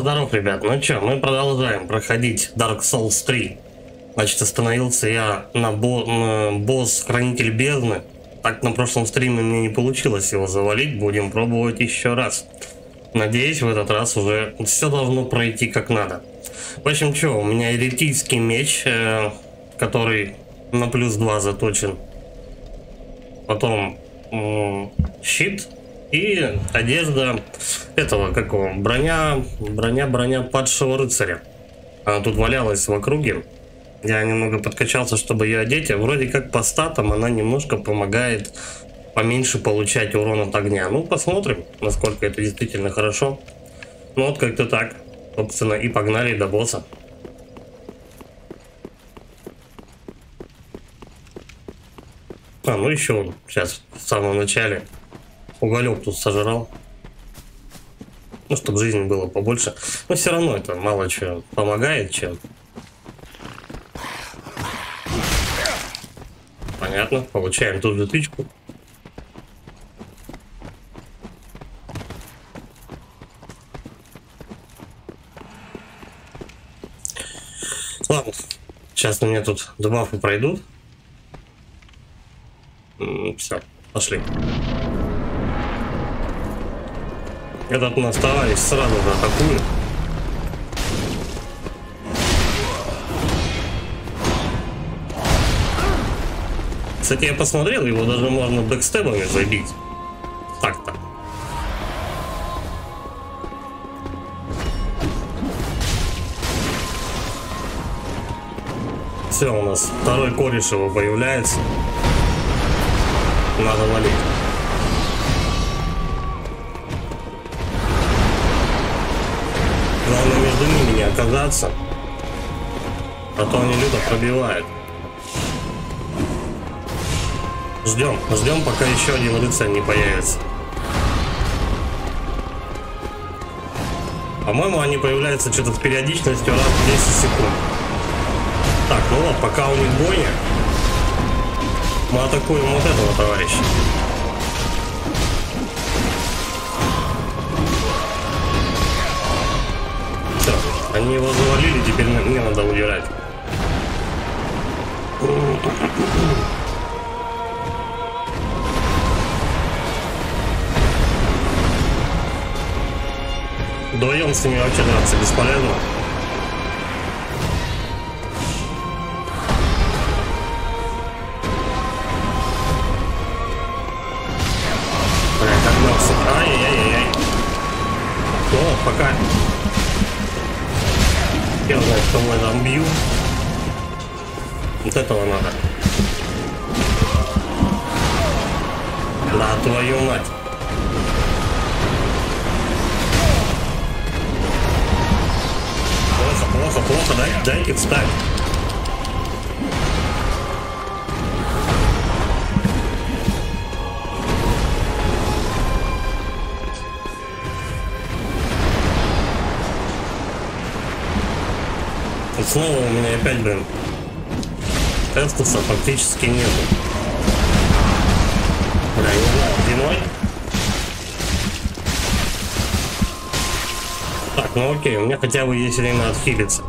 Здоров, ребят. Ну чё, мы продолжаем проходить Dark Souls 3. Значит, остановился я на босс Хранитель Бездны. Так, на прошлом стриме мне не получилось его завалить. Будем пробовать еще раз. Надеюсь, в этот раз уже все должно пройти как надо. В общем, чё, у меня еретический меч, который на +2 заточен. Потом щит. И одежда этого, как его, броня падшего рыцаря. Она тут валялась в округе. Я немного подкачался, чтобы ее одеть. А вроде как по статам она немножко помогает поменьше получать урон от огня. Ну, посмотрим, насколько это действительно хорошо. Ну, вот как-то так. Собственно, и погнали до босса. А, ну еще он сейчас в самом начале уголек тут сожрал. Ну, чтобы жизни было побольше. Но все равно это мало чего помогает, чем. Понятно. Получаем тут же тычку. Ладно. Сейчас на меня тут дебафы пройдут. Все, пошли. Этот у нас товарищ сразу же атакует. Кстати, я посмотрел, его даже можно бэкстебами забить. Так-то. Все, у нас второй кореш его появляется. Надо валить. Главное между ними не оказаться, а то они люто пробивают. Ждем, пока еще один рыцарь не появится. По-моему, они появляются что-то с периодичностью раз в 10 секунд. Так, ну вот, пока у них бойня, мы атакуем вот этого товарища. Они его завалили, теперь мне надо удирать. Вдвоем с ними вообще драться бесполезно. Ай-яй-яй-яй. О, пока. Я знаю, что мы там бьем. Вот этого надо. Да, твою мать. Плохо, дайте встать. Снова у меня опять, блин, Картуса фактически нету. Бля, не знаю, зимой. Так, ну окей, у меня хотя бы есть время отхилиться.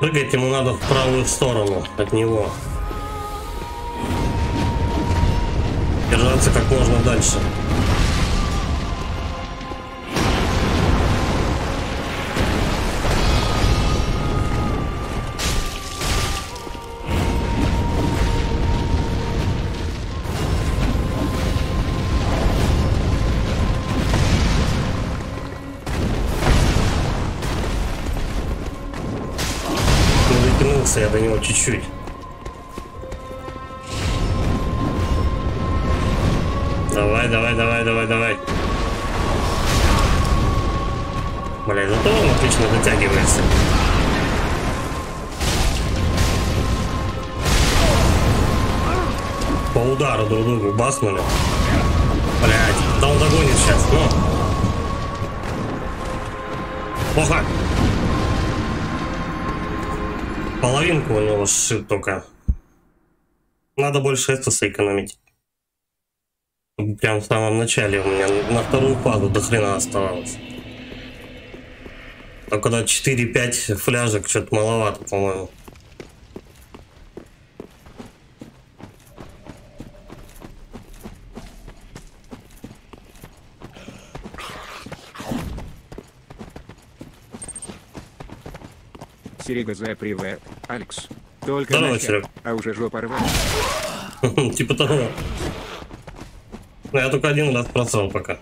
Прыгать ему надо в правую сторону от него. Держаться как можно дальше. Я до него чуть-чуть. Давай. Блядь, зато он отлично дотягивается. По удару друг другу баснули. Блядь, да он догонит сейчас, но. Плохо. Половинку у него сшиб только. Надо больше эстаса экономить. Прям в самом начале у меня на вторую фазу до хрена оставалось. А когда 4-5 фляжек, что-то маловато, по-моему. Серега, за привет, Алекс. Только здорово, начал, а уже жопа рвалась. Типа того. Но я только один раз прошел пока.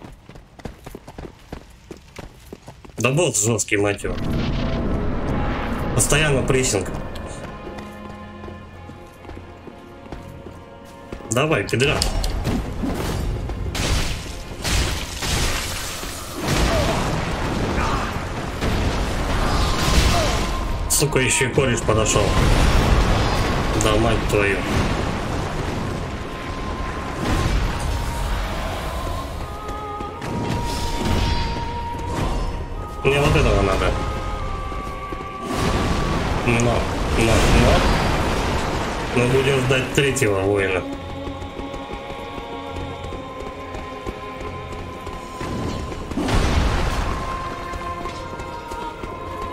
Да босс жесткий, мать его. Постоянно прессинг. Давай, пидра. Сука, еще и кореш подошел. Да мать твою. Мне вот этого надо. Но. Мы будем ждать третьего воина.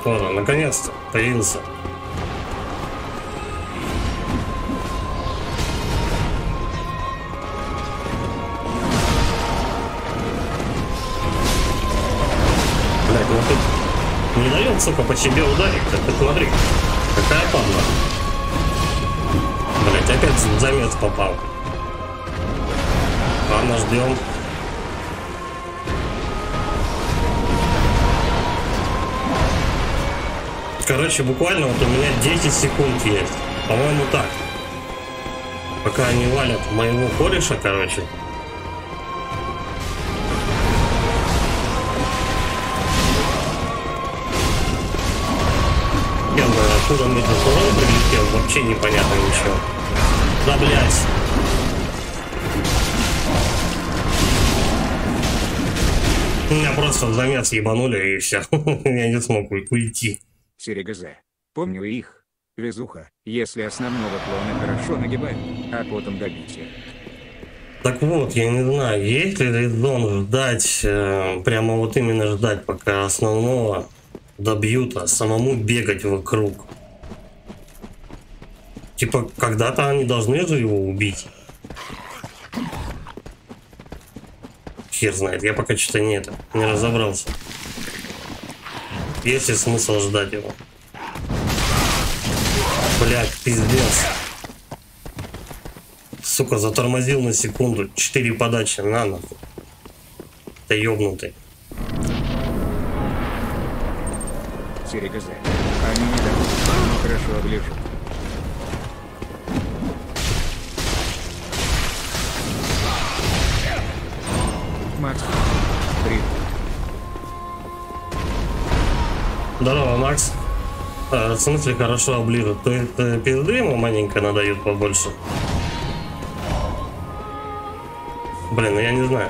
Ладно, наконец-то появился. Не дает, сука, по себе ударить. Ты смотри, какая падла. Блять, опять замет попал. Ладно, ждем. Короче, буквально вот у меня 10 секунд есть. По-моему, так. Пока они валят моего кореша, короче. Откуда мне этот урон прилетел, вообще непонятно ничего. Да блять. Меня просто в замес ебанули и все. Я не смог уйти. Серега З. Помню их. Везуха, если основного плана хорошо нагибать, а потом добитие. Так вот, я не знаю, есть ли резон ждать, прямо вот именно ждать, пока основного добьют, а самому бегать вокруг. Типа, когда-то они должны же его убить. Хер знает, я пока что-то не разобрался. Есть ли смысл ждать его? Блядь, пиздец. Сука, затормозил на секунду. 4 подачи, на нахуй. Ты ёбнутый. Серега З. Они не дадут, хорошо оближут. Макс, привет. Здорово, Макс. В смысле хорошо оближут? То есть пизды ему маленько надают побольше? Блин, ну я не знаю.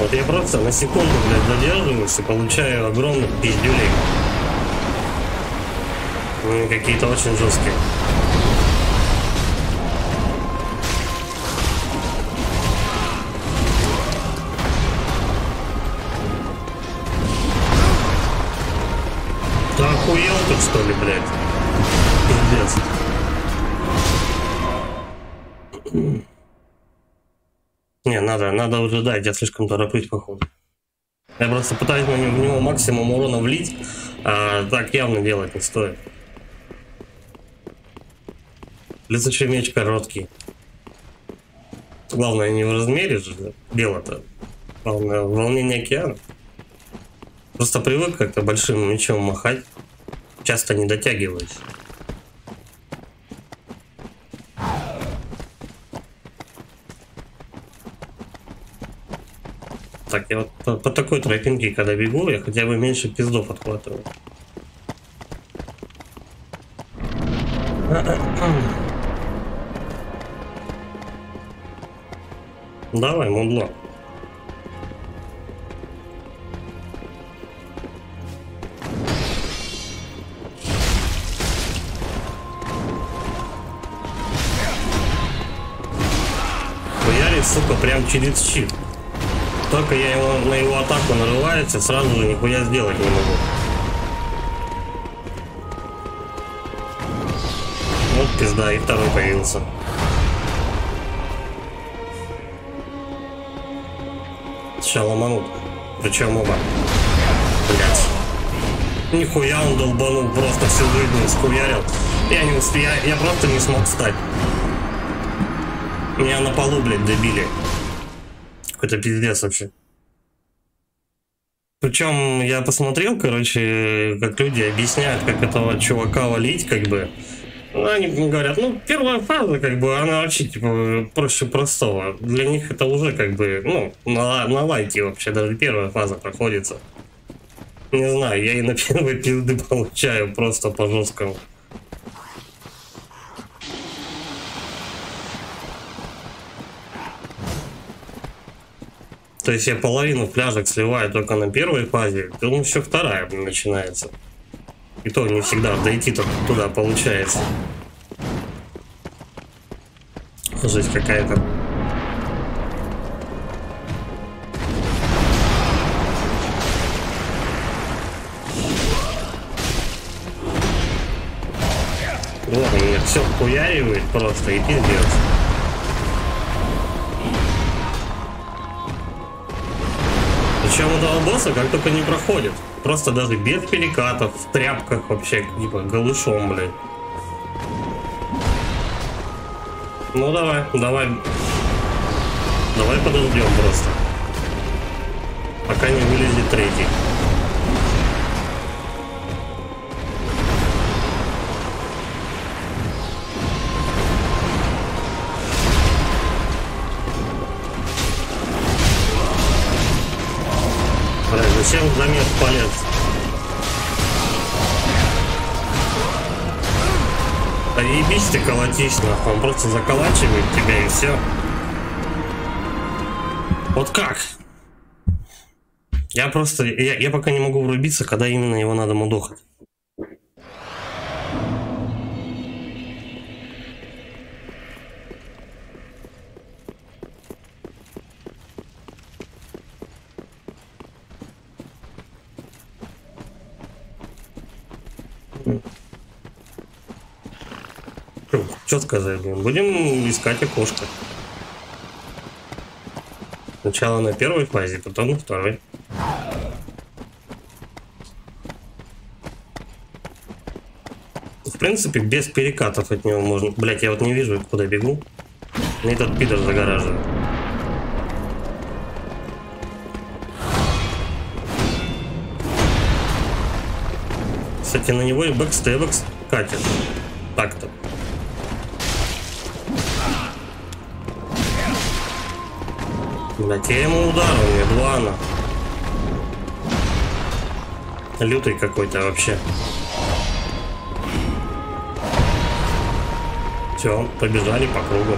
Вот я просто на секунду, блядь, задерживаюсь и получаю огромных пиздюлей. Какие-то очень жесткие. Ты охуел тут, что ли, блядь? Пиздец. Не, надо уже дать, я слишком тороплюсь, походу. Я просто пытаюсь в него максимум урона влить, а так явно делать не стоит. Летучий меч короткий. Главное, не в размере же дело-то. Главное, волнение океана. Просто привык как-то большим мечом махать. Часто не дотягиваюсь. Так, я вот по такой тропинке, когда бегу, я хотя бы меньше пиздов отхватываю. Давай, мудло. сука, прям через щит. Только я его, на его атаку нарывается, сразу же нихуя сделать не могу. Вот пизда, и второй появился. Сначала ломанут. Причем оба. Блять. Нихуя он долбанул, просто всю выгоду скуярил. Я просто не смог встать. Меня на полу, блядь, добили. Какой-то пиздец вообще. Причем я посмотрел, короче, как люди объясняют, как этого чувака валить, как бы. Ну, они говорят, ну, первая фаза, как бы, она вообще, типа, проще простого. Для них это уже, как бы, ну, на лайке вообще даже первая фаза проходится. Не знаю, я и на первой пизды получаю просто по-жесткому. То есть я половину пляжек сливаю только на первой фазе, потом еще вторая начинается. И то не всегда дойти только туда получается. Жесть какая-то. Вот, меня все хуяривает просто и пиздец. Причем этого босса как только не проходит. Просто даже без перекатов, в тряпках вообще, типа голышом, блядь. Ну давай, давай. Давай подождем просто. Пока не вылезет третий. Всем замет полез. Да ебись ты, колотись, нахуй. Он просто заколачивает тебя и все. Вот как? Я просто... Я пока не могу врубиться, когда именно его надо мудохать. Что сказать? Будем искать окошко. Сначала на первой фазе, потом на второй. В принципе, без перекатов от него можно... Блять, я вот не вижу, куда бегу. Мне этот пидор загораживает. Кстати, на него и бэкстебекс катит. Так-то. Блять, я ему ударил, нет, ладно. Лютый какой-то вообще. Все, побежали по кругу.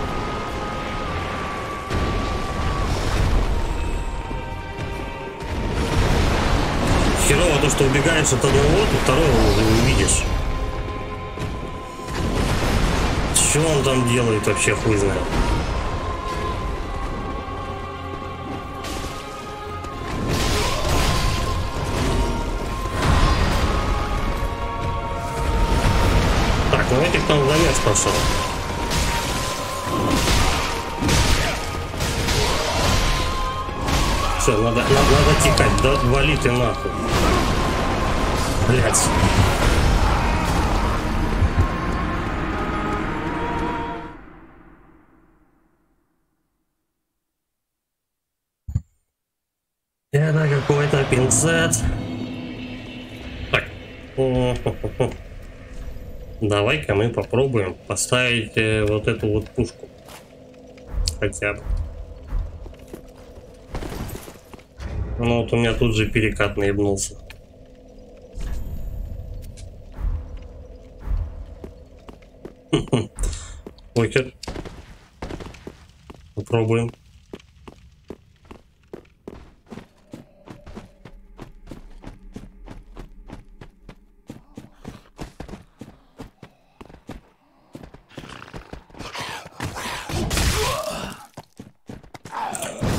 Херово то, что убегаешь от одного, то второго уже не видишь. Что он там делает вообще, хуй знает. Ну этих там замес пошел. Все, надо тикать, да, вали ты нахуй. Блять. Это какой-то пинцет. Так. Давай-ка мы попробуем поставить вот эту вот пушку. Хотя бы. Ну вот у меня тут же перекат наебнулся. Покер. Попробуем.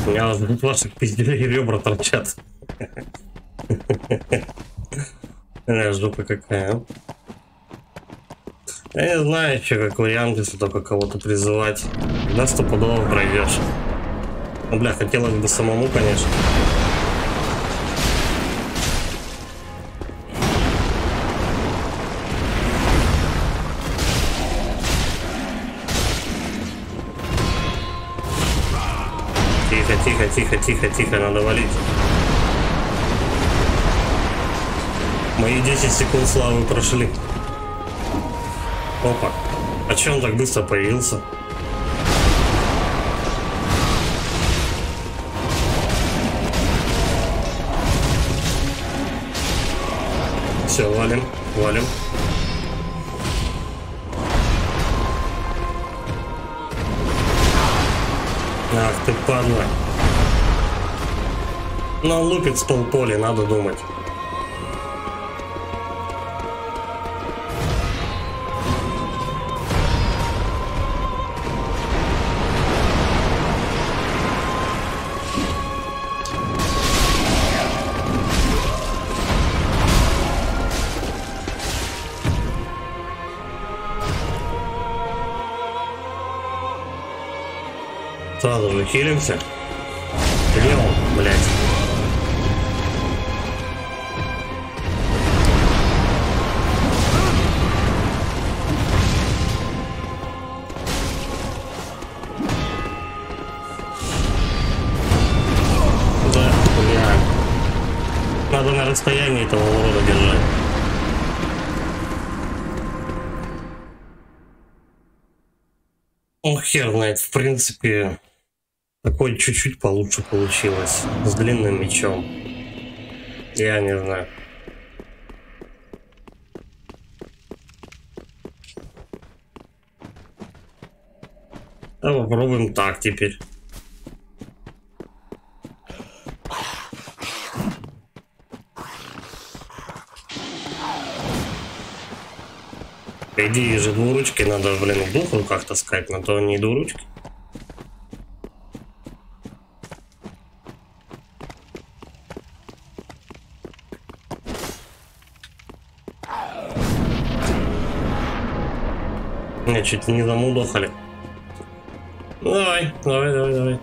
У меня ваших пизделей ребра торчат. Жопа какая. Я не знаю, что как вариант, если только кого-то призывать. Да, стопудово пройдешь. Ну, бля, хотелось бы самому, конечно. Тихо, тихо, тихо, тихо, тихо, надо валить. Мои 10 секунд славы прошли. Опа. А че он так быстро появился? Все, валим, валим. Ах ты падла. Но он лупит с полполя, надо думать. Сразу же хилимся. Где он, блядь? Да, бля. Надо на расстоянии этого урода держать. Ох, хер знает, в принципе... Такой чуть-чуть получше получилось. С длинным мечом. Я не знаю. Да, попробуем так теперь. Иди же двуручки, надо, блин, в двух руках таскать, но то они и двуручки. Меня чуть не замудохали. Ну, давай, давай, давай, давай.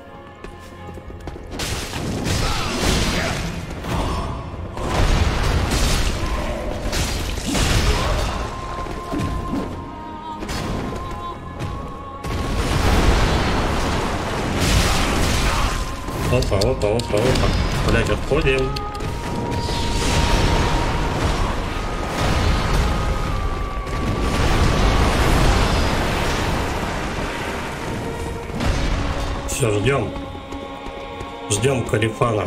Опа, опа, опа, опа. Блять, отходим. Все, ждем. Ждем Карифана.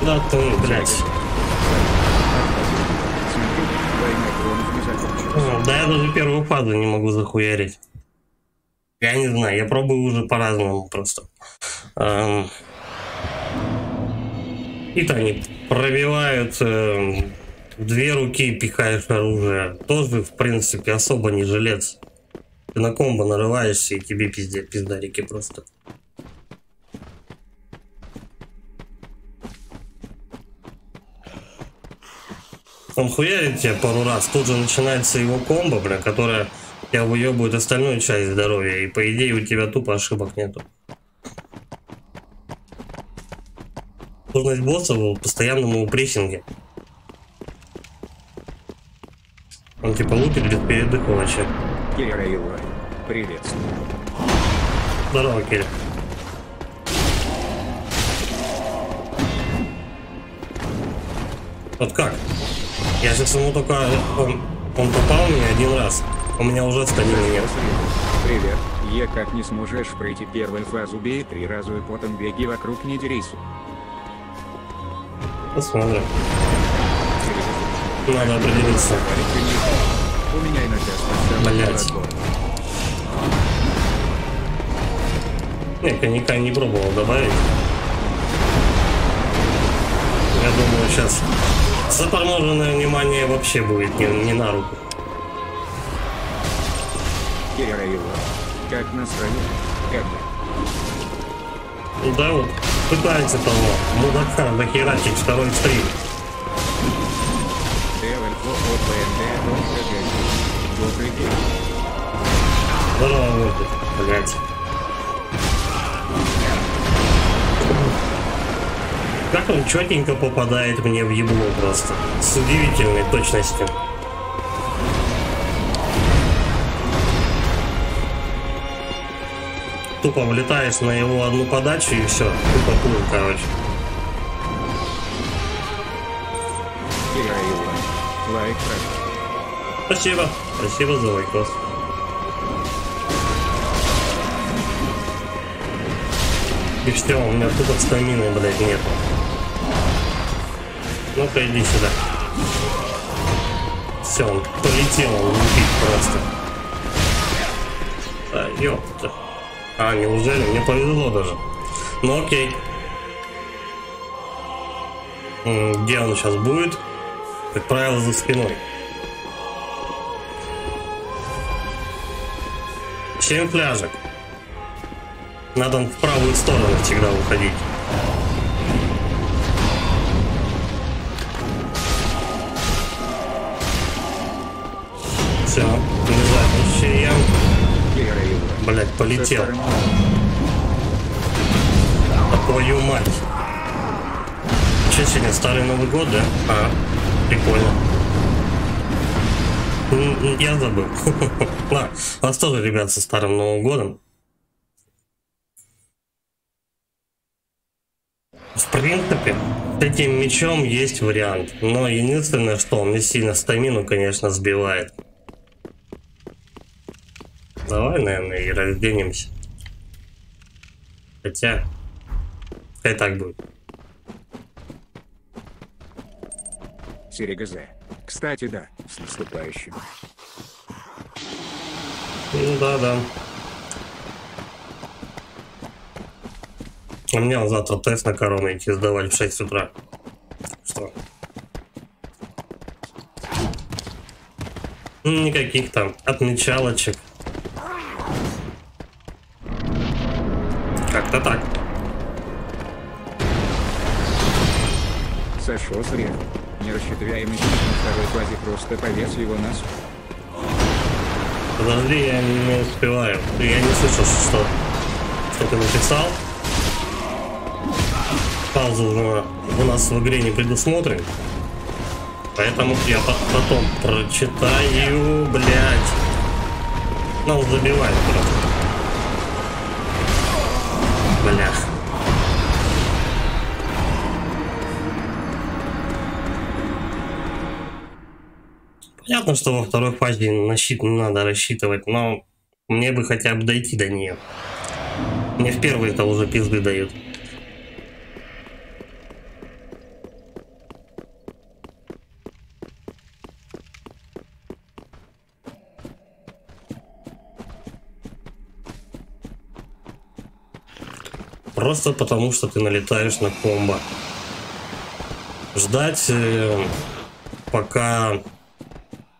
Да ты, блядь. Да я даже первую фазу не могу захуярить. Я не знаю, я пробую уже по-разному просто. И-то они пробивают две руки, пихаешь оружие. Тоже, в принципе, особо не жилец. Ты на комбо нарываешься, и тебе пиздец, пиздарики просто. Он хуярит тебя пару раз, тут же начинается его комбо, бля, которая... Я выебываю остальную часть здоровья, и по идее у тебя тупо ошибок нету. Сложность босса в постоянном его прессинге. Он типа лупит перед дыхом вообще. Киллер Илай, приветствую. Здорово, Киллер. Вот как? Я сейчас ему только... Он попал мне один раз. У меня уже отстранили нет. Привет. Я как не сможешь пройти первую фазу, бей 3 раза и потом беги вокруг, не дерись. Посмотрим. Надо определиться. У меня иногда... Блять. Я коньяка не пробовал добавить. Я думаю, сейчас заторможенное внимание вообще будет не на руку. Как настроение? Как? Ну да, вот пытается того мудака нахерачить второй стрим. Здорово, вот это, блядь. Как он четенько попадает мне в ебло просто. С удивительной точностью. Тупо влетаешь на его одну подачу и все. Тупо плыл, короче. Спасибо. Спасибо за лайкос. И все, у меня тупо стамины, блядь, нету. Ну-ка, иди сюда. Все, он полетел, он убить просто. А, ёпта. А, неужели? Мне повезло даже. Ну окей. Где он сейчас будет? Как правило, за спиной. 7 фляжек. Надо в правую сторону всегда уходить. Все, не знаю, блять, полетел. А твою мать. Че сегодня, старый Новый год, да? А, прикольно. Я забыл. Ладно, вас тоже, ребят, со старым Новым годом. В принципе, с этим мечом есть вариант, но единственное, что он не сильно стамину, конечно, сбивает. Давай, наверное, и разденемся. Хотя, и так будет. Серега З. Кстати, да, с наступающим. Ну да. У меня завтра тест на корону идти сдавать в 6 утра. Что? Никаких там отмечалочек. Как-то так. Сошел с рельс. Не рассчитывая мечи на второй базе, просто повес его нас. Подожди, я не успеваю. Я не слышал, что ты написал. Паузу у нас в игре не предусмотрен, поэтому я потом прочитаю, блять. Нас забивает просто. Блях. Понятно, что во второй фазе на щит не надо рассчитывать, но мне бы хотя бы дойти до нее. Мне в первой-то уже пизды дают. Просто потому, что ты налетаешь на комбо. Ждать, пока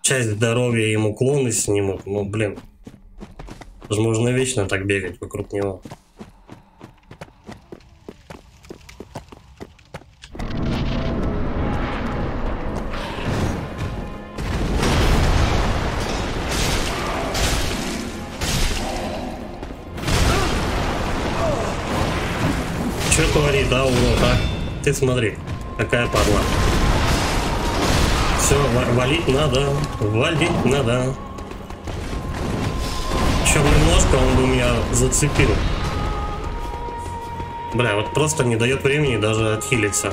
часть здоровья ему клоны снимут. Ну, блин. Возможно, вечно так бегать вокруг него. Да, урод, а? Ты смотри, какая падла. Все, валить надо. Еще немножко, он бы меня зацепил. Бля, вот просто не дает времени даже отхилиться.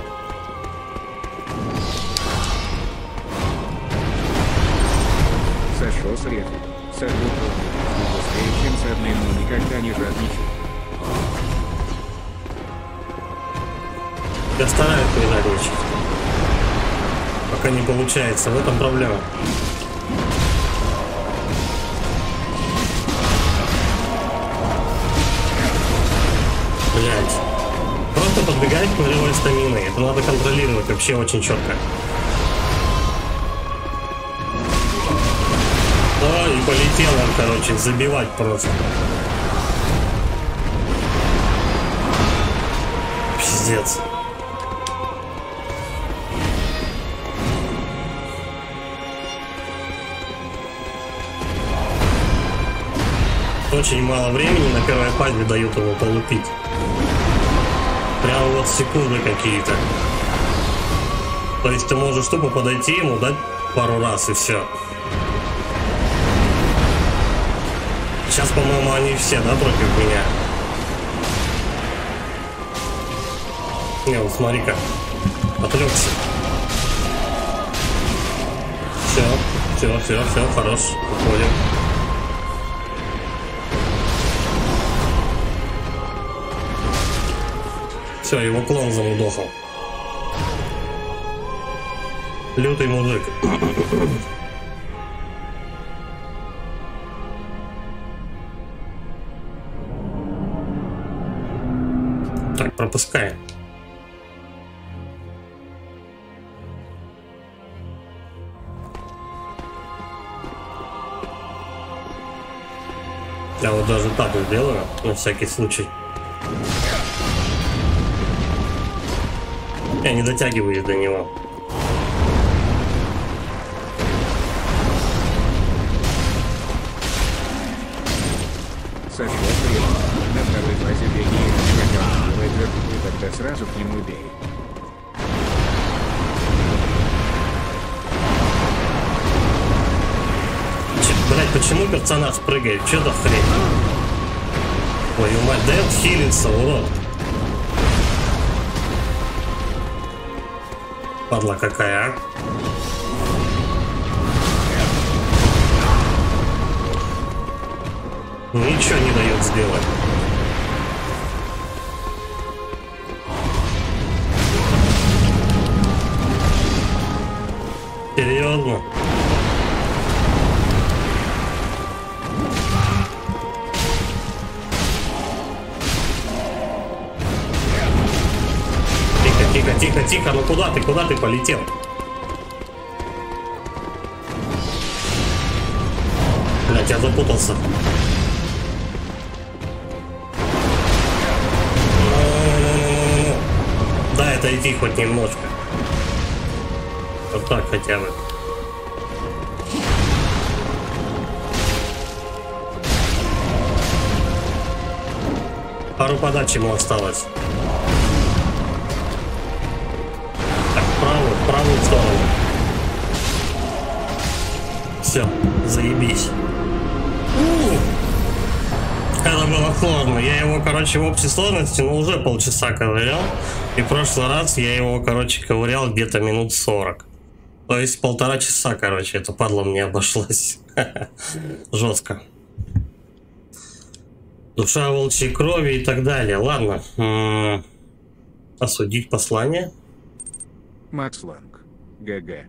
Сошел с рельс. Сошел быстрее, чем с одной, но никогда не жадничал. Я стараюсь передачить. Пока не получается, в этом проблема. стрелять. Просто подбегает к нулевой стамины. Это надо контролировать вообще очень четко. Да, и полетел он, короче, забивать просто. Пиздец. Очень мало времени на первой фазе дают его полупить. Прямо вот секунды какие-то. То есть ты можешь тупо подойти ему, дать пару раз и все. Сейчас, по-моему, они все, да, против меня? Не, вот смотри-ка. Отвлекся. Все, хорош. Уходим. Все, его клон замудохал. Лютый мужик. Так, пропускаем. Я вот даже так сделаю, на всякий случай. Я не дотягиваюсь до него. Саша, на второй фазе беги, когда он делает вертуху, тогда сразу к нему бей. Блять, почему персонаж прыгает? Че за хрень? Твою мать, да это хилится, урод. Падла какая, а? Ничего не дает сделать. Серьезно? Тихо, ну куда ты полетел? Блять, я запутался. Да, это иди хоть немножко. Вот так хотя бы. Пару подач ему осталось. Правую сторону. Все, заебись. Это было сложно. Я его, короче, в общей сложности, но уже полчаса ковырял. И в прошлый раз я его, короче, ковырял где-то минут 40. То есть полтора часа, короче, это падла мне обошлось. Жестко. Душа волчьей крови и так далее. Ладно. Осудить послание. Макс Ланг. ГГ.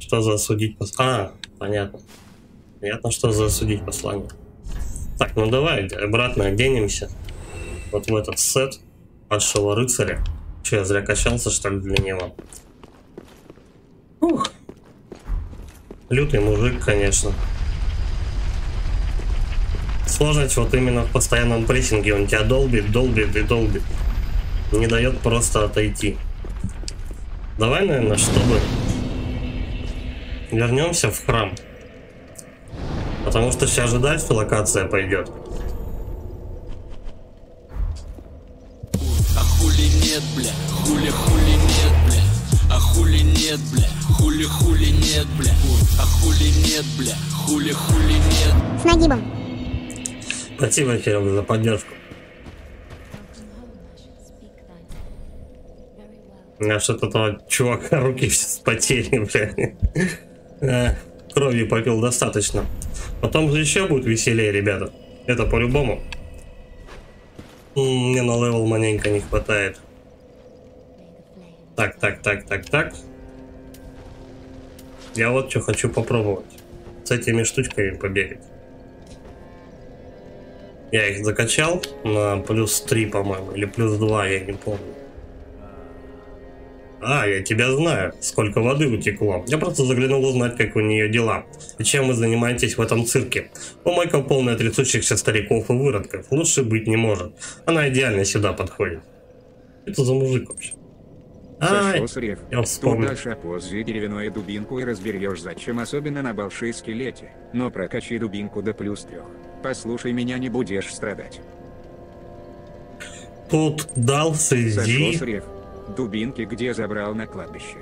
Что за осудить послание? А, понятно. Понятно, что за осудить послание. Так, ну давай обратно оденемся. Вот в этот сет Падшего рыцаря. Че, я зря качался, что ли, для него? Ух. Лютый мужик, конечно. Сложность вот именно в постоянном прессинге. Он тебя долбит. Не дает просто отойти. Давай, наверное, чтобы вернемся в храм. Потому что сейчас же дальше локация пойдет. А хули нет, бля, хули нет, бля. А хули нет, бля, хули нет, бля. А хули нет, бля, хули нет. С нагибом. Спасибо, Серега, за поддержку. У меня что-то того чувака руки все спотели, блядь. Крови попил достаточно. Потом же еще будет веселее, ребята. Это по-любому. Мне на левел маленько не хватает. Так. Я вот что хочу попробовать. С этими штучками побегать. Я их закачал на плюс 3, по-моему, или плюс 2, я не помню. А, я тебя знаю, сколько воды утекло. Я просто заглянул узнать, как у нее дела. И чем вы занимаетесь в этом цирке? Помойка полная трясущихся стариков и выродков. Лучше быть не может. Она идеально сюда подходит. Это за мужик вообще? Сошёс реф. Я вспомнил. Туда шапози деревяную дубинку и разберешь зачем, особенно на большие скелете. Но прокачи дубинку до плюс 3. Послушай меня, не будешь страдать. Тут дал сошёс реф. Дубинки, где забрал на кладбище.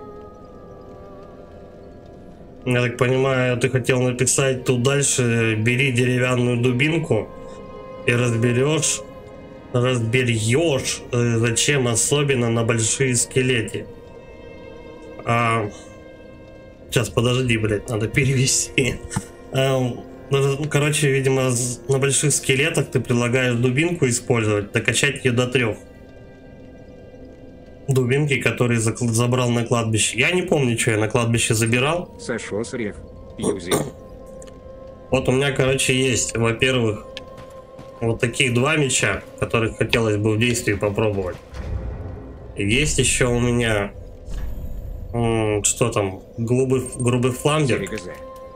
Я так понимаю, ты хотел написать тут дальше, бери деревянную дубинку и разберешь, зачем особенно на большие скелеты. Сейчас подожди, блять, надо перевести. Короче, видимо, на больших скелетах ты предлагаешь дубинку использовать, докачать ее до 3. Дубинки, которые забрал на кладбище. Я не помню, что я на кладбище забирал. Сошёс реф. Вот у меня, короче, есть, во-первых, вот таких 2 меча, которых хотелось бы в действии попробовать. Есть еще у меня, что там, грубый фламбер.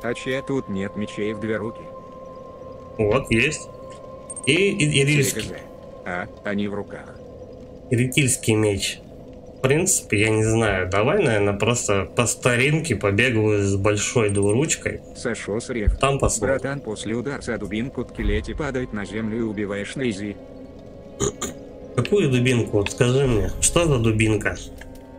А чья тут нет мечей в 2 руки? Вот, есть. И рильский. А, они в руках. Ретильский меч. В принципе, я не знаю. Давай, наверное, просто по старинке побегаю с большой двуручкой. Сошёс реф. Там посмотрим. Братан, после удара за дубинку ткелети падает на землю и убиваешь Нейзи. Какую дубинку? Вот скажи мне, что за дубинка?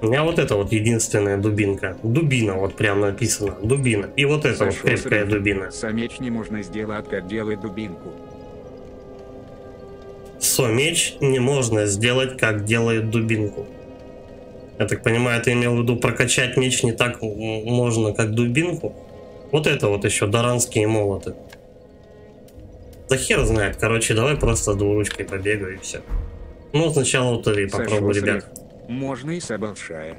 У меня вот это вот единственная дубинка. Дубина, вот прям написано. Дубина. И вот это вот крепкая дубина. Самеч не можно сделать, как делает дубинку. Меч не можно сделать, как делает дубинку. Я так понимаю, ты имел в виду прокачать меч не так можно, как дубинку. Вот это вот еще даранские молоты. Да хер знает, короче, давай просто двуручкой побегаю и все. Ну, сначала вот и попробую, ребят. Можно и собольшая.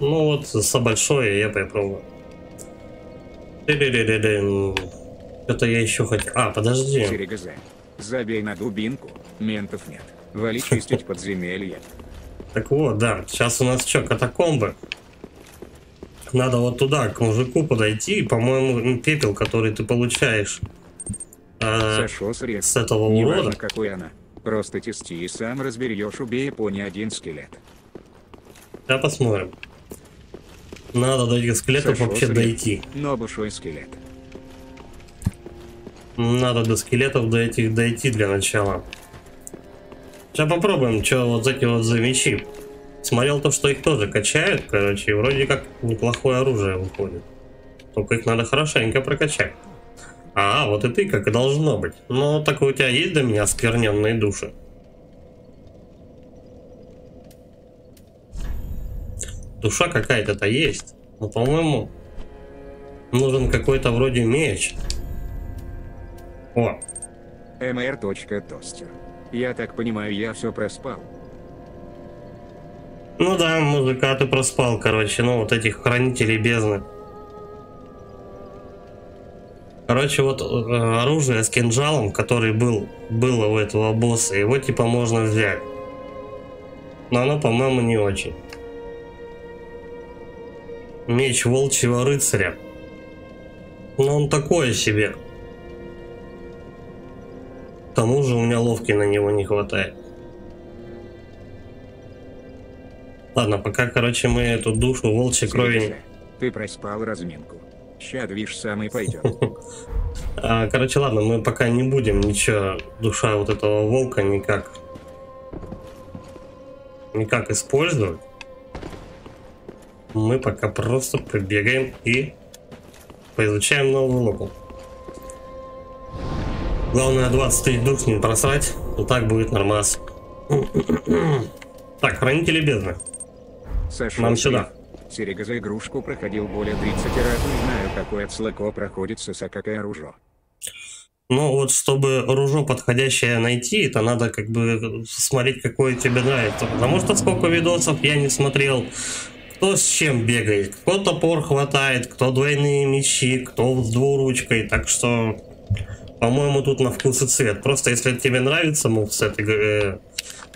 Ну вот, собольшое я попробую. Это я еще хотел. А, подожди. Забей на дубинку, ментов нет. Вали чистить подземелье. Так вот, да, сейчас у нас что, катакомбы. Надо вот туда, к мужику подойти, и, по-моему, пепел, который ты получаешь с этого урода. Какой она. Просто тести и сам разберешь, убей по не один скелет. Да, посмотрим. Надо до этих скелетов вообще дойти. Но большой скелет. Надо до скелетов до этих дойти для начала. Сейчас попробуем, что вот эти вот за мечи. Смотрел то, что их тоже качают, короче, и вроде как неплохое оружие выходит. Только их надо хорошенько прокачать. А, вот и ты, как и должно быть. Но так у тебя есть до меня оскверненные души? Душа какая-то есть. Но, по-моему, нужен какой-то вроде меч. О. Мр.тостер. Я так понимаю, я все проспал. Ну да, мужика ты проспал, короче, ну вот этих хранителей бездны. Короче, вот оружие с кинжалом, который было у этого босса, его типа можно взять. Но оно, по-моему, не очень. Меч волчьего рыцаря. Но он такое себе. К тому же у меня ловки на него не хватает. Ладно, пока, короче, мы эту душу волчьей крови... Ты проспал разминку. Ща движ сам и пойдет. Короче, ладно, мы пока не будем ничего, душа вот этого волка никак использовать. Мы пока просто побегаем и поизучаем новую локу. Главное 20 душ не просрать, и так будет нормас. Так, хранители бездны. Нам сюда. Серега за игрушку проходил более 30 раз, не знаю, какое отслыко проходит соса, какое оружие. Ну вот, чтобы оружие подходящее найти, это надо как бы смотреть, какое тебе нравится. Потому что сколько видосов я не смотрел. Кто с чем бегает, кто топор хватает, кто двойные мечи, кто с двуручкой, так что... По-моему, тут на вкус и цвет. Просто если тебе нравится мувсет,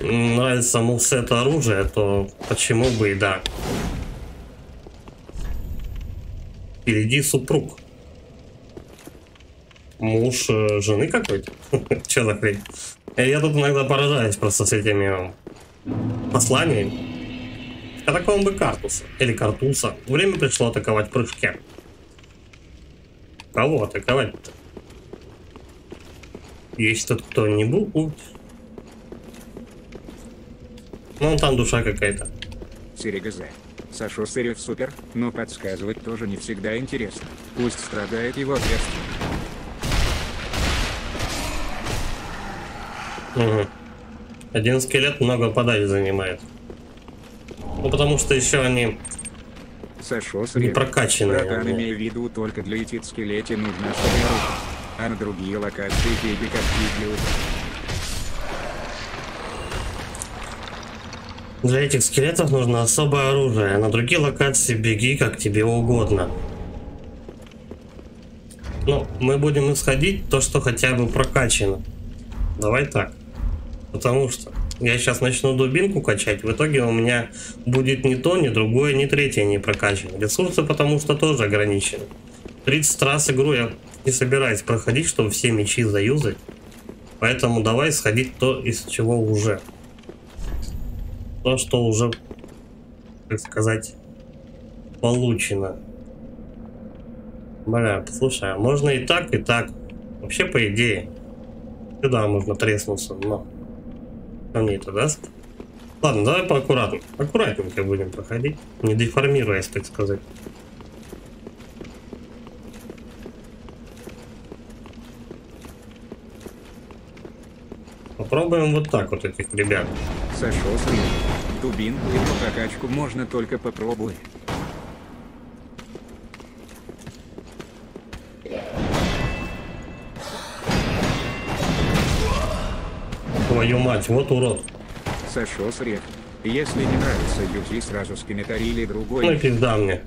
нравится мувсет оружия, то почему бы и да. Впереди супруг. Муж жены какой-то? Че за хрень? Я тут иногда поражаюсь просто с этими посланиями. Катакомбы Картуса. Или Картуса. Время пришло атаковать в прыжке. Кого атаковать-то? Есть тут кто-нибудь? Вон там душа какая-то. Серега-зе. Сашу Сырев супер, но подсказывать тоже не всегда интересно. Пусть страдает его ответственность. Угу. Один скелет много подачи занимает. Ну потому что еще они не прокачаны. Братан, имею в виду, только для идти в скелете нужно сырье. А на другие локации беги как бегают. Для этих скелетов нужно особое оружие. А на другие локации беги как тебе угодно. Ну, мы будем исходить то, что хотя бы прокачано. Давай так. Потому что я сейчас начну дубинку качать. В итоге у меня будет ни то, ни другое, ни третье не прокачано. Ресурсы потому что тоже ограничены. 30 раз игру я не собираюсь проходить, чтобы все мечи заюзать. Поэтому давай сходить то, из чего уже. То, что уже, так сказать, получено. Бля, слушай, а можно и так, и так. Вообще, по идее, сюда можно треснуться, но... А мне это даст? Ладно, давай поаккуратненько. Аккуратненько будем проходить, не деформируясь, так сказать. Попробуем вот так вот этих ребят. Сошел с ним. Дубинку и прокачку можно только попробуй. Твою мать, вот урод. Сошел с рек. Если не нравится, юзи сразу с кинетари или другой. Ну и пизда мне.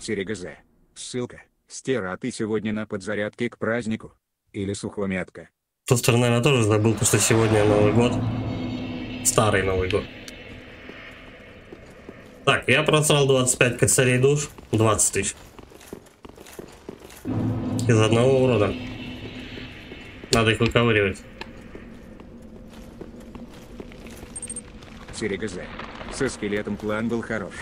Серега-зе. Ссылка. Стера, ты сегодня на подзарядке к празднику? Или сухомятка? Тостер, наверное, тоже забыл, потому что сегодня Новый год. Старый Новый год. Так, я просрал 25 косарей душ. 20 тысяч. Из одного урода. Надо их выковыривать. Серега-зе. Со скелетом план был хорош.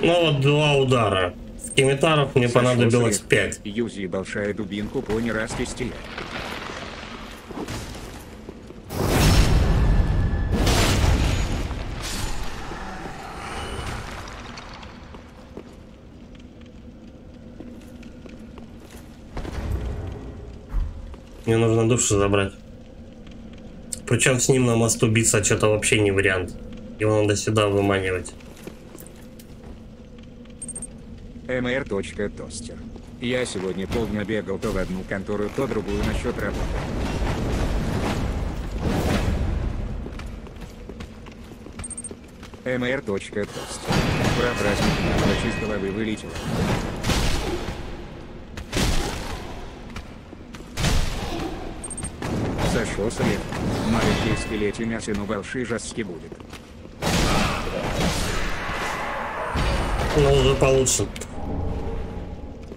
Ну вот два удара. Скимитаров мне понадобилось 5. Юзи большая дубинку по не раз тестили. Мне нужно душу забрать. Причем с ним на мосту биться что-то вообще не вариант. Его надо сюда выманивать. mr.toster. Я сегодня полдня бегал то в одну контору, то другую насчет работы. mr.toster. Про праздник ночи из головы вылетел. Сошел с лет. Маленький скелет и мясину большие жестки будет. Ну, уже получше.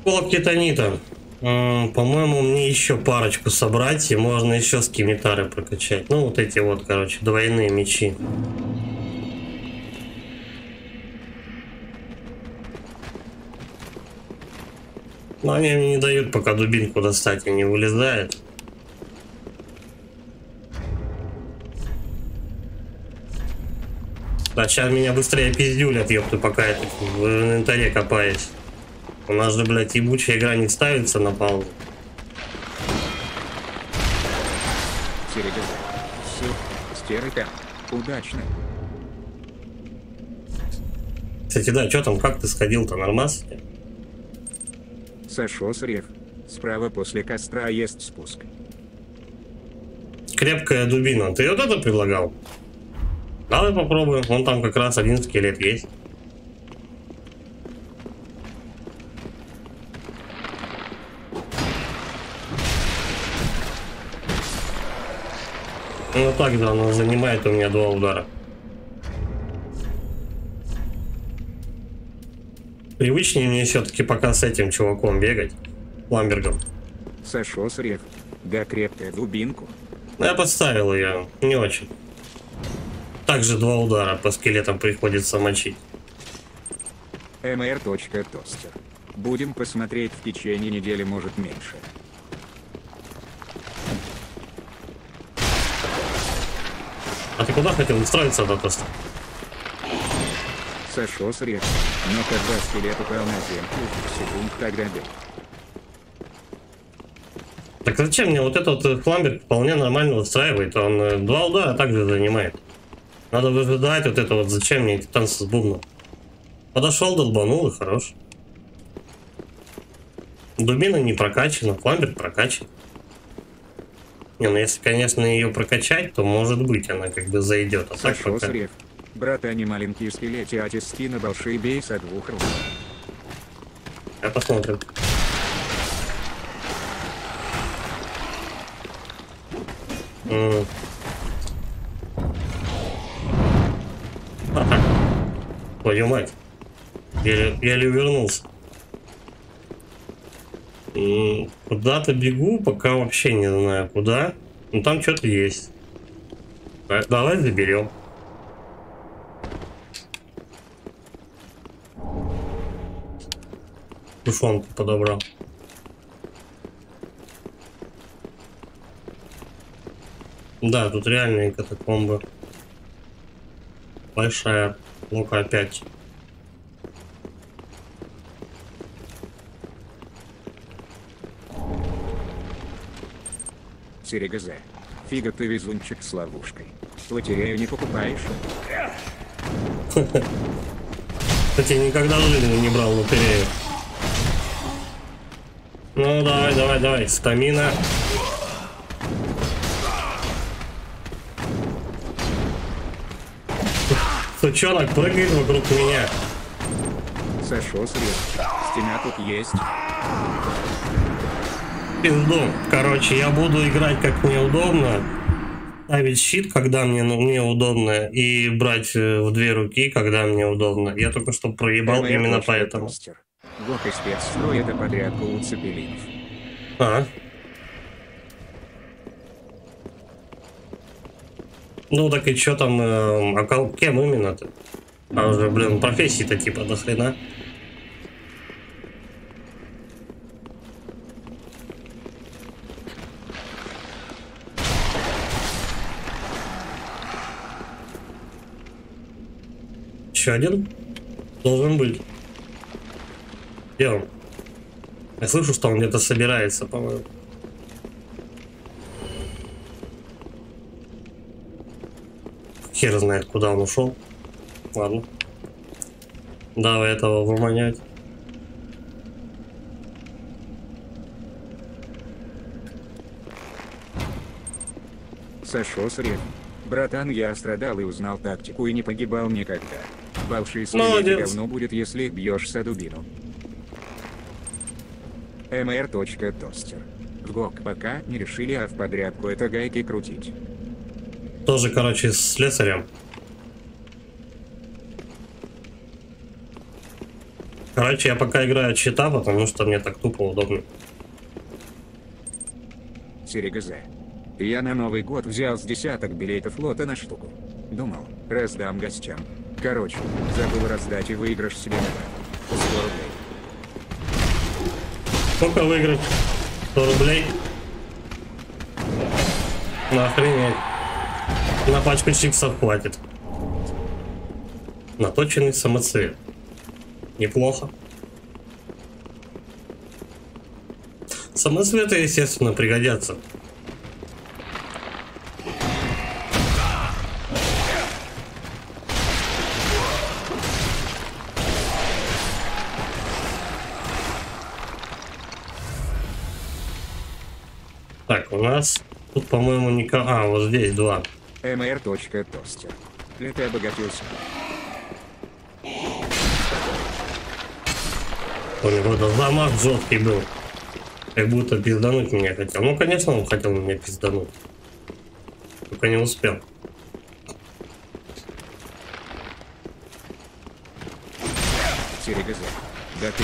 Кулак титанита. По-моему, мне еще парочку собрать, и можно еще скимитары прокачать. Ну, вот эти вот, короче, двойные мечи. Но они мне не дают пока дубинку достать, и не вылезает. А сейчас меня быстрее пиздюлят, ёпты, пока я тут в инвентаре копаюсь. У нас же, блядь, ебучая игра не ставится на паузу. Стерика. Удачно. Кстати, да, чё там, как ты сходил-то, нормас? Сошел с рев. Справа после костра есть спуск. Крепкая дубина. Ты вот это предлагал? Давай попробуем, вон там как раз один скелет есть. Ну так, да, она занимает у меня 2 удара. Привычнее мне все-таки пока с этим чуваком бегать, Ламбергом. Сошел с рек, да крепкая дубинку. Я подставил ее, не очень. Также 2 удара по скелетам приходится мочить. mr.toaster. Будем посмотреть в течение недели, может меньше. А ты куда хотел устроиться, да, Тостер? Сошел с рек, но когда скелет упал на землю, секунд тогда бег. Так зачем мне вот этот вот Ламберг вполне нормально устраивает, он 2 удара также занимает. Надо выжидать вот это вот, зачем мне эти танцы с бубном. Подошел, долбанул и хорош. Дубина не прокачана, Ламберг прокачан. Не, ну если, конечно, ее прокачать, то может быть она как бы зайдет. А так пока... Брат, они маленькие скелеты, а тести на большие бей со 2 рук. Я посмотрю. Твою мать. Еле вернулся. Куда-то бегу, пока вообще не знаю куда. Ну там что-то есть. Давай заберем. Тушенку подобрал. Да, тут реальная катакомба. Большая. Ну-ка опять. Серегазе, фига ты везунчик с ловушкой. Лотерею не покупаешь. Кстати, я никогда в жизни не брал лотерею. Ну давай, давай, давай, стамина. Сучонок прыгает вокруг меня. Сошел срез. Стена тут есть. Пизду. Короче, я буду играть как мне удобно. Ставить щит, когда мне удобно. И брать в 2 руки, когда мне удобно. Я только что проебал именно поэтому. Блок и спецстрой это подрядка у цепелинов. А. Ну так и чё там, а кем именно-то? А уже, блин, профессии-то типа до хрена. Еще один? Должен быть. Где он? Я слышу, что он где-то собирается, по-моему. Хер знает, куда он ушел. Ладно. Давай этого выманять. Сошел с рек. Братан, я страдал и узнал тактику и не погибал никогда. Большие скелеты говно будет, если бьешься дубину. mr.toaster. В ГОК пока не решили, а в подрядку это гайки крутить. Тоже, короче, с слесарем. Короче, я пока играю от щита, потому что мне так тупо удобно. Серегазе, я на Новый год взял с 10 билетов лота на штуку. Думал, раздам гостям. Короче, забыл раздать и выигрыш себе на 100 рублей. Сколько выиграть? 100 рублей? Нахренеть. На пачку чипсов хватит. Наточенный самоцвет. Неплохо. Самоцветы, естественно, пригодятся. Так, у нас тут, по-моему, никого... А, вот здесь 2. mr.toaster. Для этого я обогатился. Он вроде замах жесткий был. Как будто пиздануть меня хотел. Ну, конечно, он хотел меня пиздануть. Только не успел. Серега, да ты.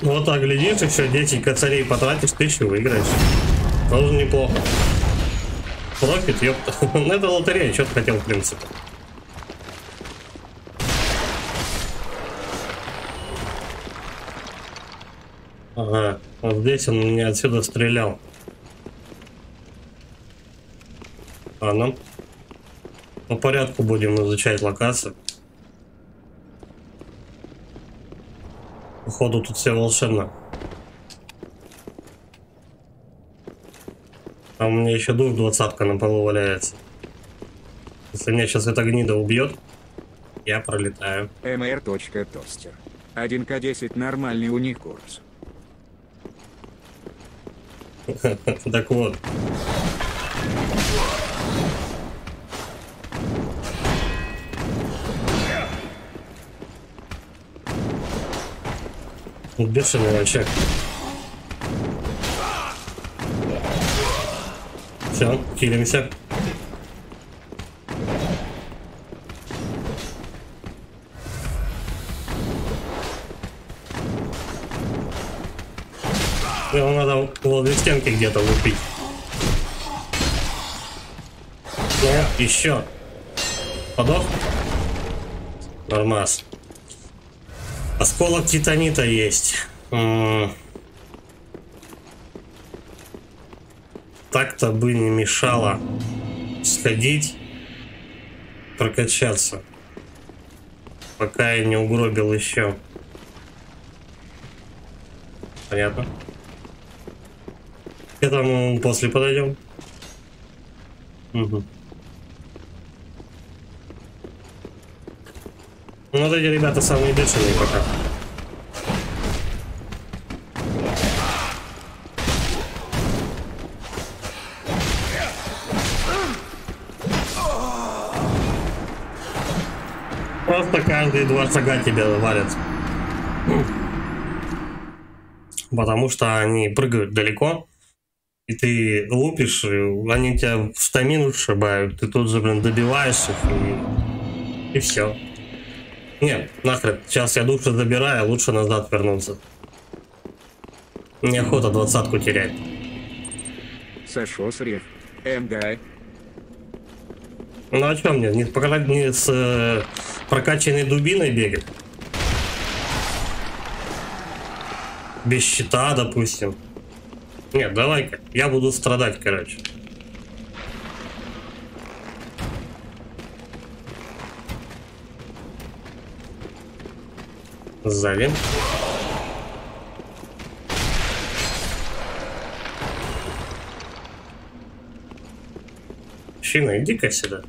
Ну вот так глядишь, еще 10 косарей потратишь, 1000 выиграешь. Тоже неплохо. Профит, ёпта. Ну это лотерея, что ты хотел, в принципе. Ага, вот здесь он мне отсюда стрелял. Ладно. По порядку будем изучать локации. Походу тут все волшебно. А у меня еще дух 20-ка на полу валяется. Если меня сейчас эта гнида убьет, я пролетаю. mr.toaster. 1К10 нормальный у них курс. Так вот. Бешеный вообще. Все, хилимся. Его надо возле стенки где-то лупить. Но еще. Подох. Нормас. Осколок титанита есть. Так-то бы не мешало сходить, прокачаться, пока я не угробил еще. Понятно. К этому после подойдем. Угу. Ну вот эти ребята самые бешеные пока. Просто каждые 2 шага тебя валят. Потому что они прыгают далеко, и ты лупишь, и они тебя в стамину сшибают, ты тут же, блин, добиваешь их, и все. Не, нахрен, сейчас я душу забираю, лучше назад вернуться. Неохота 20-ку терять. Сошел сред. Дай. Ну а чё мне, не с прокачанной дубиной бегать? Без щита, допустим. Нет, давай-ка, я буду страдать, короче. Сзади. Мужчина, иди-ка сюда.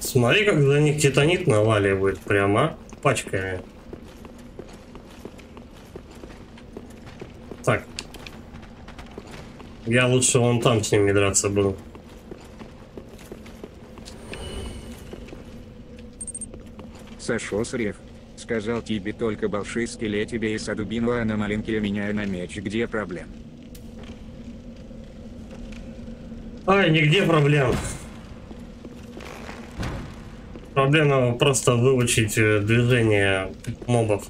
Смотри, как за них титанит наваливает прямо пачками. Так. Я лучше вон там с ними драться буду. Сошел срев. Сказал тебе только большие скелеты бей с дубину, а на маленькие меняю на меч. Где проблем? Ай, нигде проблем. Проблема просто выучить движение мобов.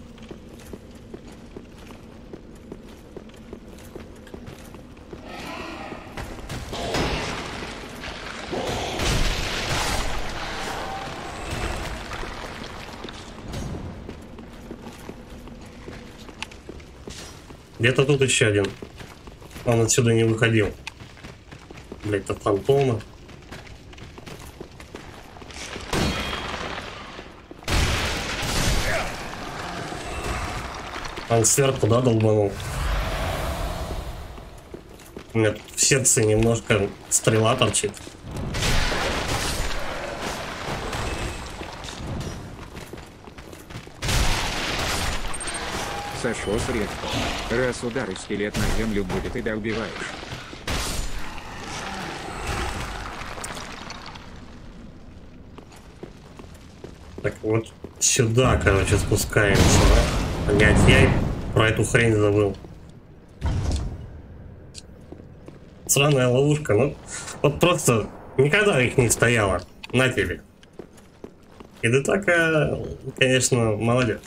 Где-то тут еще один. Он отсюда не выходил. Блять, это фантома. Он сверху, да, долбанул? У меня тут в сердце немножко стрела торчит. Сошел с редко. Раз удар и скелет на землю будет, и да убиваешь. Так вот сюда, короче, спускаемся. Блять, я про эту хрень забыл. Странная ловушка, ну вот просто никогда их не стояло на тебе. И да такая, конечно, молодец.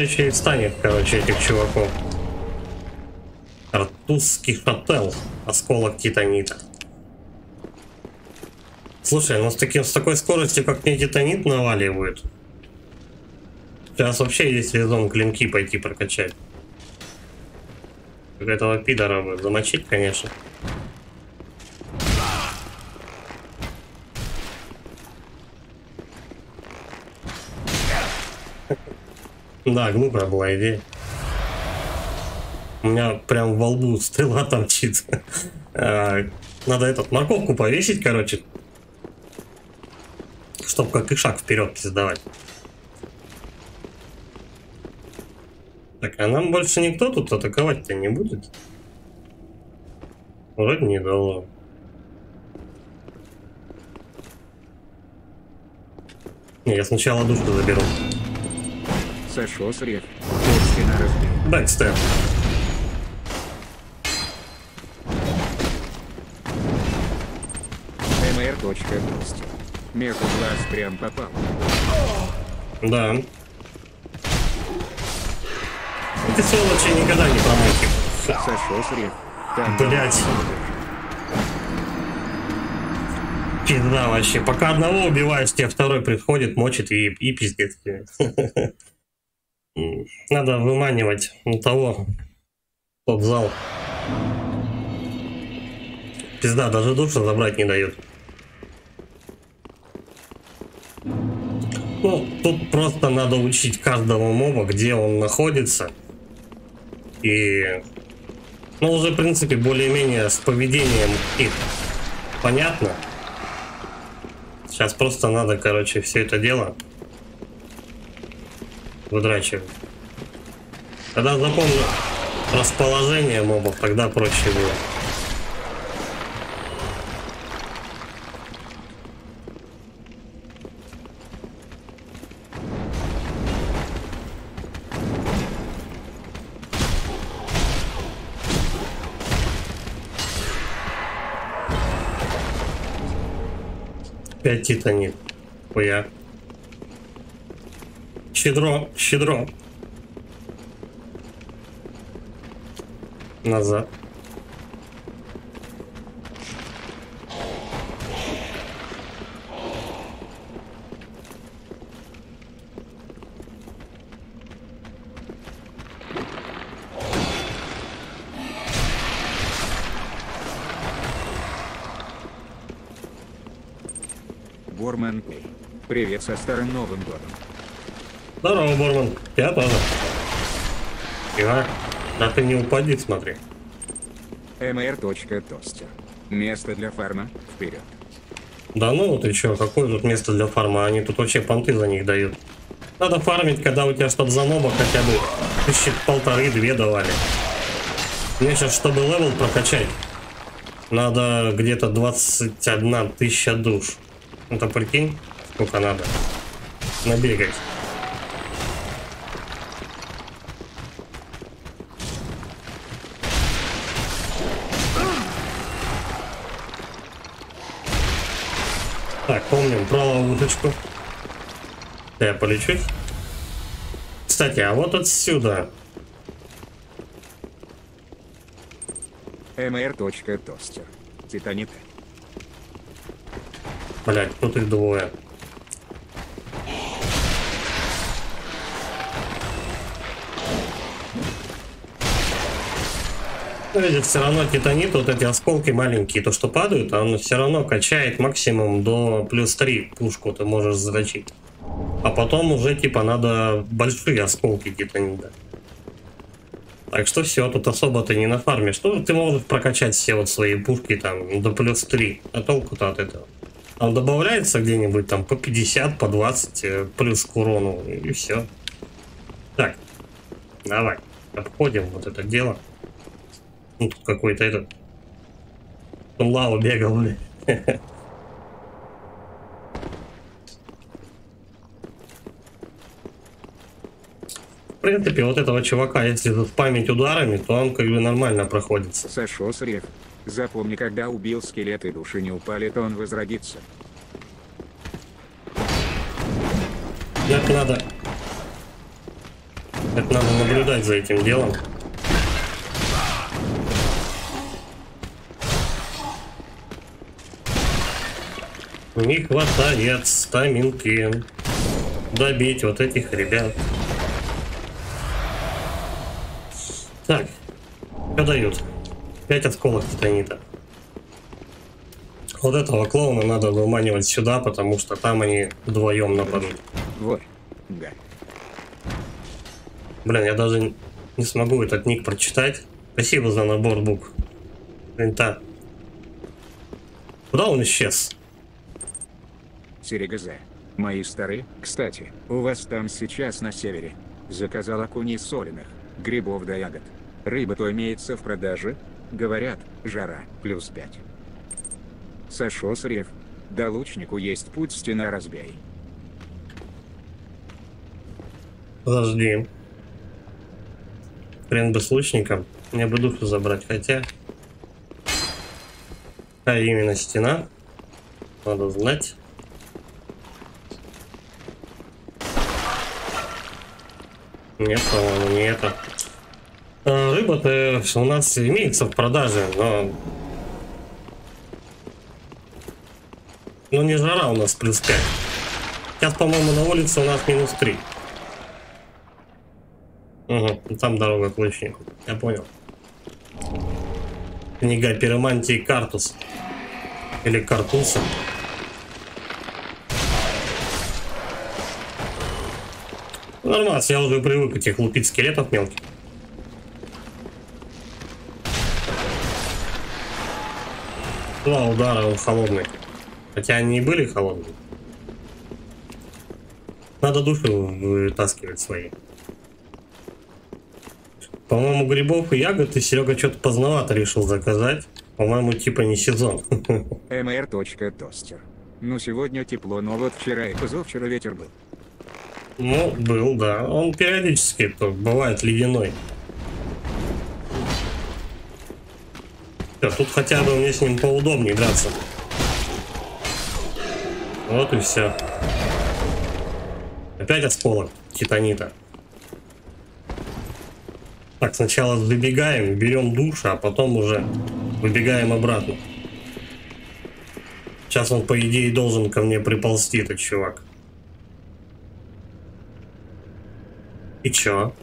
Еще и встанет, короче, этих чуваков. Картусский хотел. Осколок титанита. Слушай, ну с такой скоростью, как мне титанит наваливают. Сейчас вообще есть резон клинки пойти прокачать. Как этого пидора бы замочить, конечно. Да, глупая была идея. У меня прям во лбу стрела торчит. Надо морковку повесить, короче. Чтоб как и шаг вперед сдавать. Так, а нам больше никто тут атаковать-то не будет? Вроде не должно. Не, я сначала душу заберу. Сошел с рев. Бэкстеп. МР. Меха глаз прям попал. Да. Эти сволочи никогда не помоги. Сошел с рев. Блять. Пизда вообще. Пока одного убиваешь, тебе второй приходит, мочит и пиздец. Надо выманивать того, кто в зал. Пизда, даже душу забрать не дают. Ну, тут просто надо учить каждого моба, где он находится. И... ну, уже, в принципе, более-менее с поведением их понятно. Сейчас просто надо, короче, все это дело выдрачивать. Когда запомню расположение мобов, тогда проще было. Пять титанит. Хуя. Щедро, щедро. Назад. Борман, привет со старым Новым годом. Здорово, Борман. Я тоже. Ива, да ты не упади, смотри. МР. Тостер. Место для фарма. Вперед. Да ну ты чё, какое тут место для фарма? Они тут вообще понты за них дают. Надо фармить, когда у тебя что-то за моба хотя бы 1,5-2 давали. Мне сейчас, чтобы левел прокачать, надо где-то 21 000 душ. Ну-то прикинь, сколько надо. Набегать. Так, помним про ловушечку. Я полечусь. Кстати, а вот отсюда. МР. Тостер. Титанит. Блять, тут их двое. Видите, все равно титанит, вот эти осколки маленькие, то что падают, он все равно качает максимум до плюс 3 пушку ты можешь заточить. А потом уже типа надо большие осколки титанита. Так что все, тут особо ты не нафармишь. Что ты можешь прокачать все вот свои пушки там до плюс 3, а толку-то от этого? Он добавляется где-нибудь там по 50, по 20 плюс к урону и все. Так, давай, обходим вот это дело. Ну, тут какой-то этот... Лава бегал, блин. В принципе, вот этого чувака, если тут память ударами, то он как бы нормально проходится. Сошел с рев. Запомни, когда убил скелет и души не упали, то он возродится. Это надо наблюдать за этим делом. Не хватает стаминки добить вот этих ребят. Так, что дают? 5 осколок титанита. Вот этого клоуна надо выманивать сюда, потому что там они вдвоем нападут. Ой, да. Блин, я даже не смогу этот ник прочитать. Спасибо за набор букв. Винта. Куда он исчез? Серега, мои старые, кстати, у вас там сейчас на севере. Заказал окуней соленых, грибов да ягод. Рыба то имеется в продаже. Говорят, жара, плюс 5. Сошел с рев. До лучнику есть путь, стена разбей. Подожди. Хрен бы с лучником. Мне бы душу забрать, хотя... Какая именно стена? Надо знать. Нет, по-моему, не это. Рыба-то у нас имеется в продаже, но... Ну не жара у нас плюс 5. Сейчас, по-моему, на улице у нас минус 3. Угу, там дорога к лучнику. Я понял. Книга пиромантии Картус. Или Картуса. Нормально, я уже привык этих лупить скелетов мелких. Два удара, он холодный. Хотя они и были холодные. Надо душу вытаскивать свои. По-моему, грибов и ягод и Серега что-то поздновато решил заказать. По-моему, типа не сезон. Мр.тостер. Ну сегодня тепло, но вот вчера и позавчера ветер был. Ну, был, да. Он периодически то бывает ледяной. Все, тут хотя бы мне с ним поудобнее драться. Вот и все. Опять осколок титанита. Так, сначала выбегаем, берем душ, а потом уже выбегаем обратно. Сейчас он, по идее, должен ко мне приползти, этот чувак. И чё?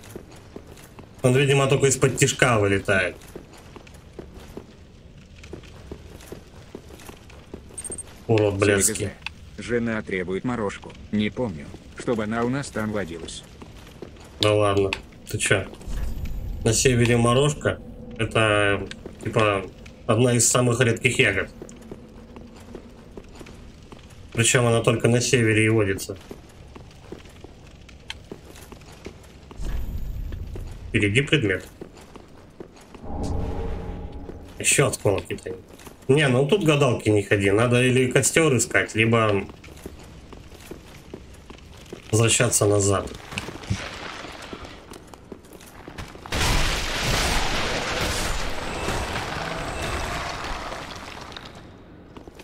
Он, видимо, только из-под тишка вылетает. Урод блядский. Жена требует морожку. Не помню, чтобы она у нас там водилась. Да ладно. Ты чё? На севере морожка. Это, типа, одна из самых редких ягод. Причем она только на севере и водится. Впереди предмет. Еще осколок титанита. Не, ну тут гадалки не ходи. Надо или костер искать, либо возвращаться назад.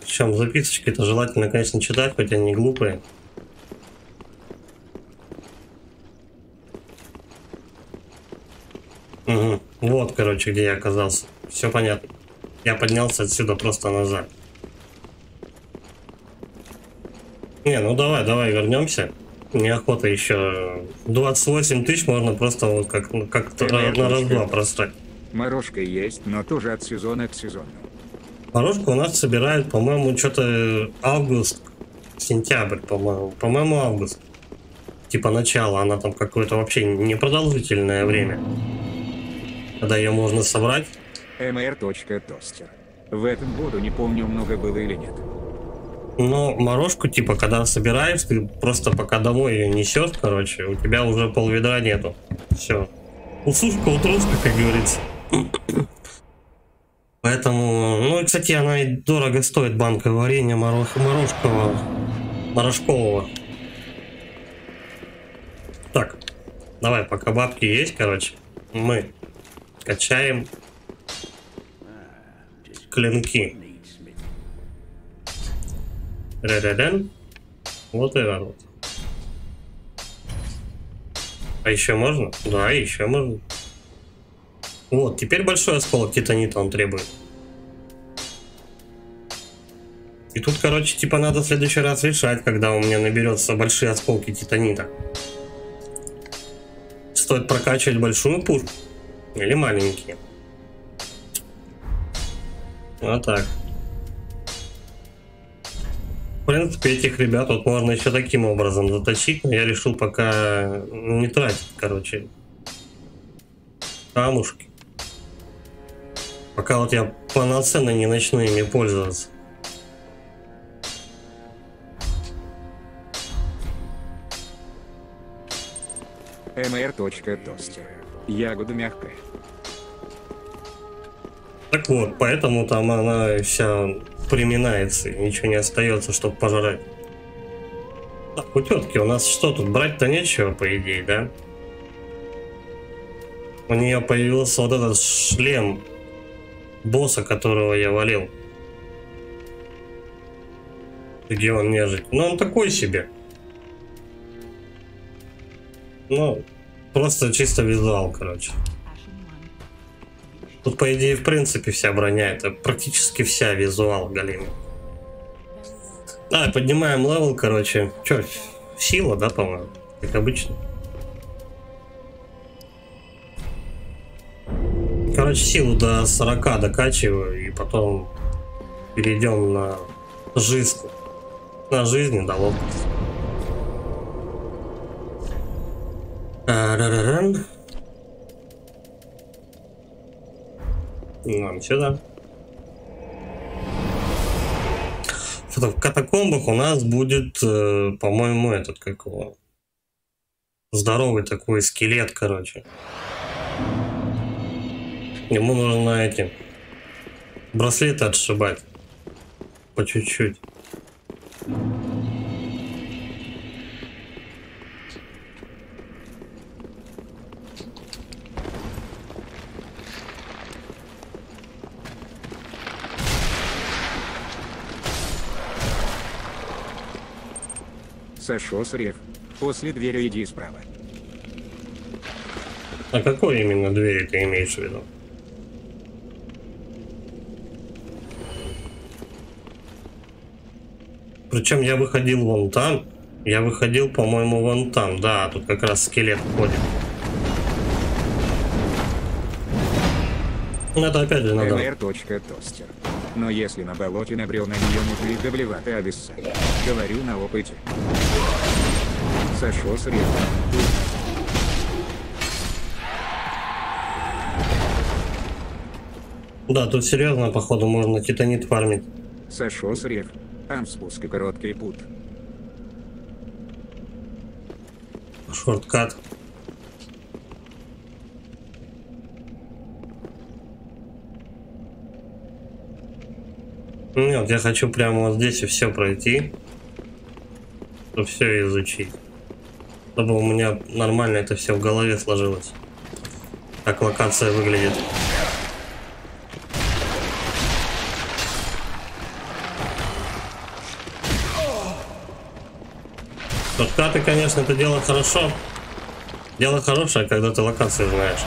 Причем записочки-то желательно, конечно, читать, хоть они глупые. Угу. Вот, короче, где я оказался. Все понятно. Я поднялся отсюда просто назад. Не, ну давай вернемся. Неохота еще. 28 тысяч можно просто вот как на раз-два простать. Морожка есть, но тоже от сезона к сезону. Морожку у нас собирают, по-моему, что-то август, сентябрь, по-моему. По-моему, август. Типа начало, она там какое-то вообще непродолжительное время. Когда ее можно собрать. mr.toaster. В этом году, не помню, много было или нет. Ну, морожку, типа, когда собираешь, ты просто пока домой ее несешь, короче, у тебя уже пол ведра нету. Все. Усушка, утроска, как говорится. Поэтому, ну и, кстати, она и дорого стоит, банка варенья морожкового. Так, давай, пока бабки есть, короче, мы качаем клинки. Ре-ре-рен. Вот и народ. А еще можно? Да, еще можно. Вот, теперь большой осколок титанита он требует. И тут, короче, типа надо в следующий раз решать, когда у меня наберется большие осколки титанита. Стоит прокачивать большую пушку. Или маленькие. Вот так. В принципе, этих ребят вот можно еще таким образом заточить, но я решил пока не тратить, короче, камушки. Пока вот я полноценно не начну ими пользоваться. mr.toaster. Ягода мягкая. Так вот, поэтому там она вся приминается, и ничего не остается, чтобы пожрать. Так, утетки, у нас что тут, брать-то нечего, по идее, да? У нее появился вот этот шлем босса, которого я валил. Где он нежить? Ну, он такой себе. Ну, просто чисто визуал, короче. Тут, по идее, в принципе, вся броня, это практически вся визуал голема. Да, поднимаем левел, короче. Че, сила, да, по-моему? Как обычно. Короче, силу до 40 докачиваю, и потом перейдем на жизнь. На жизнь, да, ловкость. Ра-ра-ран. Нам сюда. В катакомбах у нас будет, по-моему, этот, как его, здоровый такой скелет, короче. Ему нужно эти браслеты отшибать по чуть-чуть. Сошёс рев. После двери иди справа. А какой именно двери ты имеешь в виду? Причем я выходил вон там. Я выходил, по-моему, вон там. Да, тут как раз скелет ходит. Это опять же надо. mr.toaster. Но если на болоте набрел на нее мутли доблеватый авесса. Говорю на опыте. Сошел с рельса. Да, тут серьезно, походу, можно титанит фармить. Сошел с рельса. Там спуск и короткий путь. Шорткат. Нет, я хочу прямо вот здесь и все пройти, чтобы все изучить, чтобы у меня нормально это все в голове сложилось. Так локация выглядит. Шорткаты, конечно, это дело хорошо. Дело хорошее, когда ты локации знаешь.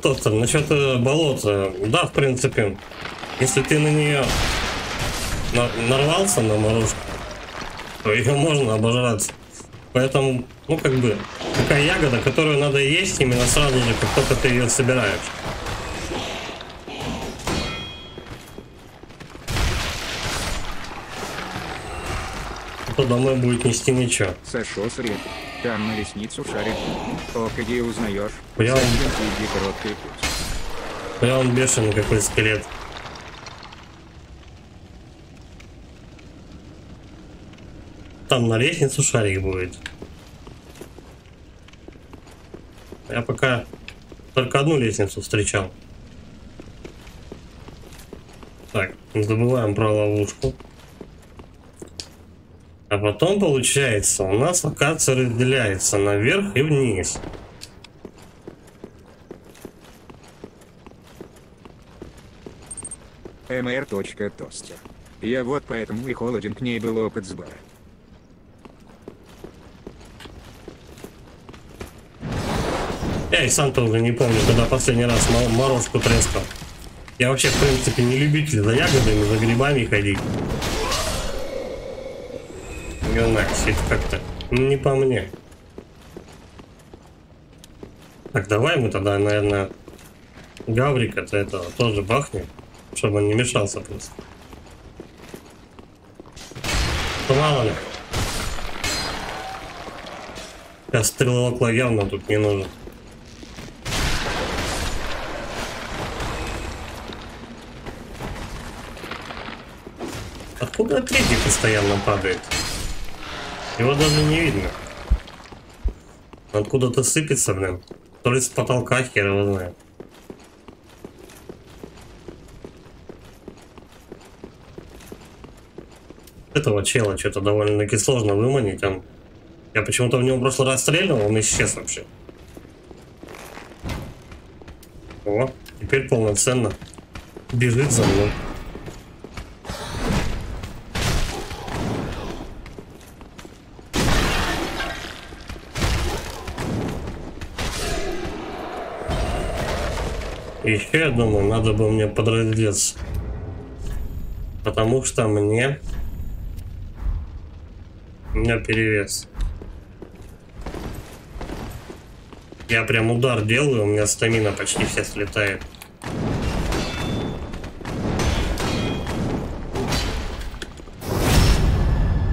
Тостер, насчет болота, да, в принципе, если ты на нее нарвался, на морожку, то ее можно обожраться. Поэтому, ну, как бы, такая ягода, которую надо есть именно сразу же, как только ты ее собираешь. Кто домой будет нести ничего. Сошел с рек. Там на ресницу шарит. Ох, иди узнаешь. Бля, он бешеный какой скелет. Там на лестницу шарик будет. Я пока только одну лестницу встречал. Так, не забываем про ловушку. А потом получается у нас локация разделяется наверх и вниз. Mr. Тостер. Я вот поэтому и холоден к ней был опыт с бара. Я и сам-то уже не помню, когда последний раз морожку трескал. Я вообще, в принципе, не любитель за ягодами, за грибами ходить. Гонаксит как-то не по мне. Так, давай мы тогда, наверное, гаврика-то этого тоже бахнем, чтобы он не мешался просто. Мало ли. Сейчас стрелок явно тут не нужен. Откуда третий постоянно падает? Его даже не видно. Откуда-то сыпется, блин. То ли с потолка, хер его знает. Этого чела что-то довольно-таки сложно выманить. Я почему-то в него в прошлый раз стрелял, он исчез вообще. О, теперь полноценно бежит за мной. Еще, я думаю, надо бы мне подраздеться. Потому что мне... У меня перевес. Я прям удар делаю, у меня стамина почти вся слетает.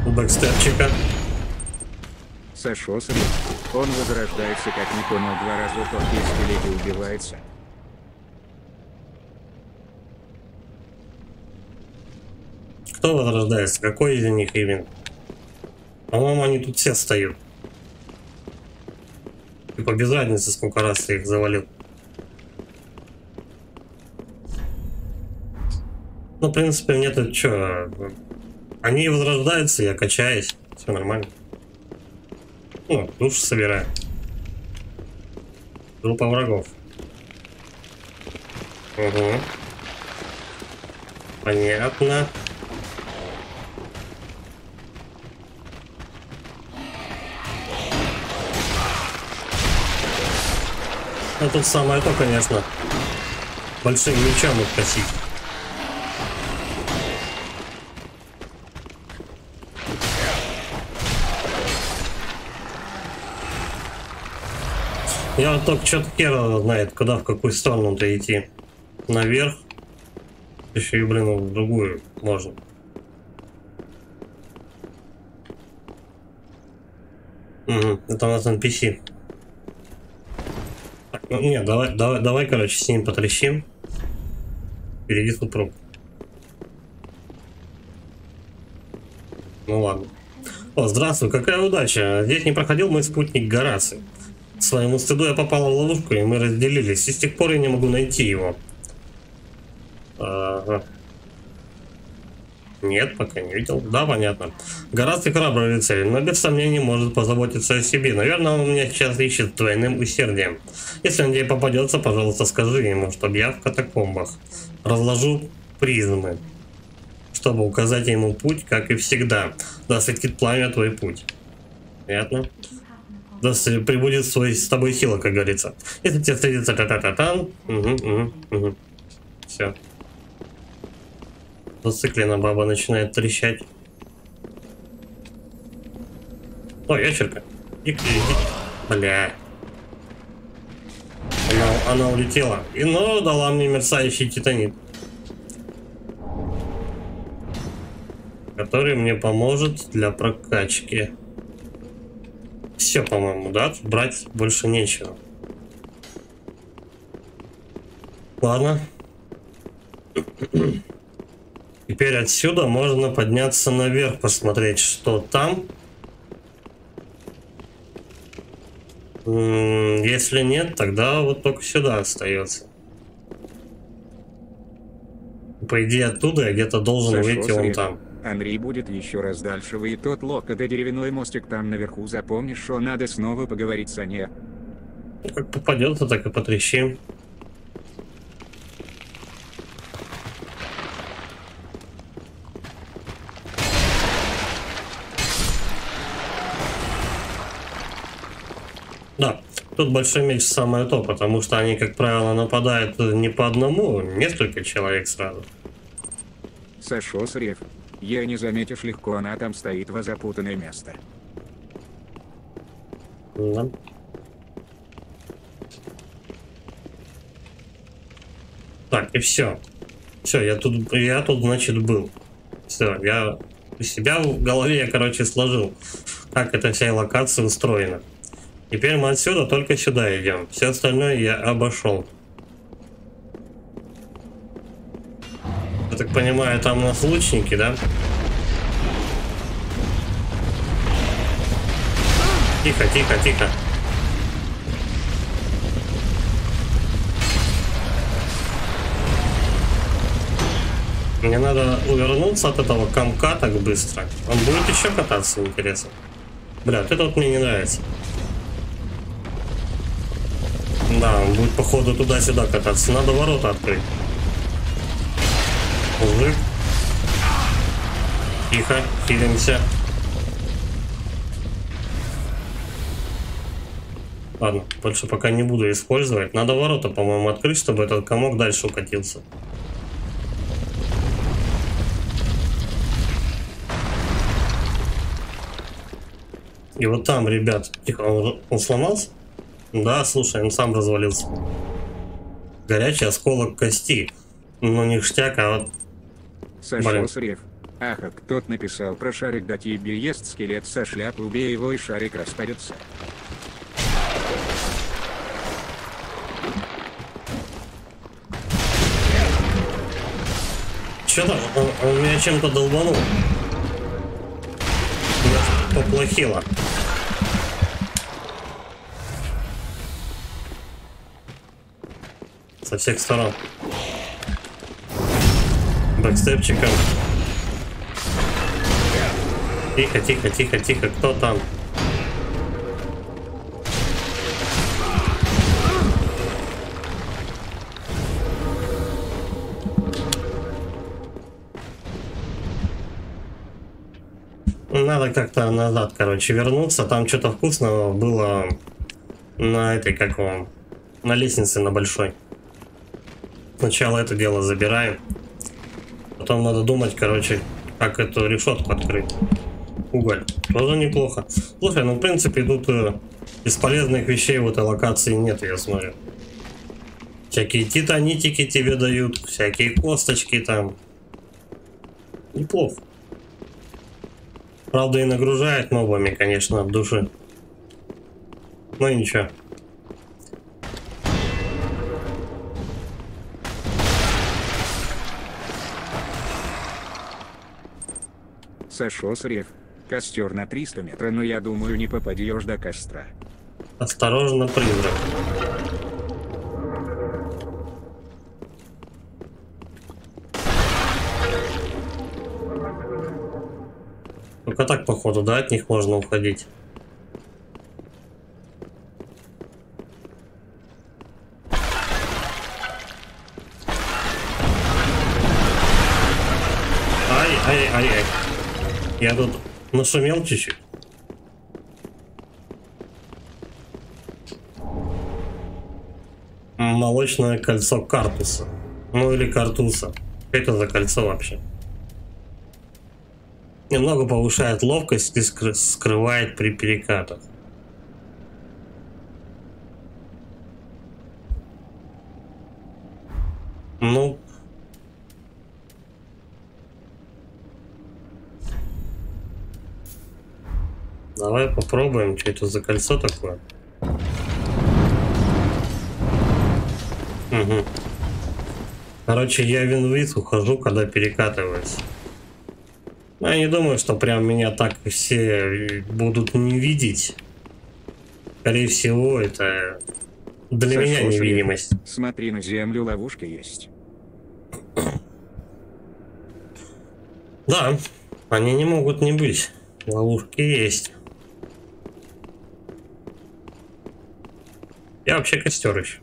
Бэкстепчика. Сошел с риф. Он возрождается, как не понял, два раза в толпе скелеты убивается. Кто возрождается? Какой из них именно? По-моему, они тут все встают. Типа без разницы, сколько раз ты их завалил. Ну, в принципе, мне тут что? Они возрождаются, я качаюсь. Все нормально. Ну, душ собираю. Группа врагов. Угу. Понятно. Ну тут самое то, конечно, большим мечом их косить. Я вот только что-то хер знает, куда, в какую сторону-то идти. Наверх. Еще и, блин, в другую можно. Угу, это у нас NPC. Ну, нет, давай, короче, с ним потрещим. Впереди супруг. Ну ладно. О, здравствуй, какая удача. Здесь не проходил мой спутник Гораций. К своему стыду я попала в ловушку, и мы разделились. И с тех пор я не могу найти его. Ага. Нет, пока не видел. Да, понятно. Гораций храбрый рыцарь, но без сомнений может позаботиться о себе. Наверное, он меня сейчас ищет двойным усердием. Если он тебе попадется, пожалуйста, скажи ему, чтобы я в катакомбах. Разложу призмы, чтобы указать ему путь, как и всегда. Да светит пламя твой путь. Понятно? Да прибудет свой, с тобой сила, как говорится. Если тебе встретится та-та-та-тан. Угу. Все. Зациклена баба начинает трещать. О, ящерка. И Бля. Она улетела. И но дала мне мерцающий титанит, который мне поможет для прокачки. Все, по-моему, да? Тут брать больше нечего. Ладно. Теперь отсюда можно подняться наверх, посмотреть, что там. Если нет, тогда вот только сюда остается. По идее, оттуда я где-то должен выйти вон там. Андрей будет еще раз дальше, и тот лок, это деревянный мостик там наверху, запомнишь, что надо снова поговорить с Аней. Как попадется, так и потрещим. Да, тут большой меч самое то, потому что они, как правило, нападают не по одному, несколько человек сразу. Сошёл с рев. Её не заметишь легко, она там стоит во запутанное место. Да. Так, и все. Все, я тут, значит, был. Все, я у себя в голове, короче, сложил, как эта вся локация устроена. Теперь мы отсюда только сюда идем. Все остальное я обошел. Я так понимаю, там у нас лучники, да? Тихо, тихо, тихо. Мне надо увернуться от этого комка так быстро. Он будет еще кататься, интересно. Бля, вот это вот мне не нравится. Да, он будет походу туда-сюда кататься. Надо ворота открыть. Мужик. Тихо, хилимся. Ладно, больше пока не буду использовать. Надо ворота, по-моему, открыть, чтобы этот комок дальше укатился. И вот там, ребят, тихо, он сломался? Да, слушай, он сам развалился. Горячий осколок кости. Ну, ништяк, а вот... Сошёл с рев. Ах, а кто-то написал про шарик, да тебе ест скелет со шляпы, убей его и шарик распадется. Чё там? Он меня чем-то долбанул. Меня поплохело. Со всех сторон. Бэкстепчиком. Тихо, тихо, тихо, тихо. Кто там? Надо как-то назад, короче, вернуться. Там что-то вкусного было на этой, как вам, на лестнице на большой. Сначала это дело забираем. Потом надо думать, короче, как эту решетку открыть. Уголь. Тоже неплохо. Слушай, ну в принципе тут бесполезных вещей в этой локации нет, я смотрю. Всякие титанитики тебе дают, всякие косточки там. Неплохо. Правда и нагружает мобами, конечно, от души. Но ничего. Сошел с рев. Костер на 300 метров, но я думаю, не попадешь до костра. Осторожно, призрак. Только так, походу, да, от них можно уходить. Ай-ай-ай-ай. Я тут нашумел чуть-чуть. Молочное кольцо Картуса. Ну или Картуса. Это за кольцо вообще. Немного повышает ловкость и скрывает при перекатах. Ну. Давай попробуем, что это за кольцо такое. Угу. Короче, я в инвиз ухожу, когда перекатываюсь. Я не думаю, что прям меня так все будут не видеть. Скорее всего, это для меня невидимость. Смотри на землю, ловушка есть. Да, они не могут не быть. Ловушки есть. Я вообще костер ищу.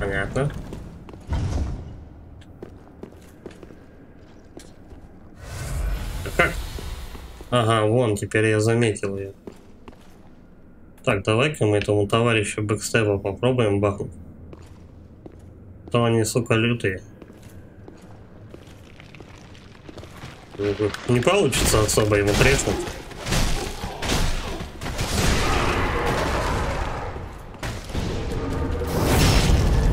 Понятно. Как? Ага, вон, теперь я заметил ее. Так, давай-ка мы этому товарищу бэкстепа попробуем бахнуть. То они, сука, лютые. Не получится особо ему треснуть.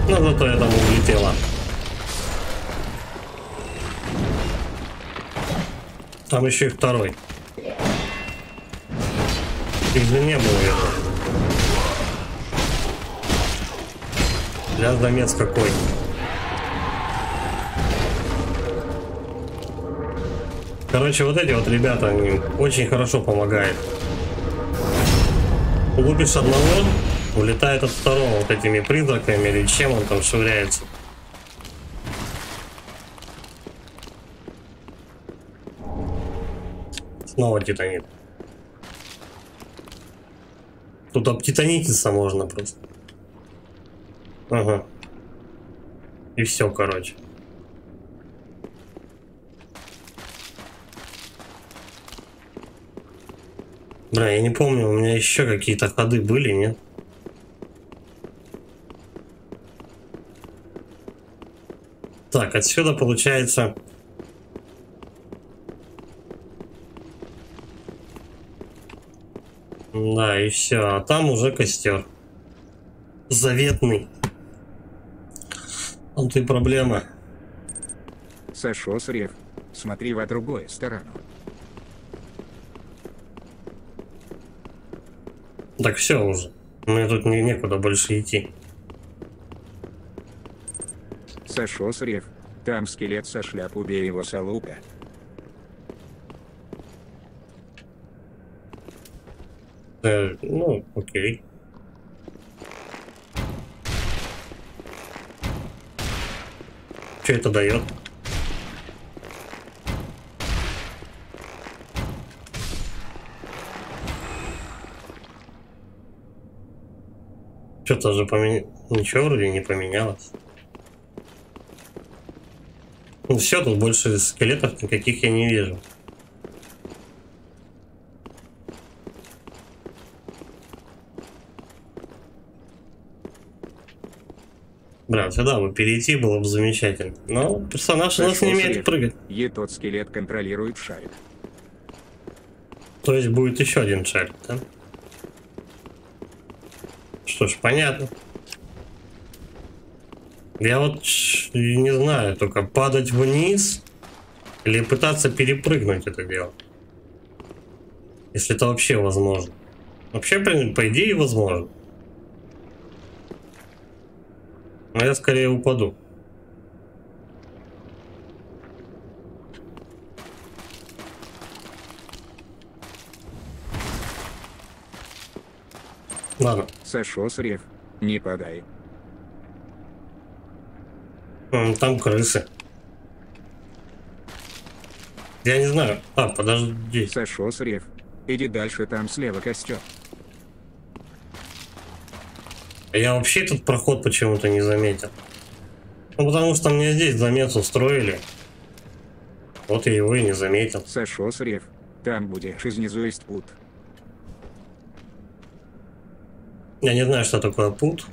Но зато я там улетела. Там еще и второй. Их же не было этого. Ляз домец какой. Короче, вот эти вот ребята, они очень хорошо помогают. Лупишь одного, улетает от второго вот этими призраками или чем он там швыряется. Снова титанит. Тут обтитаниться можно просто. Ага. И все, короче. Бля, я не помню, у меня еще какие-то ходы были, нет? Так, отсюда получается... Да, и все, а там уже костер. Заветный. Там ты проблема. Сошел с рев. Смотри во другую сторону. Так все уже. Мне тут некуда больше идти. Сошел с рев. Там скелет со шляп, убей его со лука. Ну, окей. Что это дает? Что-то же поменялось. Ничего вроде не поменялось. Ну все, тут больше скелетов никаких я не вижу. Бля, сюда бы перейти было бы замечательно. Но персонаж у нас не умеет прыгать. И тот скелет контролирует шарик. То есть будет еще один шарик, да? Что ж, понятно. Я вот не знаю, только падать вниз или пытаться перепрыгнуть это дело. Если это вообще возможно. Вообще, по идее, возможно. Но я скорее упаду. Ладно. Сошел с рев. Не падай. Там крысы. Я не знаю. А, подожди. Сошел с рев. Иди дальше, там слева костер. Я вообще этот проход почему-то не заметил. Ну, потому что мне здесь замес устроили. Вот я его и не заметил. Сошел с рев. Там будешь, изнизу есть пут. Я не знаю, что такое пут.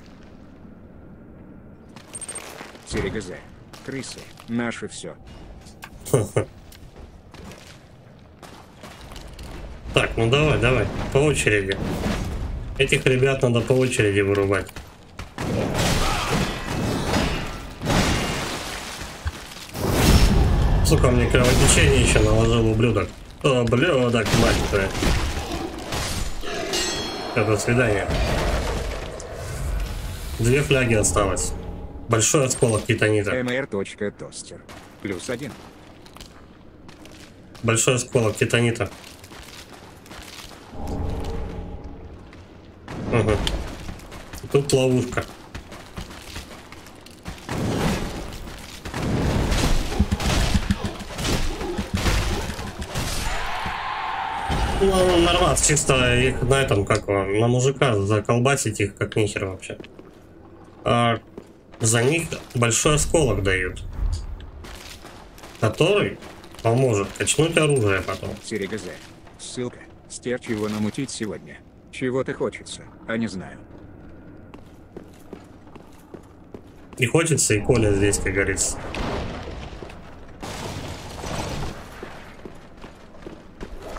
Серегаза. Крысы. Наши все. Так, ну давай, давай. По очереди. Этих ребят надо по очереди вырубать. сука, мне кровотечение еще наложил, ублюдок. О, блюдок, мать твоя. Это до свидания. 2 фляги осталось. Большой осколок титанита. МР.тостер. +1. Большой осколок титанита. Угу. Тут ловушка. Ну, нормально, чисто их на этом, как на мужика заколбасить их, как нихер вообще. А за них большой осколок дают, который поможет качнуть оружие потом. Серега-З. Ссылка. Стерч его намутить сегодня. Чего-то хочется, а не знаю. И хочется, и Коля здесь, как говорится.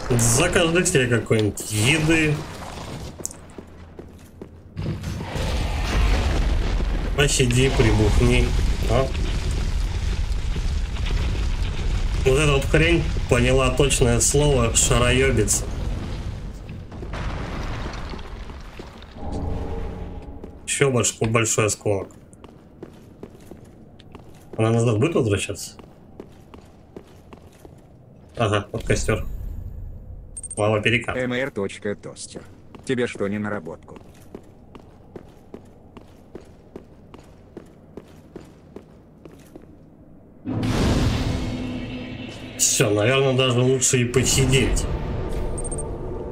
Закажи себе какой-нибудь еды. Посиди, прибухни. А? Вот эта вот хрень поняла точное слово шароебица. Еще большой осколок. Она назад будет возвращаться? Ага, вот костер. Лава перекат. МР.тостер. Тебе что, не наработку? Все, наверное, даже лучше и посидеть.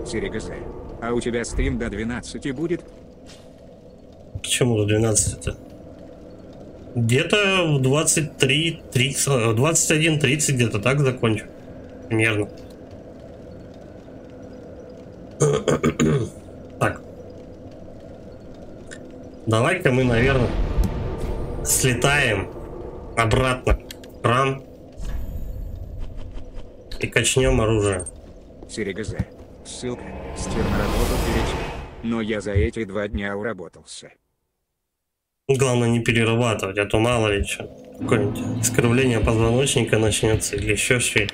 Серега-З, а у тебя стрим до 12 будет? Почему до 12-то? Где-то в 23:30, 21:30 где-то так закончу. Примерно. Так. Давай-ка мы, наверное, слетаем обратно к храм и качнем оружие. Серега-З, ссылка. Стир на работу перечень. Но я за эти 2 дня уработался. Главное не перерабатывать, а то мало ли что. Какое-нибудь искривление позвоночника начнется или еще что-нибудь.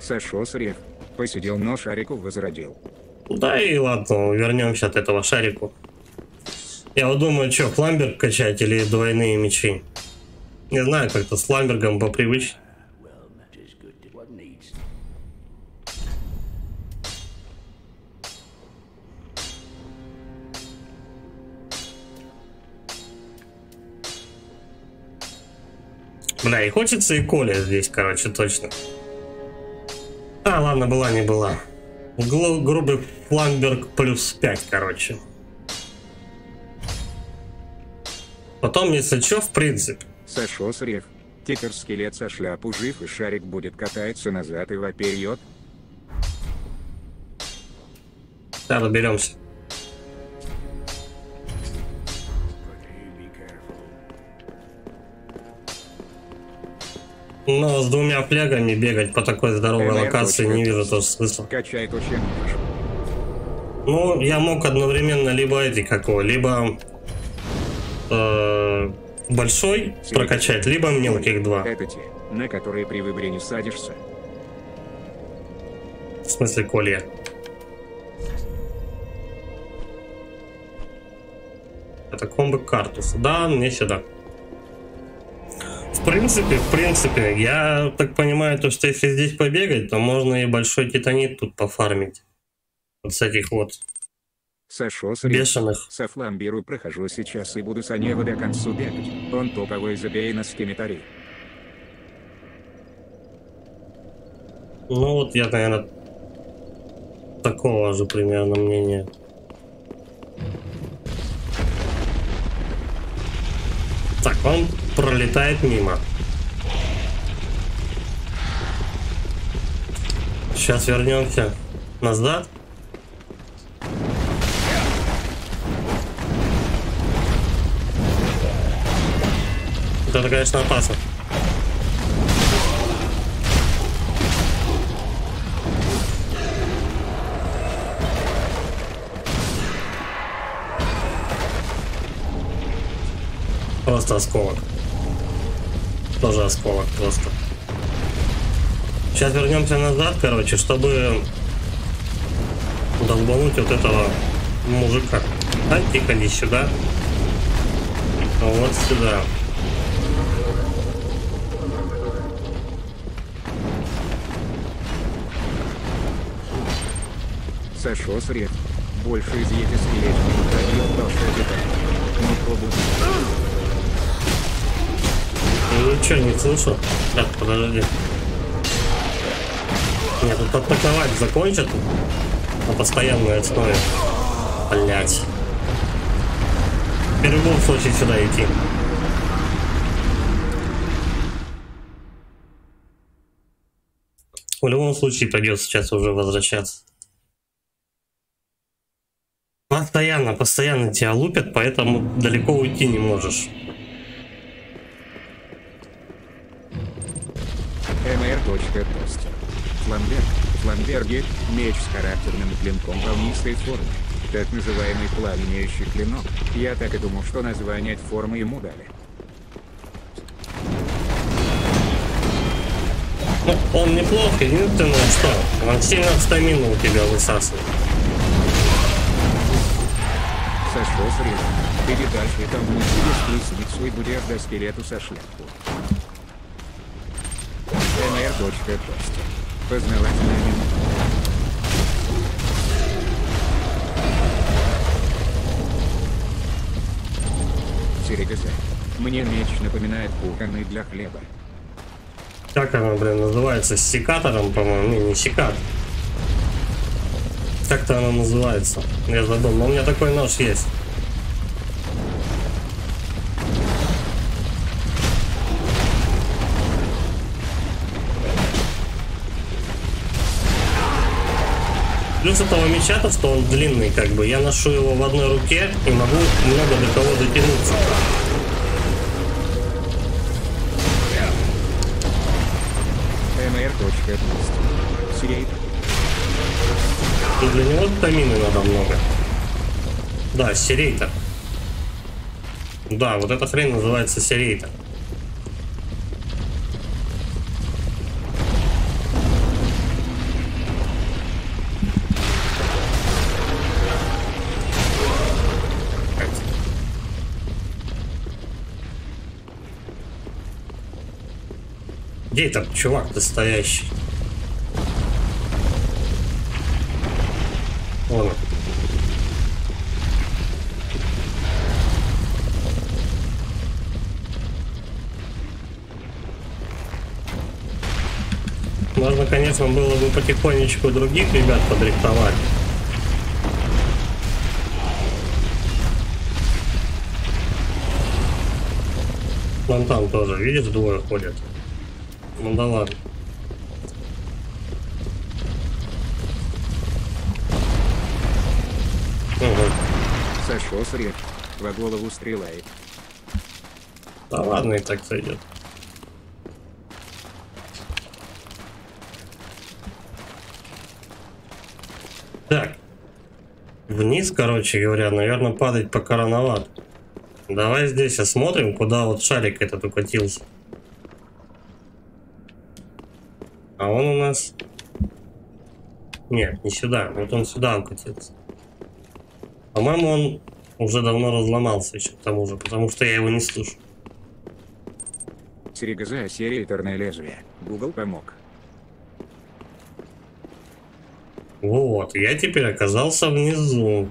Сошел с рев. Посидел, но шарику возродил. Да и ладно, вернемся от этого шарику. Я вот думаю, что, фламберг качать или двойные мечи? Не знаю, как-то с фламбергом попривычнее. Бля, и хочется, и Коля здесь, короче, точно. А, ладно, была не была. Грубый фламберг +5, короче. Потом, если чё, в принципе. Сошел с рев. Тикер скелет со шляпу жив, и шарик будет кататься назад и вперед. Да, доберемся. Но с 2 флягами бегать по такой здоровой локации не вижу тоже смысла. Качает очень. Ну, я мог одновременно либо эти какого, либо большой прокачать, либо мелких 2. Это те, на которые при выборе не садишься. В смысле, Коля. Это комбо Картус. Да, мне сюда. В принципе, я так понимаю, то, что если здесь побегать, то можно и большой титанит тут пофармить. Вот с этих вот Сошос бешеных. Со фламбиру прохожу сейчас и буду с Анева до концу бегать. Он топовый забейно с кемитари. Ну вот я, наверное, такого же примерно мнения. Так, он пролетает мимо. Сейчас вернемся. Назад. Это, конечно, опасно. Просто осколок. Тоже осколок просто. Сейчас вернемся назад, короче, чтобы долбануть вот этого мужика. А тихо, не сюда. Вот сюда. Сошел сред. Больше из этих скелетов не пробуду. Ну что, не слышу? Так, подожди. Нет, тут атаковать закончат на постоянной основе. Блять. В любом случае сюда идти. В любом случае придется сейчас уже возвращаться. Постоянно тебя лупят, поэтому далеко уйти не можешь. МР.тост. Фламберг. Фламберги – меч с характерным клинком волнистой формы. Так называемый пламенеющий клинок. Я так и думал, что название от формы ему дали. Ну, он неплохо, единственное, что он сильно стамину у тебя высасывает. Сошел срез. Передашь это в мужчине с лестницу и будешь до скелету со шляпку. МР.тост. Познавательная минута. Серега, мне меч напоминает кухонный для хлеба. Как она, блин, называется? С секатором, по-моему. Не, не секатор. Как-то она называется. Я забыл, но у меня такой нож есть. Плюс этого меча то, что он длинный, как бы. Я ношу его в одной руке и могу много до кого дотянуться. И для него витамины надо много. Да, серейтер. Да, вот эта хрень называется серейтер. Где этот чувак-то стоящий? Вон он. Можно, конечно, было бы потихонечку других ребят подрихтовать. Вон там тоже, видишь, двое ходят. Ну да ладно. Угу. Сошел сред. Во голову стреляет. Да ладно, и так сойдет. Так. Вниз, короче говоря, наверное, падать пока рановато. Давай здесь осмотрим, куда вот шарик этот укатился. А он у нас... Нет, не сюда. Вот он сюда укатился. По-моему, он уже давно разломался еще к тому же, потому что я его не слышу. Серега, серейторное лезвие. Google помог. Вот, я теперь оказался внизу.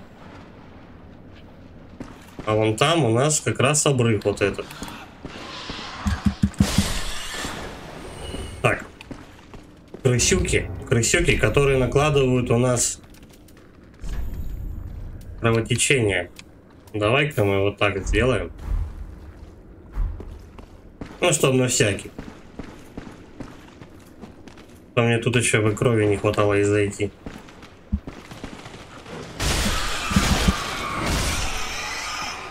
А вон там у нас как раз обрыв вот этот. Крысюки, которые накладывают у нас кровотечение. Давай-ка мы вот так сделаем. Ну, чтобы на всякий. А мне тут еще бы крови не хватало и зайти.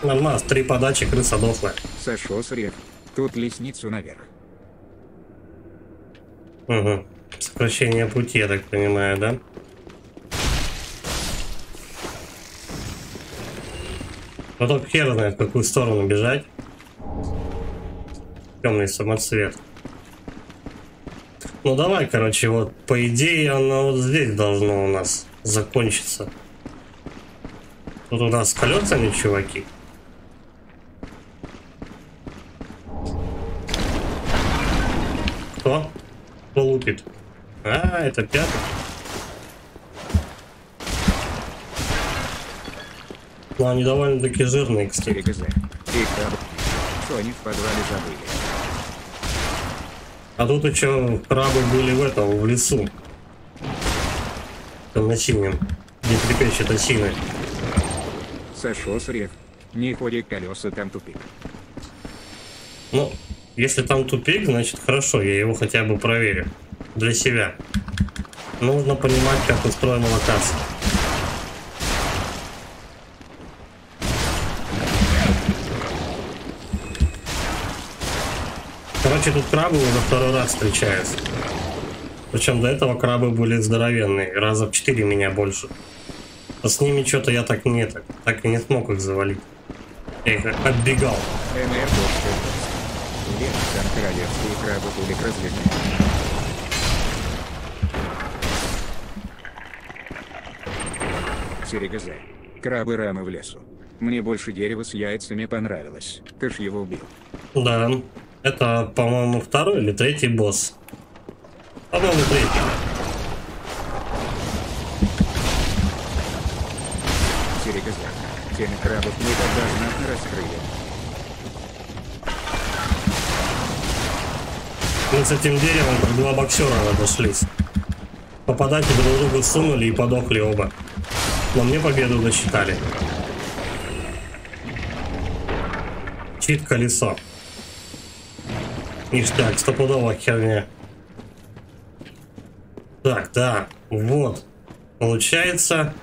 Нормас, 3 подачи, крыса дохла. Сошел сред. Тут лестницу наверх. Угу. Сокращение пути, я так понимаю, да? Вот только хер знает, в какую сторону бежать. Темный самоцвет. ну давай, короче, вот по идее она вот здесь должна у нас закончиться. Тут у нас колесами, чуваки. Кто? Кто лупит? А, это пятый. Но они довольно-таки жирные, кстати. Они в подвале забыли. А тут еще крабы были в этом, в лесу. Там на синем. Не трепещет, это сильно. Сошел с рев. Не ходи колеса, там тупик. Ну, если там тупик, значит хорошо, я его хотя бы проверю. Для себя. Нужно понимать, как устроена локация. Короче, тут крабы уже второй раз встречаются. Причем до этого крабы были здоровенные, раза в 4 меня больше. А с ними что-то я так и не смог их завалить. Я их отбегал. Серегаза, крабы рамы в лесу. Мне больше дерева с яйцами понравилось. Ты ж его убил. Да. Это, по-моему, второй или третий босс. По-моему, третий. Серегаза, теми крабов мы тогда раскрыли. Мы с этим деревом как два боксера разошлись. Попадать друг другу сунули и подохли оба. Но мне победу засчитали. Чит-колесо. Ништяк, стопудово херня. Так, да, вот. Получается...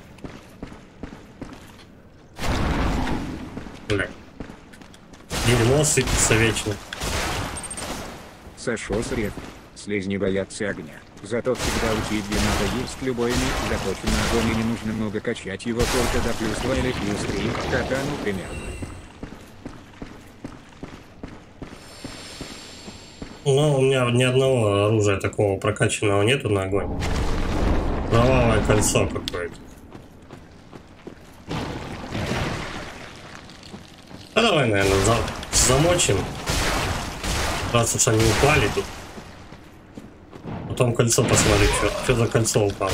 Бля. Дерьмо сыпется вечно. Сошел с рек. Слизни боятся огня. Зато всегда учить, где надо, есть любой миг. Заточен на огонь и не нужно много качать его, только до плюс 2 или плюс 3, катану примерно. Но у меня ни одного оружия такого прокачанного нету на огонь. Кровавое кольцо какое-то. А давай, наверное, замочим. Раз уж они упали тут. Потом кольцо посмотрю, что за кольцо упало.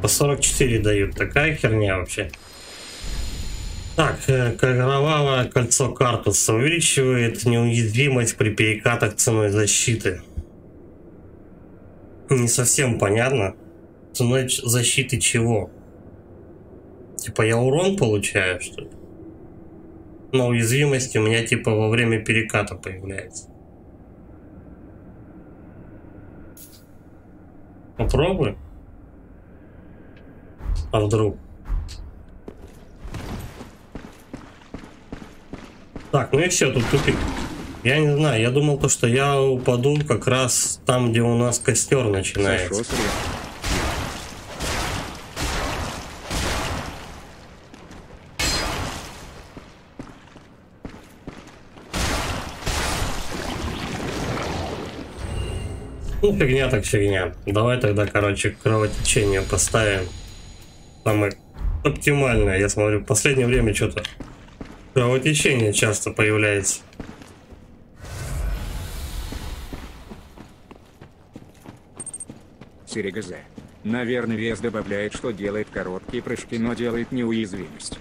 По 44 дают, такая херня вообще. Так, кровавое кольцо Картуса увеличивает неуязвимость при перекатах ценой защиты. Не совсем понятно, ценой защиты чего? Типа я урон получаю, что ли? Но уязвимость у меня типа во время переката появляется. Попробуй. А вдруг? Так, ну и все, тут тупик. Я не знаю, я думал то, что я упаду как раз там, где у нас костер начинается. Ну фигня так фигня. Давай тогда, короче, кровотечение поставим. Самое оптимальное, я смотрю, в последнее время что-то кровотечение часто появляется. Серегаза. Наверное, вес добавляет, что делает короткие прыжки, но делает неуязвимость.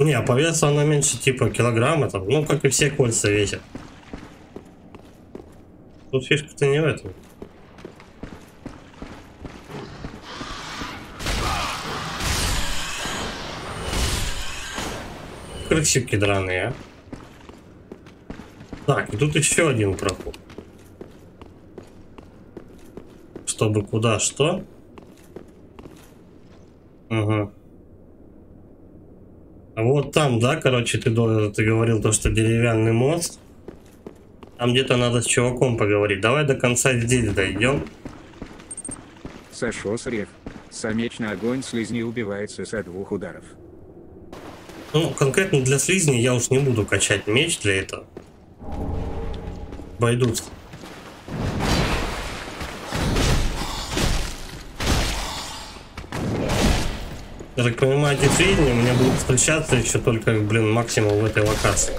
Не, по весу она меньше типа килограмма, там, ну как и все кольца весят. Тут фишка-то не в этом. Крысики драные. Так, и тут еще один проход. Чтобы куда что? Ага. А вот там, да, короче, ты говорил то, что деревянный мост. Там где-то надо с чуваком поговорить. Давай до конца здесь дойдем. Сошел с рек. Самечный огонь слизни убивается со 2 ударов. Ну, конкретно для слизни я уж не буду качать меч для этого. Обойдусь. Я так понимаю, эти сведения у меня будут встречаться еще только, блин, максимум в этой локации.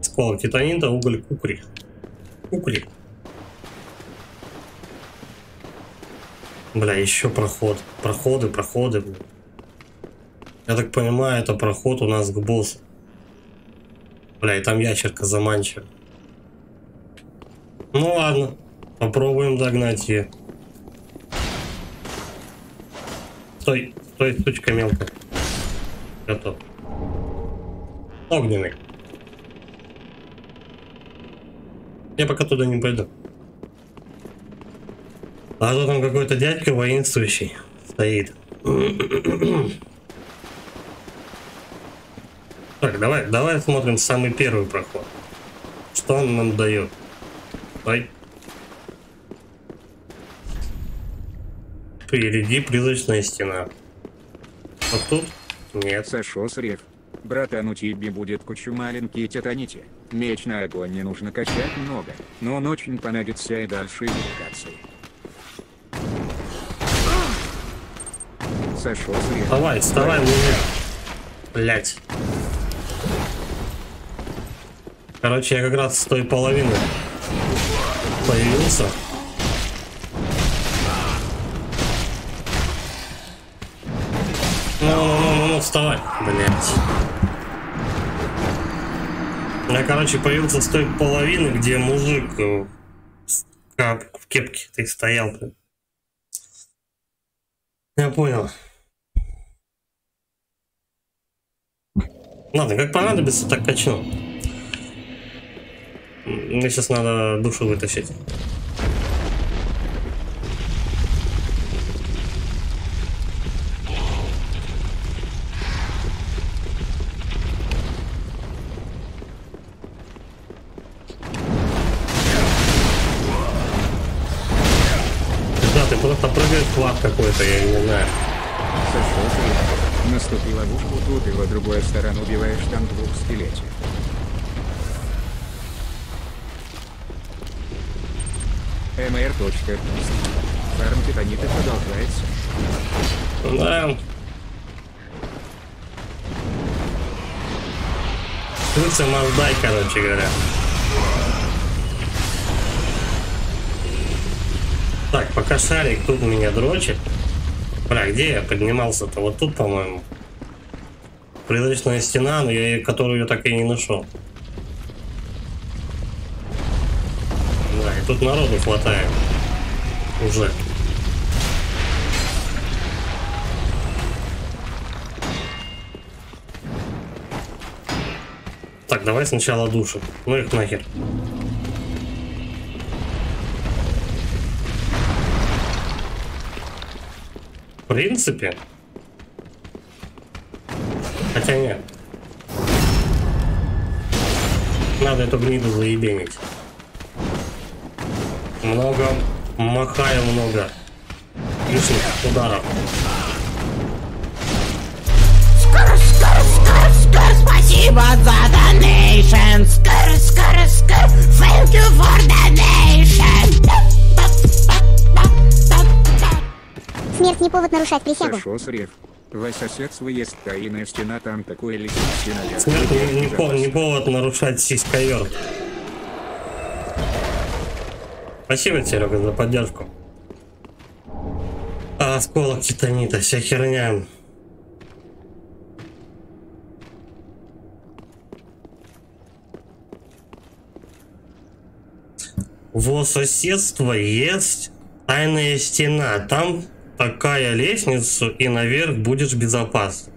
Скол титанита, уголь, кукри. Кукри. Бля, еще проход. Проходы. Блин. Я так понимаю, это проход у нас к боссу. Бля, и там ящерка заманчива. Ну ладно. Попробуем догнать ее. Стой, стой, сучка мелкая. Готов. Огненный. Я пока туда не пойду. А то там какой-то дядька воинствующий стоит. Так, давай смотрим самый первый проход. Что он нам дает? Стой. Впереди призрачная стена. Вот тут? Нет. Сошел срев. Братан, у тебе будет кучу маленькие титаните. Меч на огонь не нужно качать много, но он очень понадобится и дальше локации. Сошел срев. Вставай, вставай, мужик. Блять. Короче, я как раз с той половины появился. Ну, вставай, блять. Я, короче, появился с той половины, где мужик в кепке ты стоял. Я понял. Ладно, как понадобится, так качну. Мне сейчас надо душу вытащить. Просто прыгает флаг какой-то, я не знаю. Сошел, наступи ловушку, тут его другую сторону убиваешь, там 2 скелетов. МР. Фарм титанита продолжается. Да. Слышится моздай, короче говоря. Так, пока шарик тут меня дрочит. Бля, где я поднимался-то? Вот тут, по-моему. Призрачная стена, но я, которую я так и не нашел. Да, и тут народу хватает. Уже. Так, давай сначала душу. Ну их нахер. В принципе. Хотя нет. Надо эту гниду заебенить. Много. Махаю много. Лишних ударов. Скоро, спасибо за донейшн. Скоро. Thank you for donation. Смерть не повод нарушать присягу. Сошел срев. Во соседство есть тайная стена, там такое летит стена. Смерть не повод нарушать сиськоверт. Спасибо, Серега, за поддержку. А, осколок титанита, вся херня. Во соседство есть тайная стена, там... Такая лестница, и наверх будешь безопасен.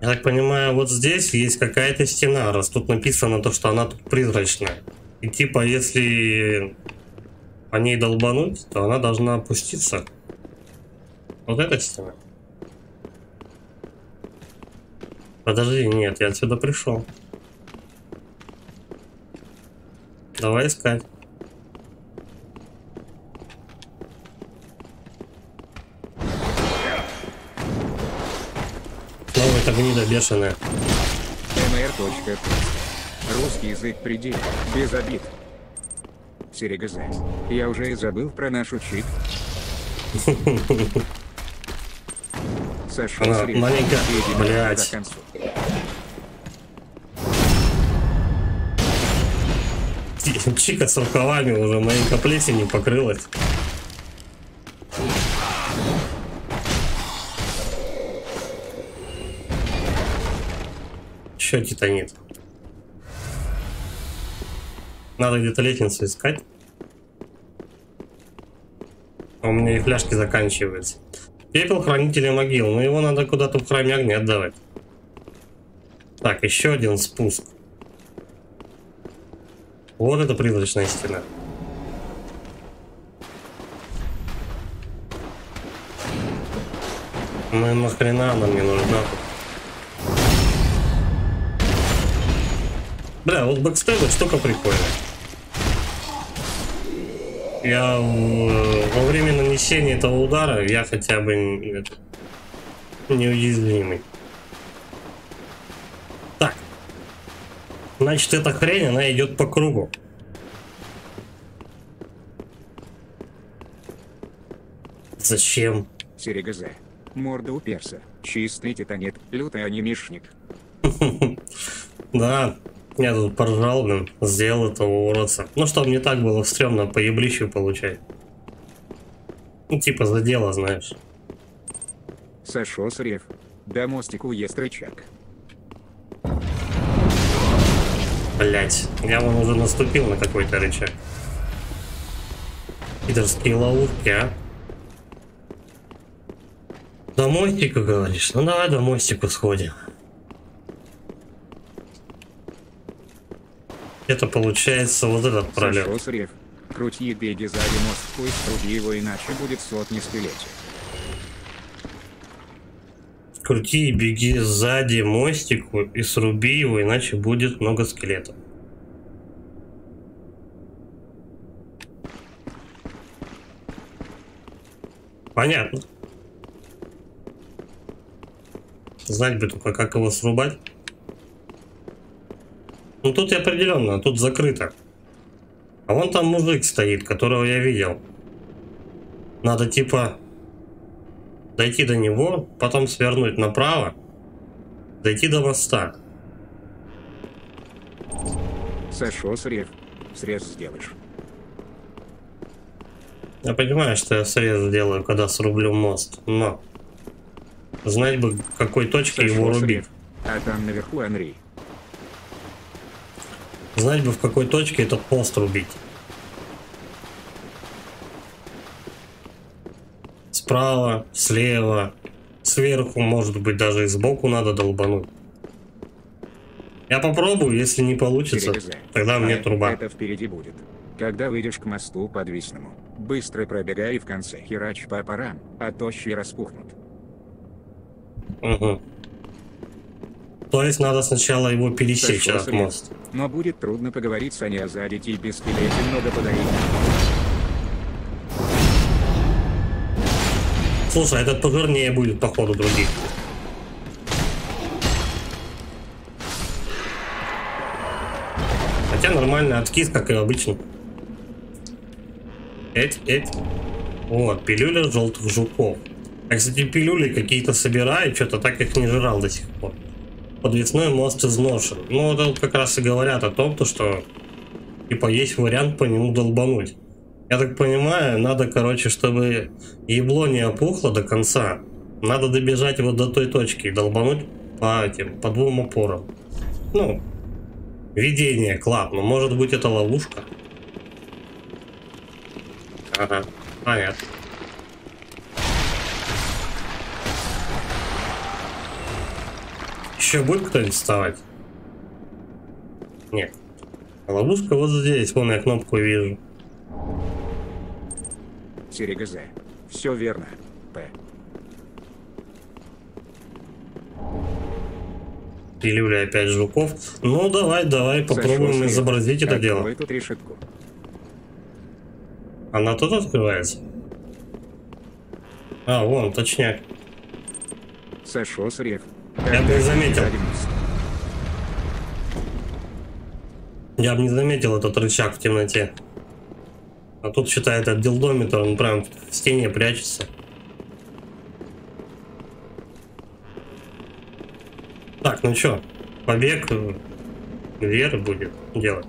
Я так понимаю, вот здесь есть какая-то стена, раз тут написано то, что она тут призрачная. И типа, если по ней долбануть, то она должна опуститься. Вот эта стена. Подожди, нет, я отсюда пришел. давай искать. Снова эта гнида бешеная. mr.f. Русский язык предел. Без обид. Серега Зайц. Я уже и забыл про нашу чит. Саша, маленько. Блять. Чика с рукавами уже маленько плесенью покрылась. Еще титанит. Надо где-то лестницу искать. А у меня и фляжки заканчиваются. Пепел хранителя могил. Но его надо куда-то в храме огня отдавать. Так, еще один спуск. Вот это призрачная стена. Ну нахрена она мне нужна? Бля, вот бэкстейп штука прикольная. Я во время нанесения этого удара я хотя бы неуязвимый. Так. Значит, эта хрень, она идет по кругу. Зачем? Серега З. Морда у перса. Чистый титанет. Лютый анимишник. Да. Я тут поржал, блин, сделал этого уродца. Ну, чтобы не так было стрёмно по еблищу получать. Ну, типа за дело, знаешь. Сашо Срев. До мостику есть рычаг. Блять, я вон уже наступил на какой-то рычаг. Пидорские ловушки, а. До мостика, говоришь? Ну, давай до мостику сходим. Это получается вот этот пролет. Крути беги за мост, пусть труби его, иначе будет сотни скелетов. Крути и беги сзади мостику и сруби его, иначе будет много скелетов. Понятно. Знать бы только, как его срубать. Ну тут я определенно, тут закрыто. А вон там мужик стоит, которого я видел. Надо типа дойти до него, потом свернуть направо, дойти до моста. Сашо, срез. Срез сделаешь. Я понимаю, что я срез сделаю, когда срублю мост, но знать бы, в какой точке Сашо, его рубить. А там наверху Андрей. Знать бы, в какой точке этот мост рубить. Справа, слева, сверху, может быть, даже и сбоку надо долбануть. Я попробую, если не получится, тогда мне труба. Это впереди будет. Когда выйдешь к мосту подвесному, быстро пробегай и в конце херач по парам, а тощие распухнут. Угу. То есть надо сначала его пересечь, этот мост. Но будет трудно поговорить с Аней за детей без скелета, много подарить. Слушай, этот пожирнее будет по ходу других. Хотя нормально, откис, как и обычно. Вот, пилюля желтых жуков. Я, кстати, пилюли какие-то собираю, что-то так их не жрал до сих пор. Подвесной мост изношен. Ну, вот тут как раз и говорят о том, что типа есть вариант по нему долбануть. Я так понимаю, надо, короче, чтобы ебло не опухло до конца, надо добежать вот до той точки и долбануть по двум опорам. Ну, видение, клад, но может быть это ловушка. Ага, понятно. Еще будет кто-нибудь вставать? Нет. Ловушка вот здесь, вон я кнопку вижу. Серега З. Все верно. П. Пилюля опять жуков. Ну давай, давай, попробуем изобразить это дело. Она тут открывается? А, вон, точняк. Я бы не заметил. Я бы не заметил этот рычаг в темноте. А тут, считай, этот дилдометр, он прям в стене прячется. Так, ну чё, побег Веры будет делать.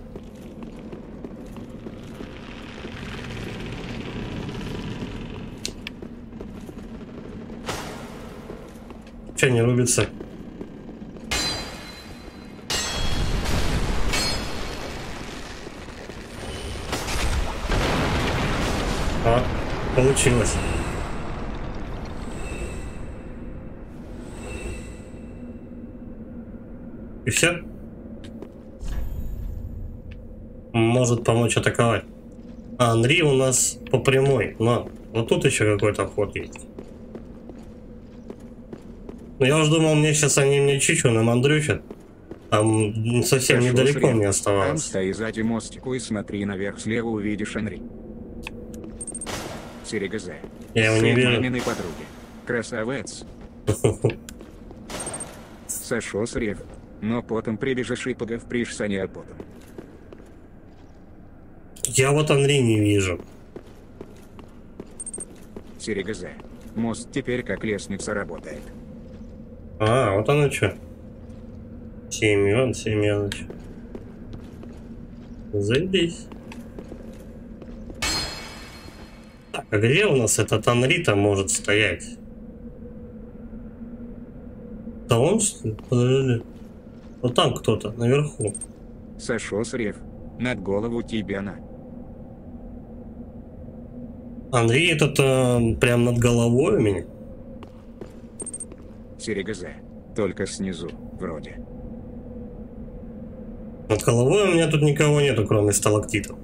Чё не рубится? А, получилось. И все? Может помочь атаковать. А Анри у нас по прямой, но вот тут еще какой-то вход есть. Но я уже думал, мне сейчас они мне чичу намандрючат. Там совсем недалеко мне оставалось. Там стоит сзади мостику и смотри наверх, слева увидишь Анри. Серегазе. Я его не вижу. Красавец. Сошел с рева, но потом прибежишь и подговпришься не от потом. Я вот Анри не вижу. Серегазе. Мост теперь как лестница работает. А, вот оно что. Семен Семенович. Зайдись. Так, а где у нас этот Анри-то может стоять? Да он что ли? Подожди. Вот там кто-то, наверху. Сошел с рев. Над голову тебе на. Анри этот прям над головой у меня? Серегазе. Только снизу, вроде. Над головой у меня тут никого нету, кроме сталактитов.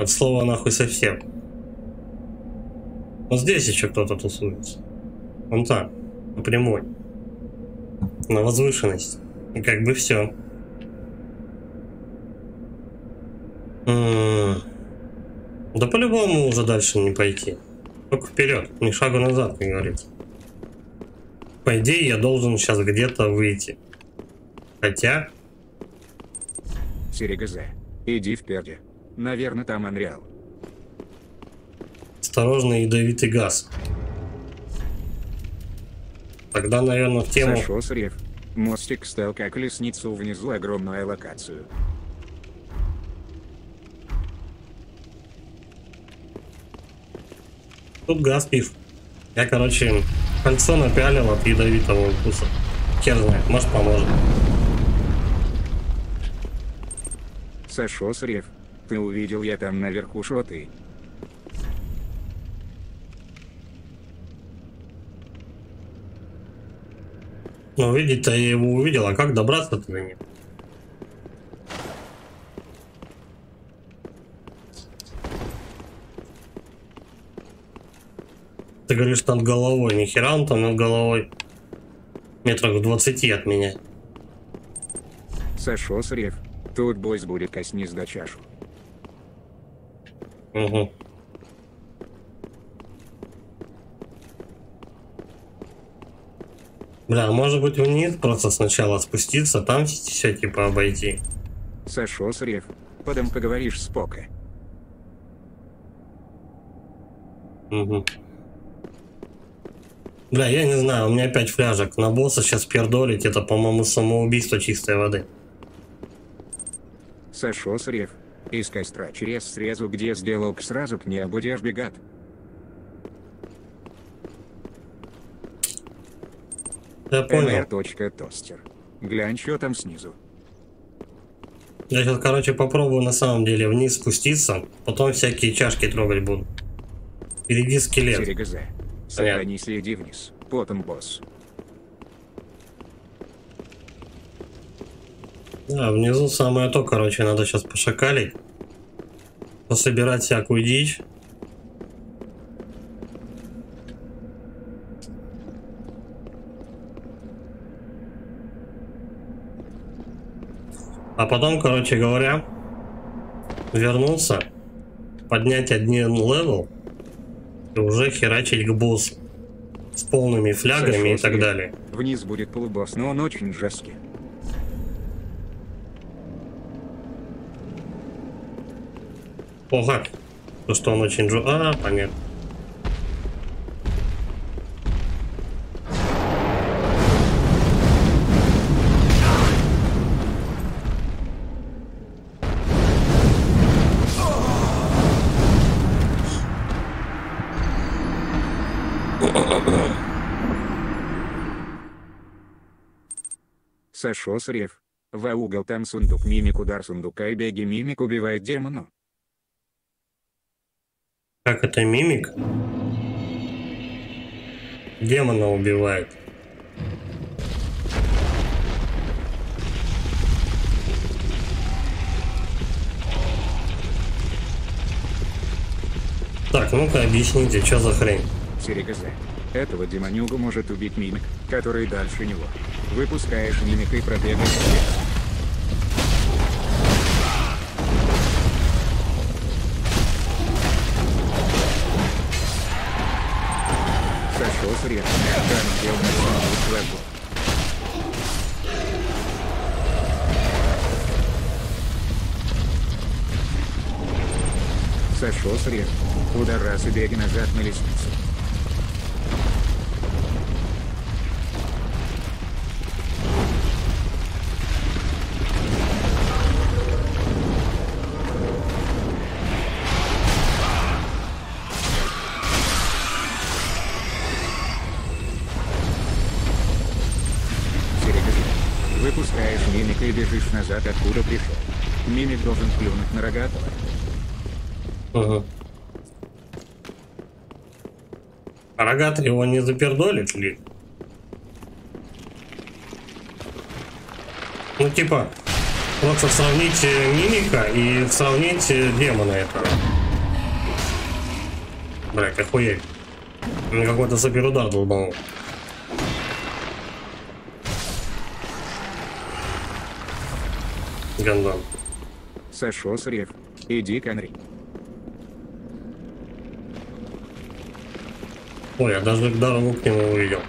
От слова нахуй совсем. Вот здесь еще кто-то тусуется. Вон там, на прямой. На возвышенность. И как бы все. Да по-любому уже дальше не пойти. Только вперед, ни шагу назад, как говорится. По идее, я должен сейчас где-то выйти. Хотя... Серегазе, иди вперед. Наверное, там Анриал. Осторожно, ядовитый газ. Тогда, наверное, в тему... Сошел с рев. Мостик стал как лестницу внизу, огромную локацию. Тут газ пив. Я, короче, кольцо напялил от ядовитого укуса. Хер знает, может поможет. Сошел с рев. Ты увидел, я там наверху шоты. Ну, видеть-то я его увидел, а как добраться-то до него? Ты говоришь, над головой, нихера он там над головой. Метрах в 20 от меня. Сошел с рев. Тут бойс будет, коснись до чашу. Угу. Бля, может быть вниз просто сначала спуститься, там все типа обойти. Сошел с рев. Потом поговоришь с Пока. Угу. Бля, я не знаю, у меня опять фляжек. На босса сейчас пердолить, это, по-моему, самоубийство чистой воды. Сошел с рев. Из костра через срезу, где сделал, сразу к ней будешь бегать. Я понял. Тостер. Глянь, что там снизу. Я сейчас, короче, попробую на самом деле вниз спуститься, потом всякие чашки трогать буду. Впереди скелет. Серегазе. Сохрани, следи вниз. Потом босс. Да, внизу самое то, короче, надо сейчас пошакалить, пособирать всякую дичь. А потом, короче говоря, вернуться, поднять один левел и уже херачить к боссу с полными флягами и так далее. Вниз будет полубосс, но он очень жесткий. Ого, то что он очень жесткий. А, понятно. Сошёс рев. В угол там сундук, мимик, удар сундука и беги, мимик убивает демона. Как это мимик? Демона убивает. Так, ну-ка объясните, что за хрень? Серега, этого демонюга может убить мимик, который дальше него. Выпускаешь мимик и пробегаешь. Сошел с рельса. Там делаешь мимик в Сошел с рельса. Удар раз и беги назад на лестницу. Ты бежишь назад, откуда пришел. Мимик должен плюнуть на рогатого. Ага. А рогатый его не запердолит ли? Ну типа, просто сравнить мимика и сравнить демона этого. Бля, охуеть. Он какой-то суперудар долбанул. Гандон. Сошел с рев. Иди, Конри. Ой, я даже дорогу к нему увидел.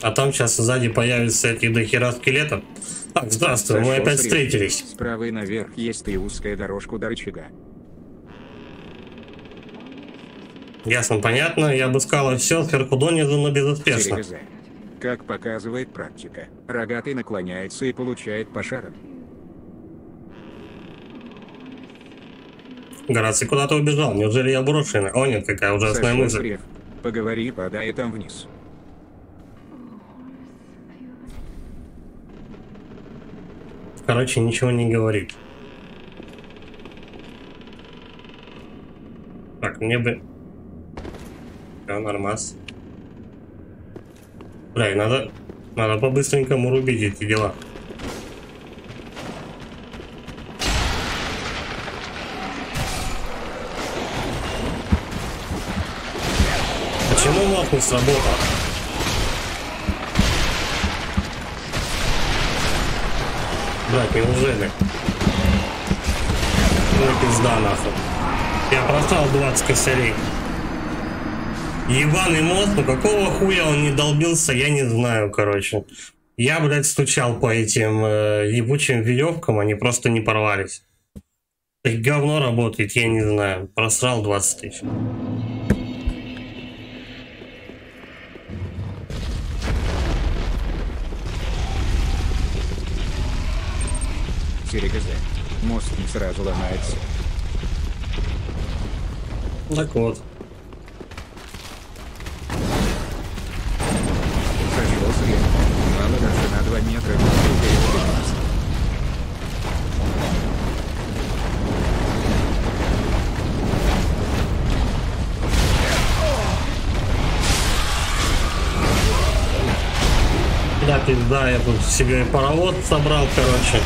А там сейчас сзади появится эти дохера скелетов. Так, здравствуй, мы опять встретились. Справа и наверх есть и узкая дорожка до рычага. Ясно, понятно. Я обыскала все сверху донизу, но безуспешно. Как показывает практика, рогатый наклоняется и получает по шарам. Гораций куда-то убежал, неужели я брошенный? О нет, какая ужасная мысль. Поговори, подай там вниз. Короче, ничего не говорит. Так, мне бы... Да, нормас. Бля, надо по-быстренькому рубить эти дела. Почему лап не сработал? Блядь, неужели? Ну пизда нахуй. Я просрал 20 косарей. Ебаный мозг, ну какого хуя он не долбился, я не знаю, короче. Я, блядь, стучал по этим ебучим веревкам, они просто не порвались. Так говно работает, я не знаю. Просрал 20 тысяч. Серега, мозг не сразу ломается. Так вот. Метров. Да, пизда, я тут себе и паровоз собрал, короче.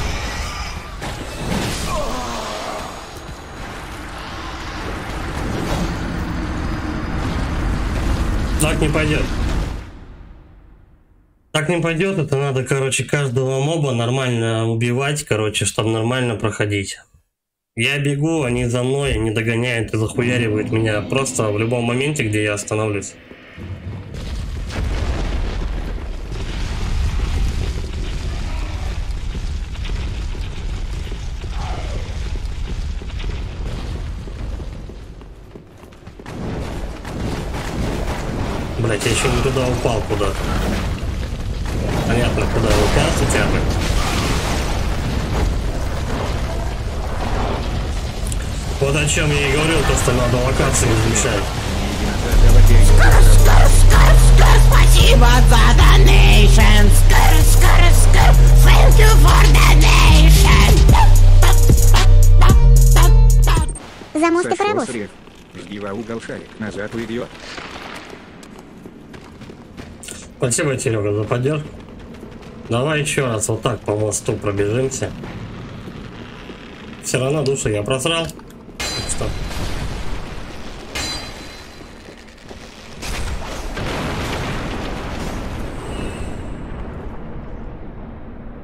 Так не пойдет. Так не пойдет, это надо, короче, каждого моба нормально убивать, короче, чтобы нормально проходить. Я бегу, они за мной, они догоняют и захуяривают меня просто в любом моменте, где я остановлюсь. Блять, я еще не туда упал куда-то. Понятно, куда я упал хотя бы. Вот о чем я и говорил, то что надо локации изучать. Спасибо за донейшн. Thank you for donation. Замуж ты паровоз. Сбила угол шарик, назад уйдет. Спасибо, Серега, за поддержку. Давай еще раз вот так по мосту пробежимся. Все равно душу я просрал. Что?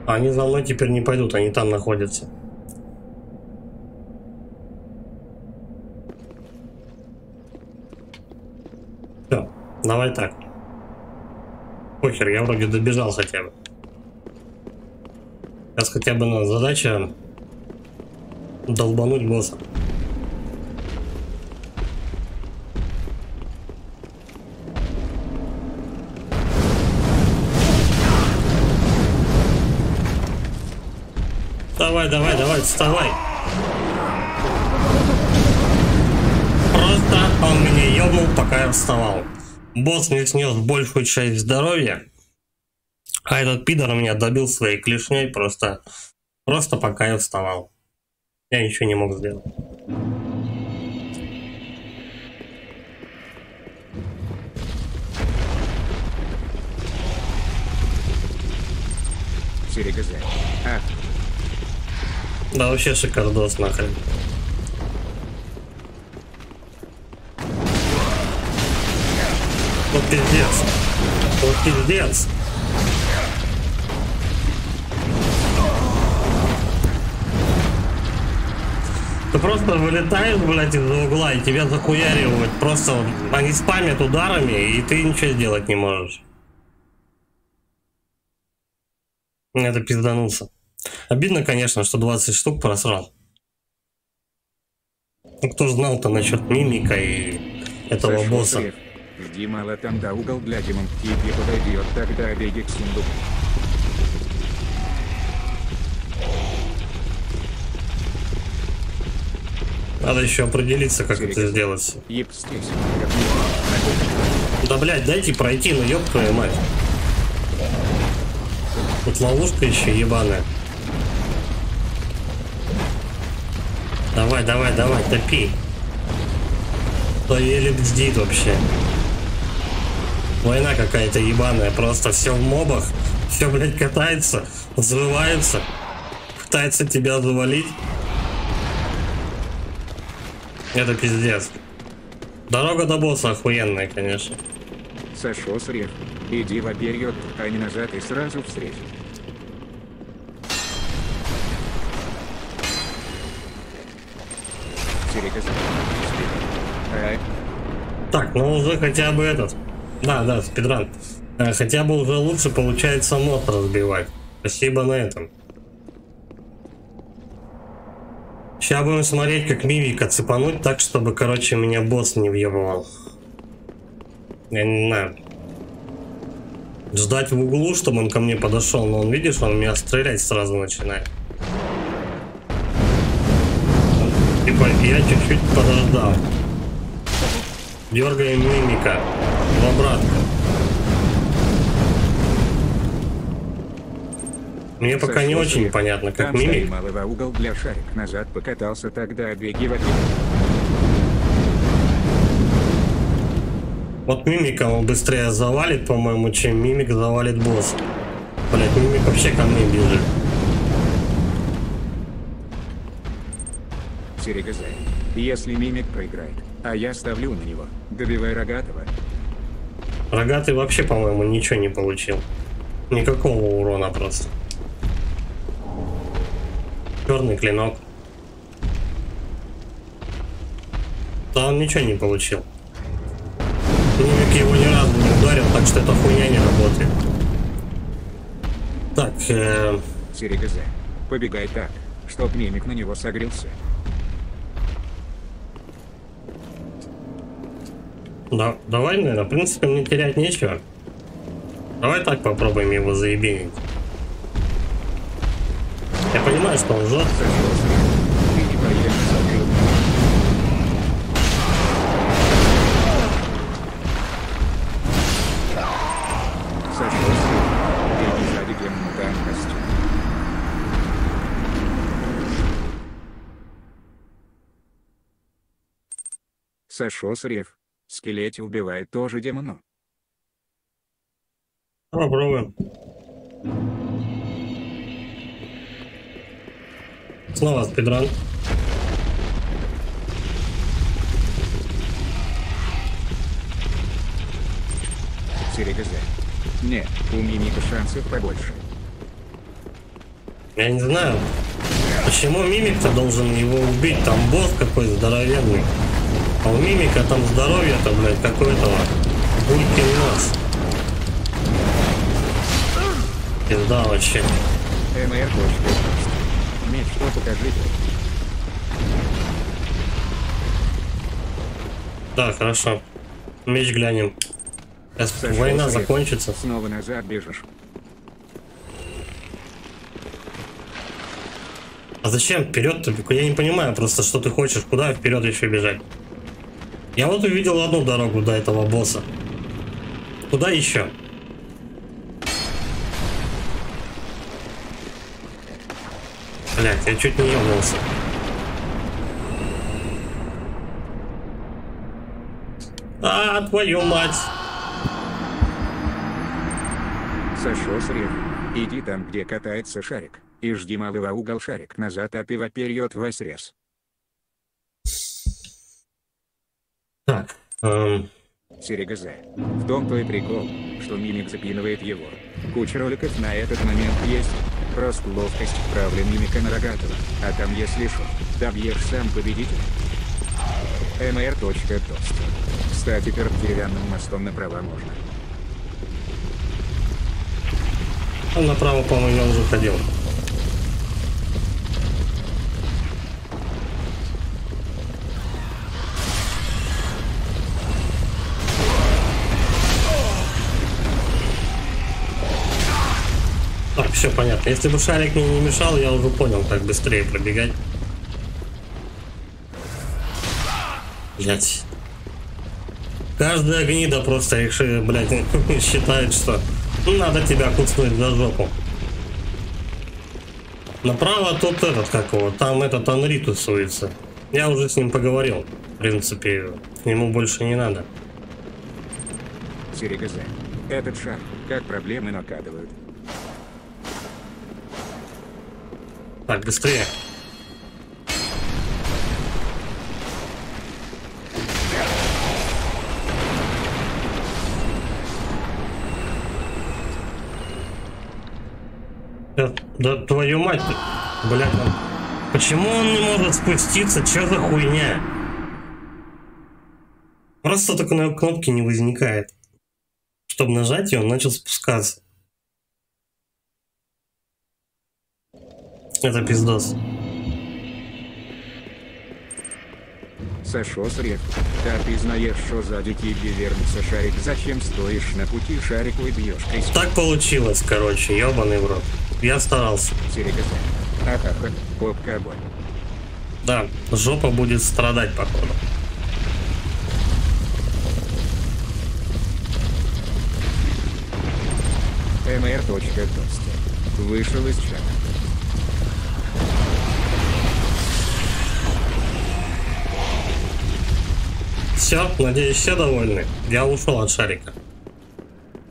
Они за мной теперь не пойдут, они там находятся. Все, давай так. Похер, я вроде добежал хотя бы. Сейчас хотя бы наша задача долбануть босса. Давай, давай, давай, вставай. Просто он меня ёбнул, пока я вставал. Босс мне снес большую часть здоровья, а этот пидор меня добил своей клешней просто пока я вставал. Я ничего не мог сделать. Серега, а? Да вообще шикардос нахрен. Вот пиздец. Вот пиздец. Ты просто вылетаешь, блядь, из-за угла, и тебя захуяривают. Просто они спамят ударами, и ты ничего сделать не можешь. Это пизданулся. Обидно, конечно, что 20 штук просрал. Ну кто знал-то насчет мимика и этого Саша босса. Жди мало там до угол для Димон, тебе подойдет, тогда беги к сундуку. Надо еще определиться, как это сделать. Да блять, дайте пройти, ну ёб твою мать. Тут ловушка еще ебаная. Давай, давай, давай, топи. Да еле бздит вообще. Война какая-то ебаная, просто все в мобах, все, блядь, катается, взрывается, пытается тебя завалить. Это пиздец. Дорога до босса охуенная, конечно. Сашо, срежь. Иди вперед, а не назад и сразу встречу. Так, ну уже хотя бы этот. Да, да, спидран. Хотя бы уже лучше получается мод разбивать. Спасибо на этом. Сейчас будем смотреть, как мимика цепануть так, чтобы, короче, меня босс не въебывал. Я не знаю. Ждать в углу, чтобы он ко мне подошел, но он, видишь, он меня стрелять сразу начинает. Типа, я чуть-чуть подождал. Дергаем мимика в обратку. Мне пока Саша, не очень понятно, как мимик. Малого угол для шарик назад покатался, тогда беги в ответ. Вот мимика он быстрее завалит, по-моему, чем мимик завалит босс. Блять, мимик вообще ко мне бежит. Серега, если мимик проиграет, а я ставлю на него. Добивай рогатого. Рогатый вообще, по-моему, ничего не получил. Никакого урона просто. Черный клинок. Да он ничего не получил. Клинок его ни разу не ударил, так что эта хуйня не работает. Так, Серега, побегай так, чтоб мимик на него согрелся. Да, давай, наверное, в принципе, мне терять нечего. Давай так попробуем его заебинить. Я понимаю, что он жжет. Сошёс рев. Скелете убивает тоже демона. Попробуем. Снова спидран. Серега, нет, у мимика шансов побольше. Я не знаю, почему мимик-то должен его убить, там босс какой здоровенный. А у мимика там здоровье-то, блядь, какое-то булькин нос. Пизда вообще. МР точка. Меч, что покажите? Да, хорошо. Меч глянем. Сейчас война закончится. Снова назад бежишь. А зачем вперед-то? Я не понимаю просто, что ты хочешь, куда вперед еще бежать. Я вот увидел одну дорогу до этого босса. Куда еще? Блять, я чуть не ебнулся. А, твою мать! Сошел срев. Иди там, где катается шарик, и жди малого угол шарик назад, а пиво перьет во срез. Так, Серега, в том твой прикол, что мимик запинывает его. Куча роликов на этот момент есть. Просто ловкость вправлен мимика на рогатого. А там, если шо, добьешь сам победитель. МР. Тост. Кстати, перед деревянным мостом направо можно. Он направо, по-моему, уже ходил. Все понятно. Если бы шарик мне не мешал, я уже понял, как быстрее пробегать. Блять. Каждая гнида просто их, блять, считает, что надо тебя куснуть за жопу. Направо тут этот, как его, там этот Анри тусуется. Я уже с ним поговорил. В принципе, ему больше не надо. Серега, этот шар, как проблемы накатывают. Так, быстрее. Да твою мать, блядь. Почему он не может спуститься? Че за хуйня? Просто так на кнопке не возникает. Чтобы нажать, и он начал спускаться. Это пиздос. Сошёс рек. Да ты знаешь, что за дикий вернется шарик. Зачем стоишь на пути шарику и бьешь? Так получилось, короче, ёбаный в рот. Я старался. Серега, ахаха, попка боль. Да, жопа будет страдать, походу. МР. Тост. Вышел из чата. Все, надеюсь, все довольны. Я ушел от шарика.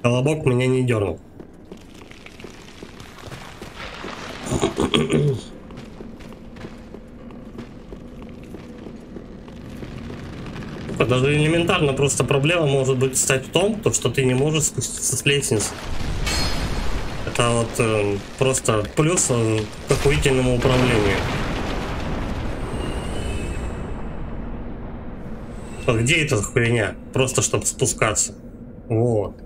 Колобок меня не дернул. Даже элементарно просто проблема может быть стать в том, что ты не можешь спуститься с лестницы. а вот просто плюс к охуительному управлению. А где эта хуйня? Просто чтобы спускаться. Вот.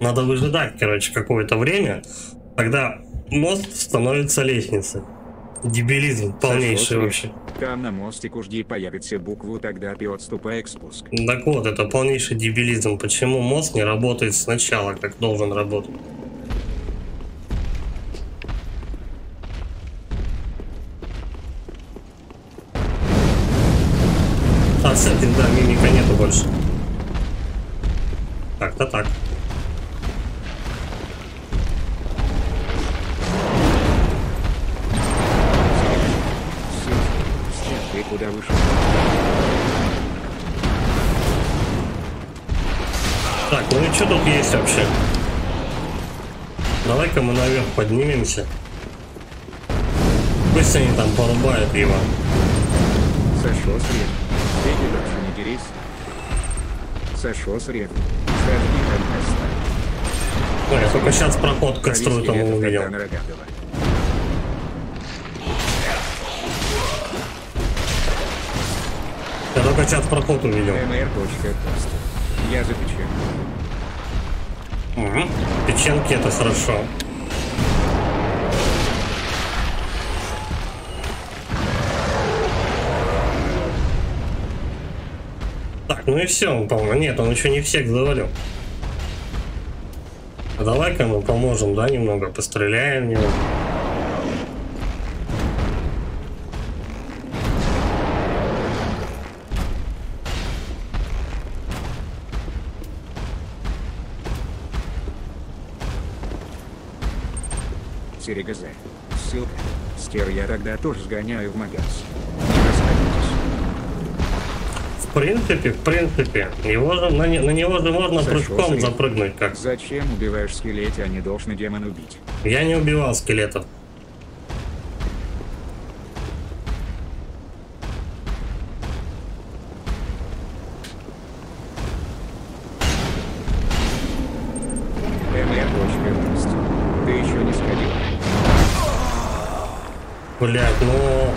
Надо выжидать, короче, какое-то время. Тогда мост становится лестницей. Дебилизм полнейший вообще. Там на мостику жди, появится букву, тогда ты отступай к спуску. Так вот, это полнейший дебилизм. Почему мост не работает сначала, как должен работать? А с этим, да, мимика нету больше. Так-то так. Куда вышел? Так, ну и что тут есть вообще? Давай-ка мы наверх поднимемся. Пусть они там порубают его. Сошел с рек. Беги дальше, не дерись. Сошел с рек. Ой, я только сейчас проход к костру тому увидел. Я только сейчас проход увидел. Я за печеньки. Угу. Печенки это хорошо. Так, ну и все, он, по-моему. Нет, он еще не всех завалил. А давай-ка мы поможем, да, немного постреляем его. Перегазай. Ссылка. Стер, я тогда тоже сгоняю в магаз. В принципе, его же, на него же можно прыжком запрыгнуть как. Зачем убиваешь скелет, а не должен демон убить? Я не убивал скелетов. Блять, ну...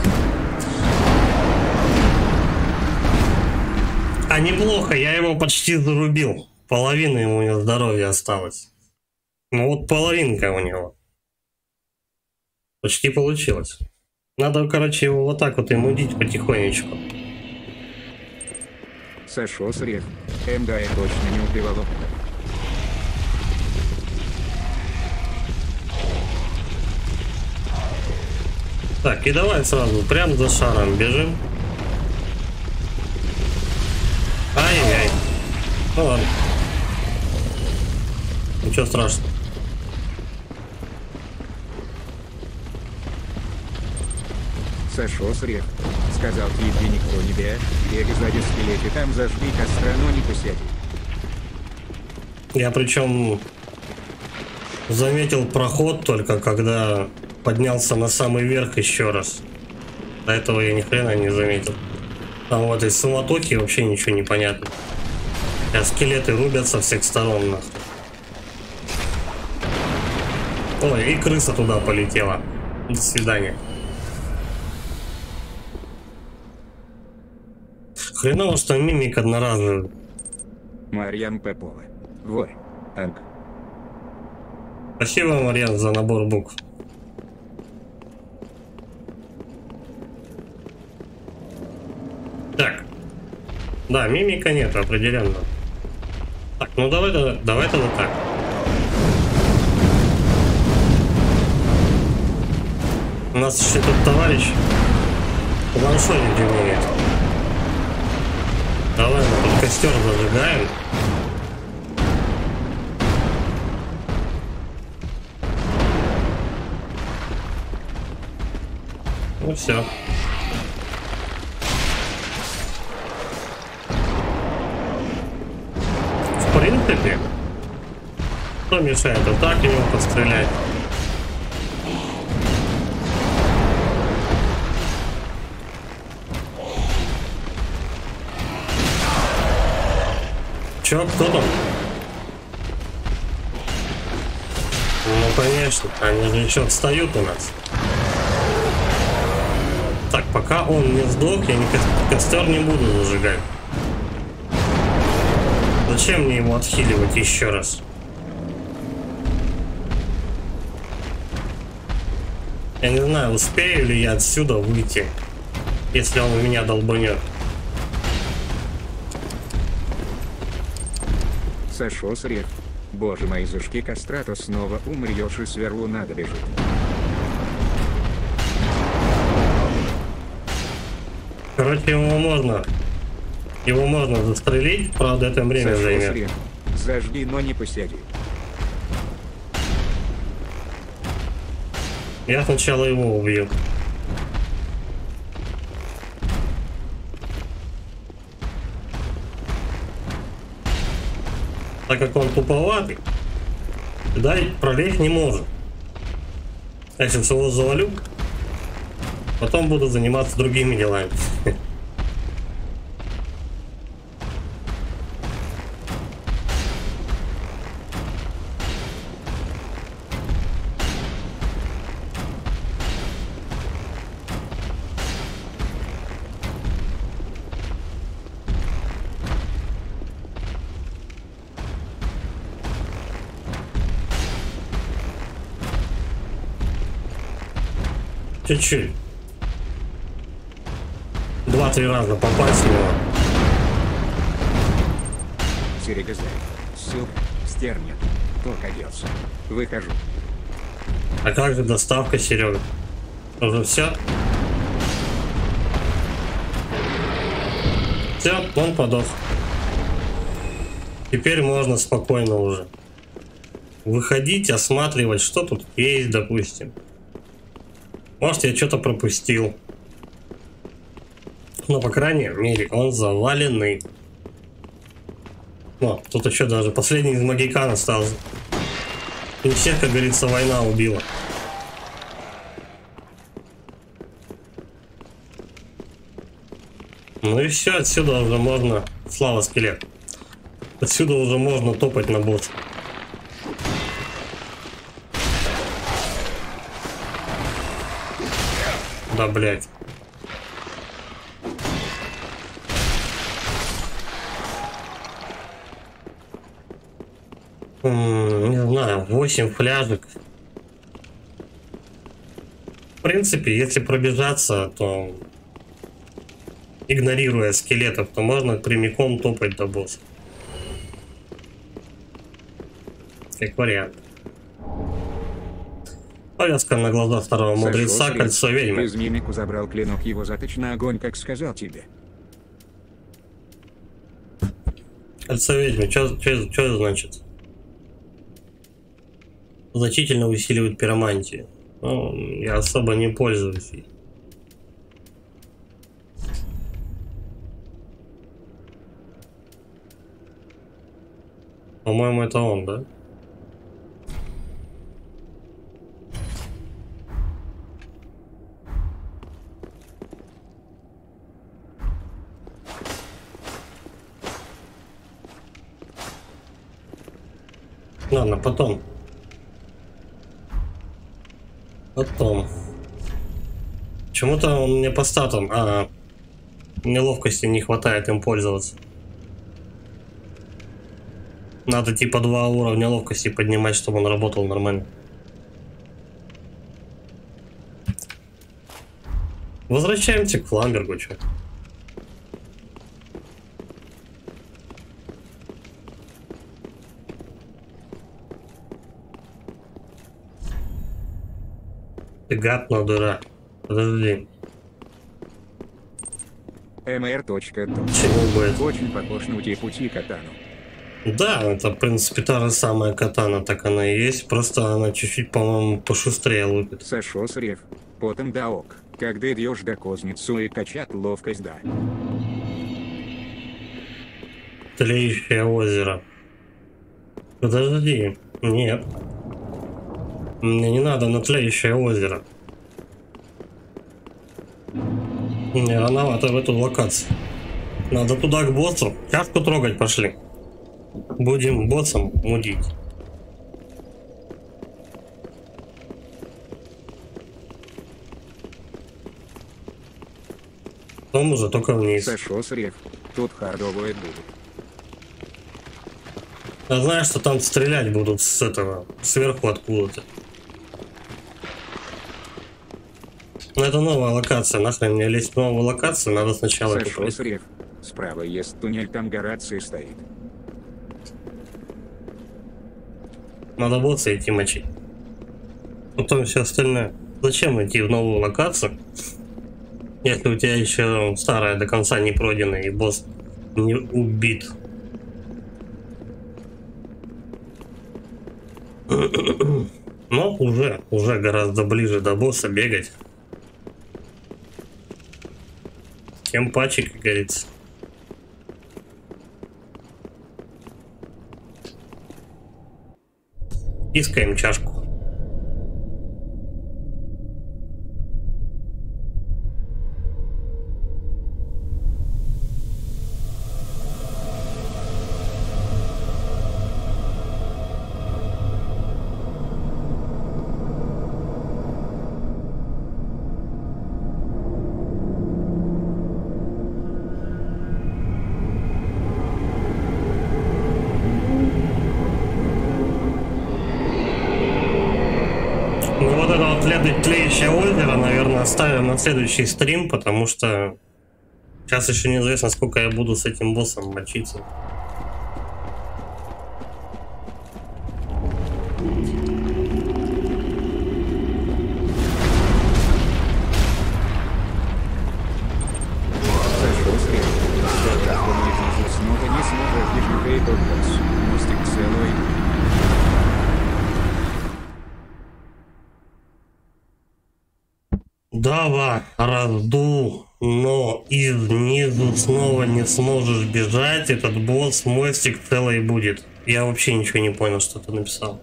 А неплохо, я его почти зарубил. Половина ему не здоровья осталось. Ну вот половинка у него. Почти получилось. Надо, короче, его вот так вот ему дить потихонечку. Сошел срез. Да, я точно не убивал. Так, и давай сразу прям за шаром бежим. Ай-яй-яй. Ну ладно. Ничего страшного. Сошел с рек. Сказал, тебе никто не бей. Беги сзади скелеты, там зажги костра, но не посяди. Я причем заметил проход только когда... поднялся на самый верх еще раз. До этого я ни хрена не заметил. Там вот из суматохи вообще ничего не понятно. А скелеты рубят со всех сторон нас. Ой, и крыса туда полетела. До свидания. Хреново, что мимик одноразовый. Марьям Пепова. Вой. Танк. Спасибо, Марьям, за набор букв. Так, да, мимика нет, определенно. Так, ну давай тогда так. У нас еще тут товарищ ваншотник его нет. Давай мы тут костер зажигаем. Ну все. В принципе, кто мешает, а так его подстрелять. Чё, кто там? Ну конечно, они же еще отстают у нас. Так, пока он не сдох, я не костер не буду зажигать. Зачем мне его отхиливать еще раз? Я не знаю, успею ли я отсюда выйти, если он в меня долбанет. Сошел с рек. Боже, мои зушки кострата, снова умрешь и сверлу надо бежать. Короче, его можно застрелить, правда это время займет. Зажги, но не посяди. Я сначала его убью. Так как он туповатый, сюда пролезть не может. Я сейчас его завалю, потом буду заниматься другими делами. Чуть-чуть. 2-3 раза попасть в него. Серегазай. Суп, стернет. Только оделся. Выхожу. А как же доставка, Серега? Уже все? Все, он подох. Теперь можно спокойно уже выходить, осматривать, что тут есть, допустим. Может, я что-то пропустил. Но, по крайней мере, он заваленный. О, тут еще даже последний из магикан остался. И всех, как говорится, война убила. Ну и все, отсюда уже можно... Слава, скелет. Отсюда уже можно топать на босса. Да, блядь. Не знаю, 8 фляжек. В принципе, если пробежаться, то игнорируя скелетов, то можно прямиком топать до босса. Как вариант. Повязка на глаза второго мудреца, кольцо ведьмы. Из мимику забрал клинок, его заточь на огонь, как сказал тебе. Кольцо ведьмы, что значит? Значительно усиливает пиромантию. Ну, я особо не пользуюсь. По-моему, это он, да? Ладно, потом. Почему-то он мне по статам, неловкости не хватает им пользоваться. Надо типа 2 уровня ловкости поднимать, чтобы он работал нормально. Возвращаемся к Фламбергу, чё. Ты гад на дура. Подожди. Чего очень похож на пути катану. Да, это, в принципе, та же самая катана, так она и есть. Просто она чуть-чуть, по-моему, пошустрее лупит. Сошел с рев. Потом даок. Когда идешь до козницу и качат ловкость, да. Тлеющее озеро. Подожди. Нет. Мне не надо на тлеющее озеро. Мне рановато в эту локацию. Надо туда к боссу. Карту трогать пошли. Будем боссом мудить. потом затока вниз. Сошел с рек. Тут хардовое будет. Я знаю, что там стрелять будут с этого, сверху откуда-то. Но это новая локация, нахрен мне лезть в новую локацию, надо сначала... Сошел с рек. Справа есть туннель, там горация стоит. Надо босса идти мочить. Потом все остальное. Зачем идти в новую локацию, если у тебя еще старая до конца не пройдена и босс не убит? Но уже гораздо ближе до босса бегать. Чем пачек, как говорится. Искаем чашку. Ставим на следующий стрим, потому что сейчас еще неизвестно, сколько я буду с этим боссом мочиться. Дава раздул, но и внизу снова не сможешь бежать. Этот босс мостик целый будет. Я вообще ничего не понял, что ты написал.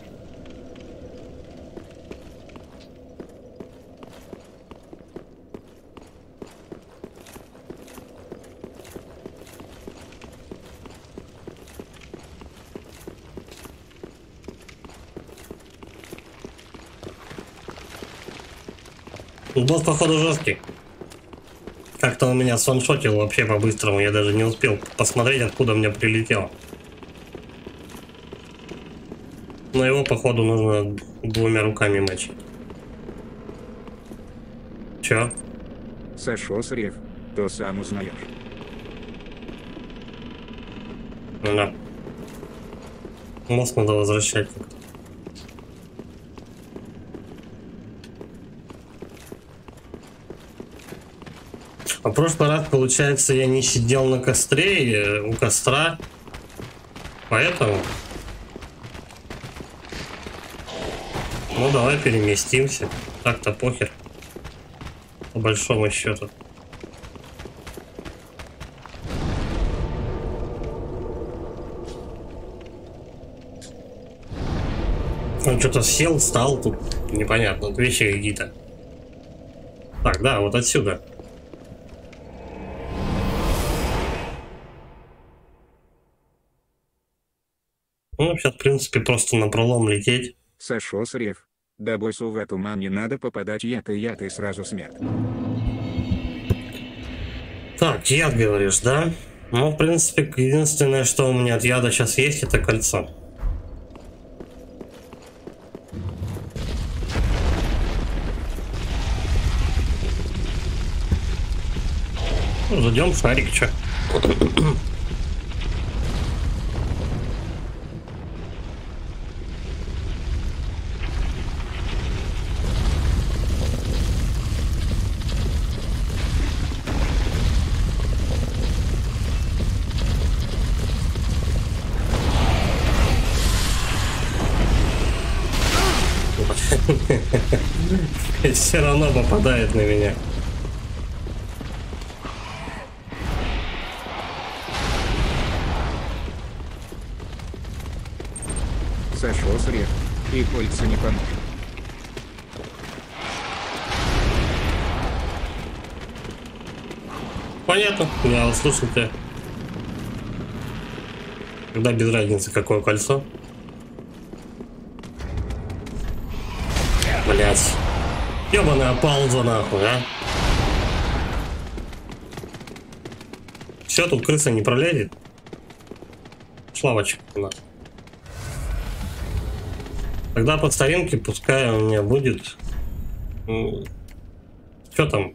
Босс, походу, жесткий. Как-то он меня сваншотил вообще по-быстрому. Я даже не успел посмотреть, откуда мне прилетело. Но его, походу, нужно двумя руками мочить. Чё? Сошел с рев, то сам узнаешь. Да. Мост надо возвращать как-то. А в прошлый раз, получается, я не сидел на костре, у костра, поэтому... Ну, давай переместимся. Так-то похер, по большому счету. Он что-то сел, встал, тут непонятно, вещи какие-то. Так, да, вот отсюда. Ну, сейчас, в принципе, просто напролом лететь. Сошел с рев. Да бойсу в эту ман не надо попадать, яд и сразу смерть. Так, яд, говоришь, да? Ну, в принципе, единственное, что у меня от яда сейчас есть, это кольцо. Ну, зайдем в шарик, чё. Все равно попадает на меня. Сошел с рек, и кольца не поможет. Понятно, я услышал тебя. Когда без разницы, какое кольцо. Блять. Ёбаная пауза нахуй, а? Все, тут крыса не пролезет. Шлавочка у нас. Тогда по старинке пускай у меня будет... Что там?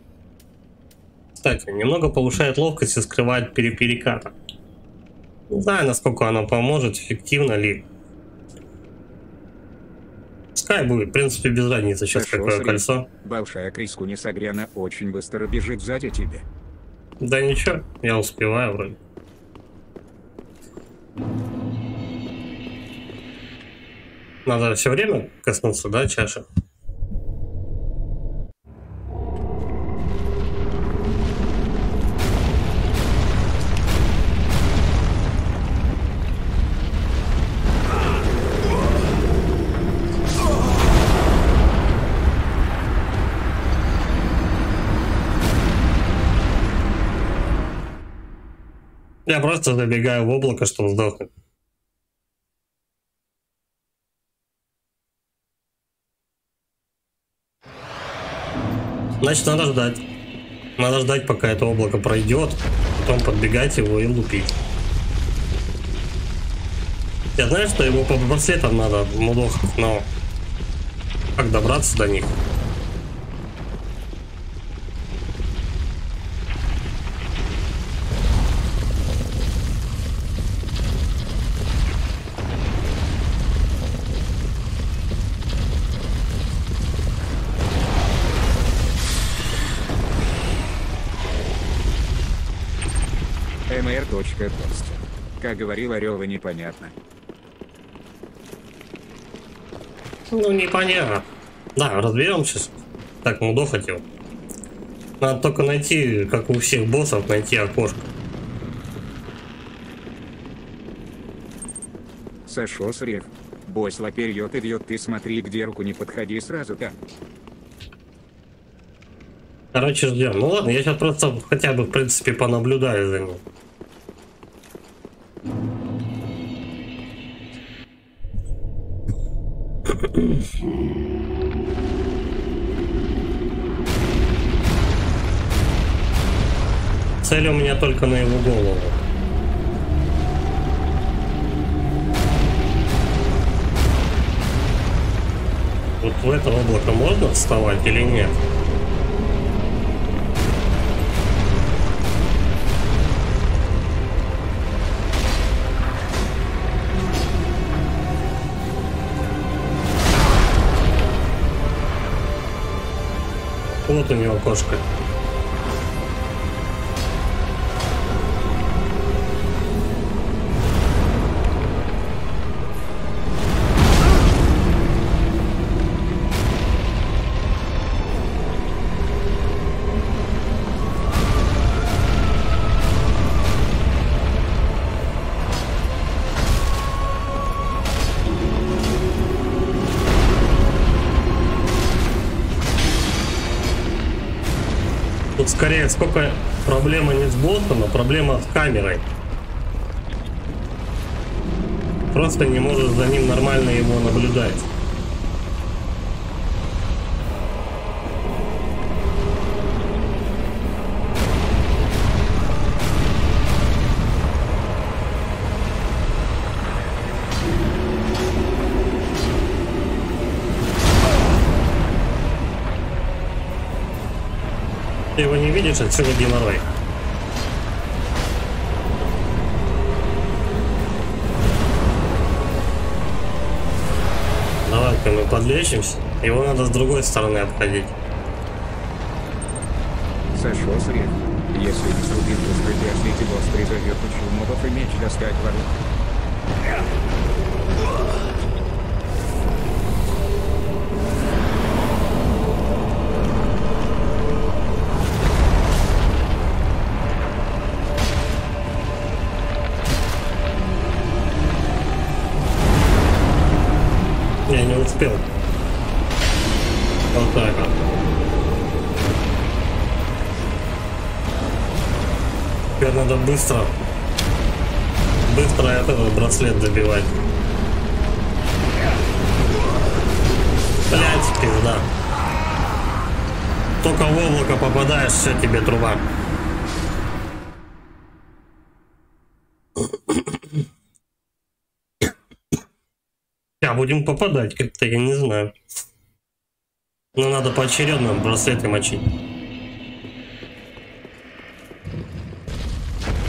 Кстати, немного повышает ловкость и скрывает переката. Не знаю, насколько она поможет, эффективно ли. Пускай будет, в принципе, без разницы сейчас какое кольцо. Большая криску не согрена, очень быстро бежит сзади тебя. Да ничего, я успеваю вроде. Надо все время коснуться, да, чаши? Я просто забегаю в облако, чтобы сдохнуть. Значит, надо ждать. Надо ждать, пока это облако пройдет, потом подбегать его и лупить. Я знаю, что его по браслетам надо мудохать, но как добраться до них? Точка просто. Как говорил Орёва, непонятно. Ну, непонятно. Да, разберем сейчас. Так, мудо хотел. Надо только найти, как у всех боссов, найти окошко. Сошел с рев. Босс лоперьет и бьет. Ты смотри, где руку не подходи сразу, да? Короче, ждем. Ну ладно, я сейчас просто хотя бы, в принципе, понаблюдаю за ним. Цель у меня только на его голову. Вот в это облако можно вставать или нет? Вот у него кошка. Скорее, сколько проблема не с боссом, а проблема с камерой. Просто не можешь за ним нормально его наблюдать. Его не видишь, отсюда геморрой. Давай-ка мы подлечимся. Его надо с другой стороны обходить. Сошел с рек. Если не срубил, то спрятайте босс, призовет кучу мобов и меч достать в ворот. Успел. Вот так вот. Теперь надо быстро этот браслет добивать. Блять, пизда. Только в облако попадаешь, все тебе труба. А будем попадать как-то, я не знаю. Но надо поочередно браслеты мочить.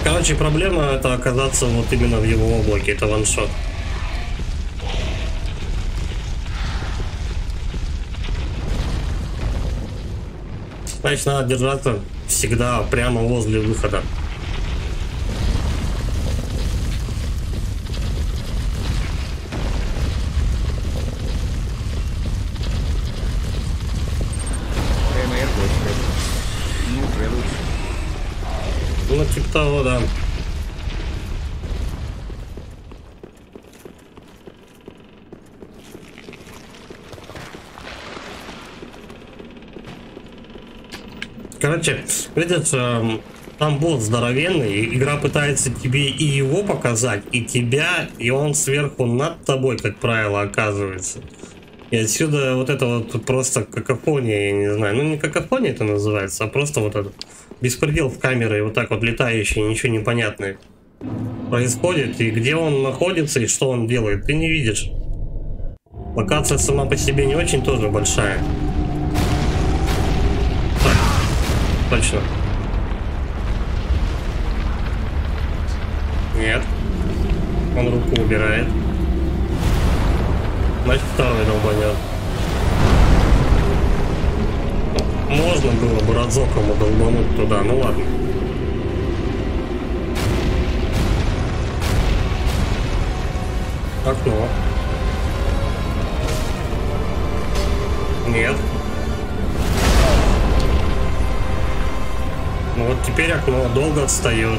Короче, проблема это оказаться вот именно в его облаке, это ваншот. Значит, надо держаться всегда прямо возле выхода. Ну, типа того, да. Короче, видишь, там бот здоровенный, и игра пытается тебе и его показать, и тебя, и он сверху над тобой, как правило, оказывается. И отсюда вот это вот просто какофония, я не знаю, ну не какофония это называется, а просто вот этот беспредел в камеры, вот так вот летающий, ничего непонятное происходит, и где он находится, и что он делает, ты не видишь. Локация сама по себе не очень тоже большая. Так, точно. Нет. Он руку убирает. Значит, второй долбанет. Можно было бы разок ему долбануть туда, ну ладно. Окно. Нет. Ну вот теперь окно долго отстает.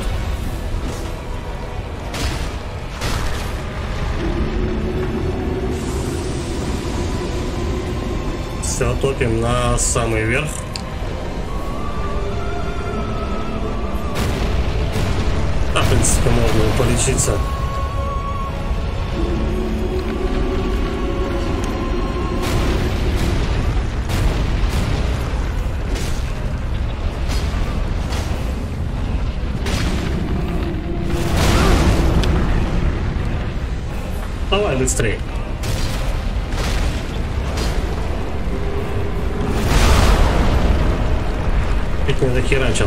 Топим на самый верх. А, в принципе, можно полечиться. Давай быстрее. Не захерачил.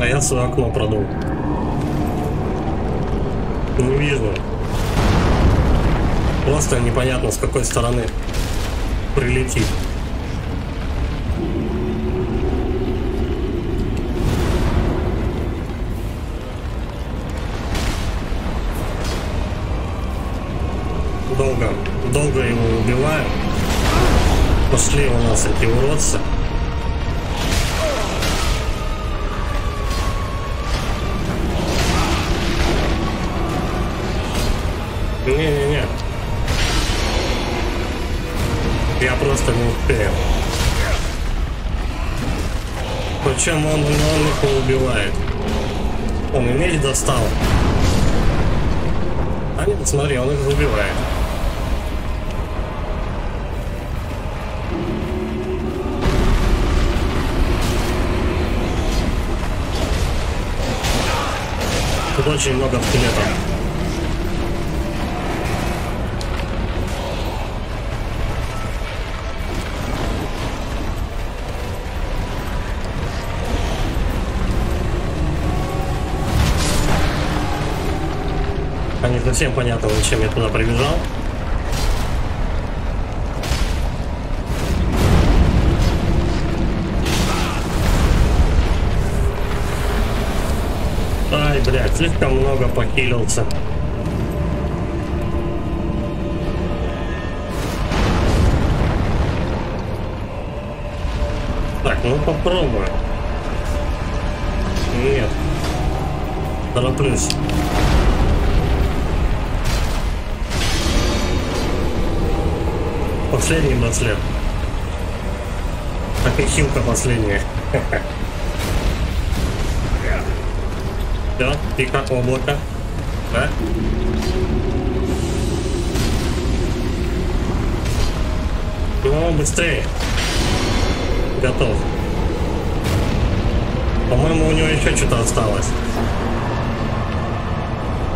А я свое окно продул. Не вижу. Просто непонятно, с какой стороны прилетит. Долго, долго его убиваю. Пошли у нас эти уродцы. Не-не-не. Я просто не успею. Причем он их убивает. Он и меч достал. А нет, смотри, он их убивает. Очень много скелетов. А не совсем понятно, зачем я туда прибежал. Блядь, слишком много похилился. Так, ну попробую. Нет. Тороплюсь. Последний браслет. Так и хилка последняя. Да, и как облако, да? Ну, быстрее. Готов. По-моему, у него еще что-то осталось.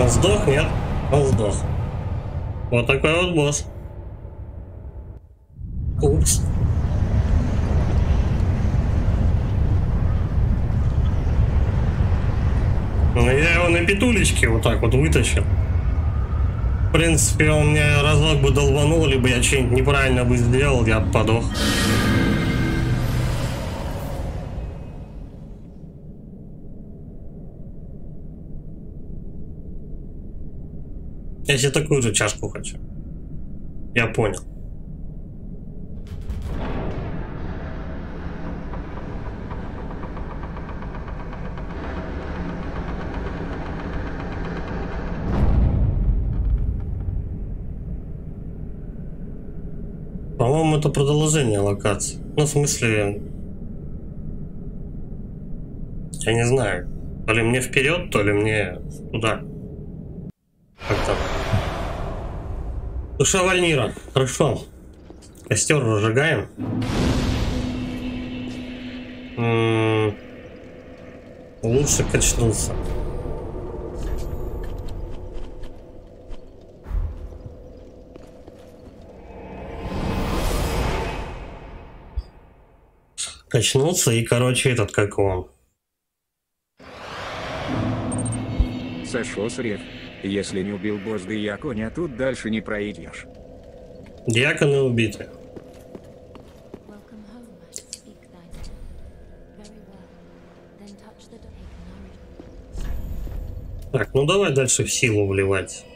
Он сдох, нет? Он сдох. Вот такой вот босс. Упс. Но я его на петулечке вот так вот вытащил. В принципе, он мне разок бы долбанул, либо я что-нибудь неправильно бы сделал, я бы подох. Я себе такую же чашку хочу. Я понял. По-моему, это продолжение локации. Ну, в смысле... Я не знаю. То ли мне вперед, то ли мне туда. Как так? Душа Вальнира. Хорошо. Костер разжигаем. Лучше качнулся. Качнулся и, короче, этот, как он. Сошел с рек. Если не убил босс Дьякона, тут дальше не пройдешь. Дьяконы убиты. Так, ну давай дальше в силу вливать.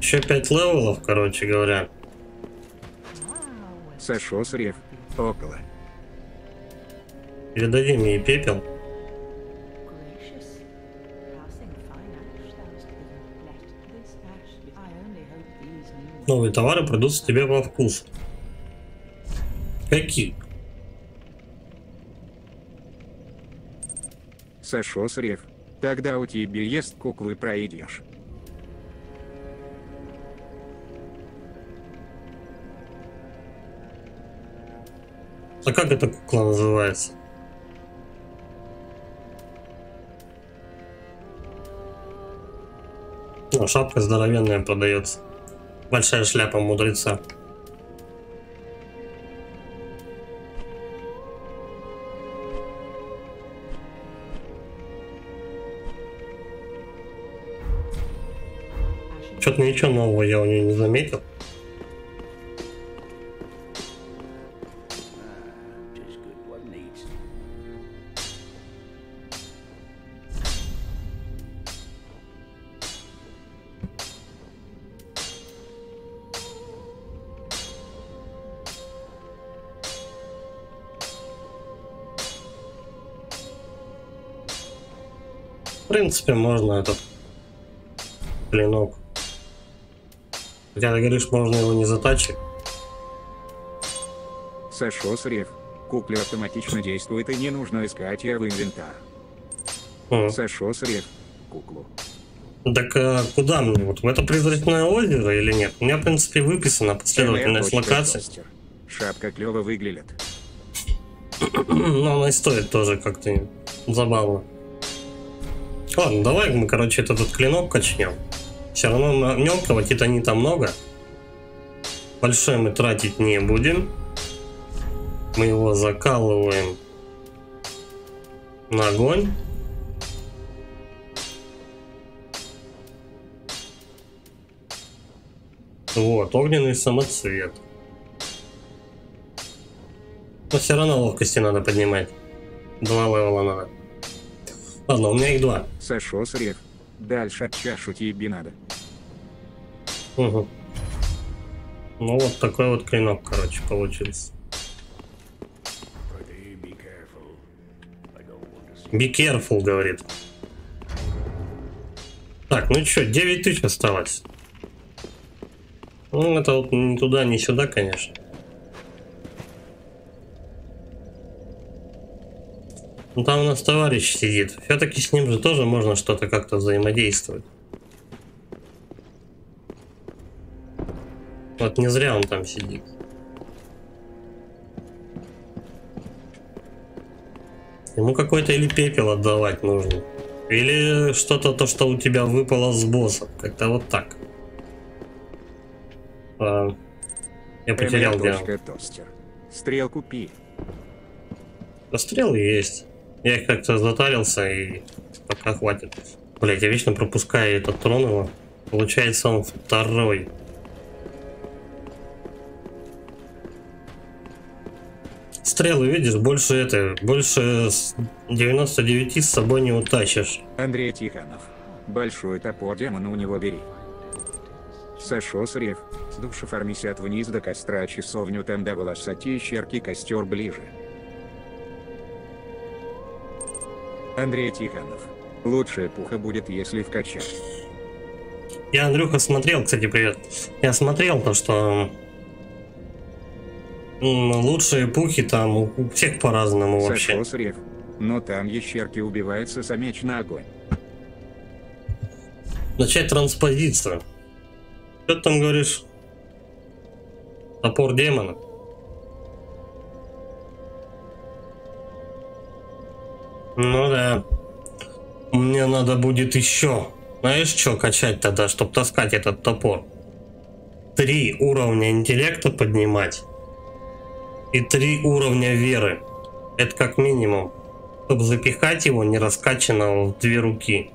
Еще 5 левелов, короче говоря. Сошел с рев. Около. Передадим ей пепел. Новые товары придутся тебе во вкус. Какие? Сошел с рев. Тогда у тебя есть куклы, пройдешь. А как эта кукла называется? Ну, шапка здоровенная продается. Большая шляпа мудреца. Что-то ничего нового я у нее не заметил. В принципе, можно этот клинок. Хотя ты говоришь, можно его не затачить. Сошел с рев. Кукля автоматично действует и не нужно искать ее в инвентарь. Сошел с рев. Куклу. Так а куда мне? Вот в это призрачное озеро или нет? У меня, в принципе, выписана последовательность локаций. Шапка клево выглядит. Но она и стоит тоже как-то забавно. Ладно, давай мы, короче, этот клинок качнем. Все равно мелкого титанита много. Большой мы тратить не будем. Мы его закалываем на огонь. Вот, огненный самоцвет. Но все равно ловкости надо поднимать. 2 левела надо. Ладно, у меня их 2. Сошел с рек. Дальше от чашу тебе надо. Угу. Ну вот такой вот клинок, короче, получился. Be careful, говорит. Так, ну чё, 9000 осталось. Ну это вот ни туда, ни сюда, конечно. Ну, там у нас товарищ сидит. Все-таки с ним же тоже можно что-то как-то взаимодействовать. Вот не зря он там сидит. Ему какой-то или пепел отдавать нужно. Или что-то, то, что у тебя выпало с босса. Как-то вот так. Я потерял тостер. Стрел купи. Да, стрелы есть. Я их как-то затарился и пока хватит. Блять, я вечно пропускаю этот трон его. Получается, он второй. Стрелы, видишь, больше это, больше 99 с собой не утащишь. Андрей Тихонов. Большой топор демона у него бери. Сошос рев. Душа формисят вниз до костра, часовню там до волосати, щерки костер ближе. Андрей Тихонов. Лучшая пуха будет, если вкачать. Я, Андрюха, смотрел, кстати, привет. Я смотрел то, что лучшие пухи там у всех по-разному вообще. Сошос рев. Но там ящерки убиваются со меч на огонь. Начать транспозицию. Что ты там говоришь? Топор демона. Ну да. Мне надо будет еще. Знаешь, что качать тогда, чтобы таскать этот топор? 3 уровня интеллекта поднимать. И 3 уровня веры. Это как минимум. Чтобы запихать его не раскачанного в 2 руки.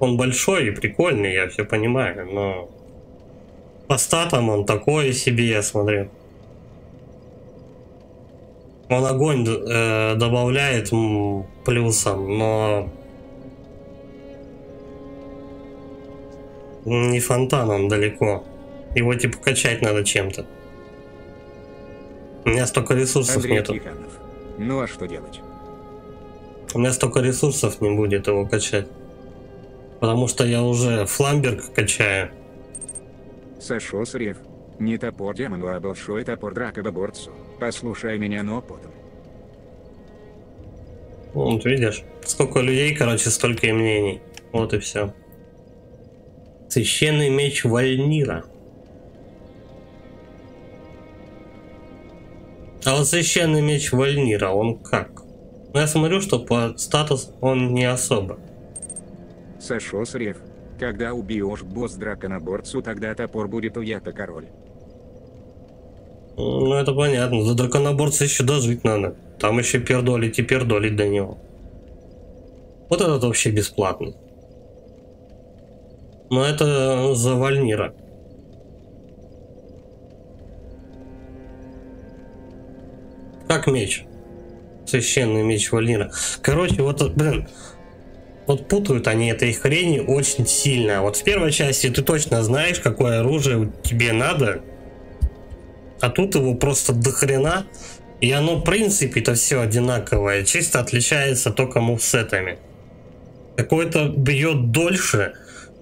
Он большой и прикольный, я все понимаю, но... По статам он такое себе, я смотрю. Он огонь добавляет плюсом, но не фонтаном далеко. Его типа качать надо чем-то. У меня столько ресурсов Андрей нету. Тихонов. Ну а что делать? У меня столько ресурсов не будет его качать. Потому что я уже фламберг качаю. Сошос рев. Не топор демону, а большой топор дракоборцу. Послушай меня, но потом. Вот видишь, сколько людей, короче, столько и мнений. Вот и все. Священный меч Вальнира. А вот священный меч Вальнира, он как? Ну, я смотрю, что по статусу он не особо. Сошос рев. Когда убьешь босс драконоборцу, тогда топор будет у я-то король. Ну это понятно, за драконоборца еще дожить надо. Там еще пердолить и пердолить до него. Вот этот вообще бесплатный. Но это за Вальнира. Как меч. Священный меч Вальнира. Короче, вот, блин... Вот путают они этой хрени очень сильно. Вот в первой части ты точно знаешь, какое оружие тебе надо. А тут его просто дохрена. И оно, в принципе-то, все одинаковое. Чисто отличается только мувсетами. Какое-то бьет дольше.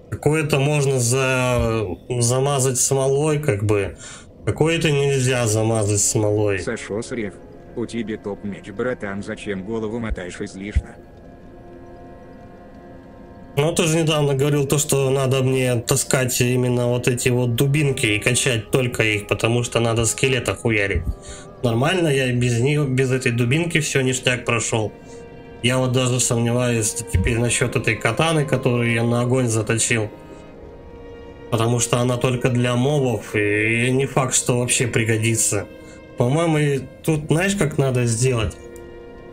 Какое-то можно замазать смолой, как бы. Какое-то нельзя замазать смолой. Сошос рев. У тебя топ-меч, братан. Зачем голову мотаешь излишне? Ну, ты же недавно говорил то, что надо мне таскать именно вот эти вот дубинки и качать только их, потому что надо скелета хуярить. Нормально, я без них, без этой дубинки все ништяк прошел. Я вот даже сомневаюсь теперь насчет этой катаны, которую я на огонь заточил. Потому что она только для мобов, и не факт, что вообще пригодится. По-моему, и тут знаешь, как надо сделать?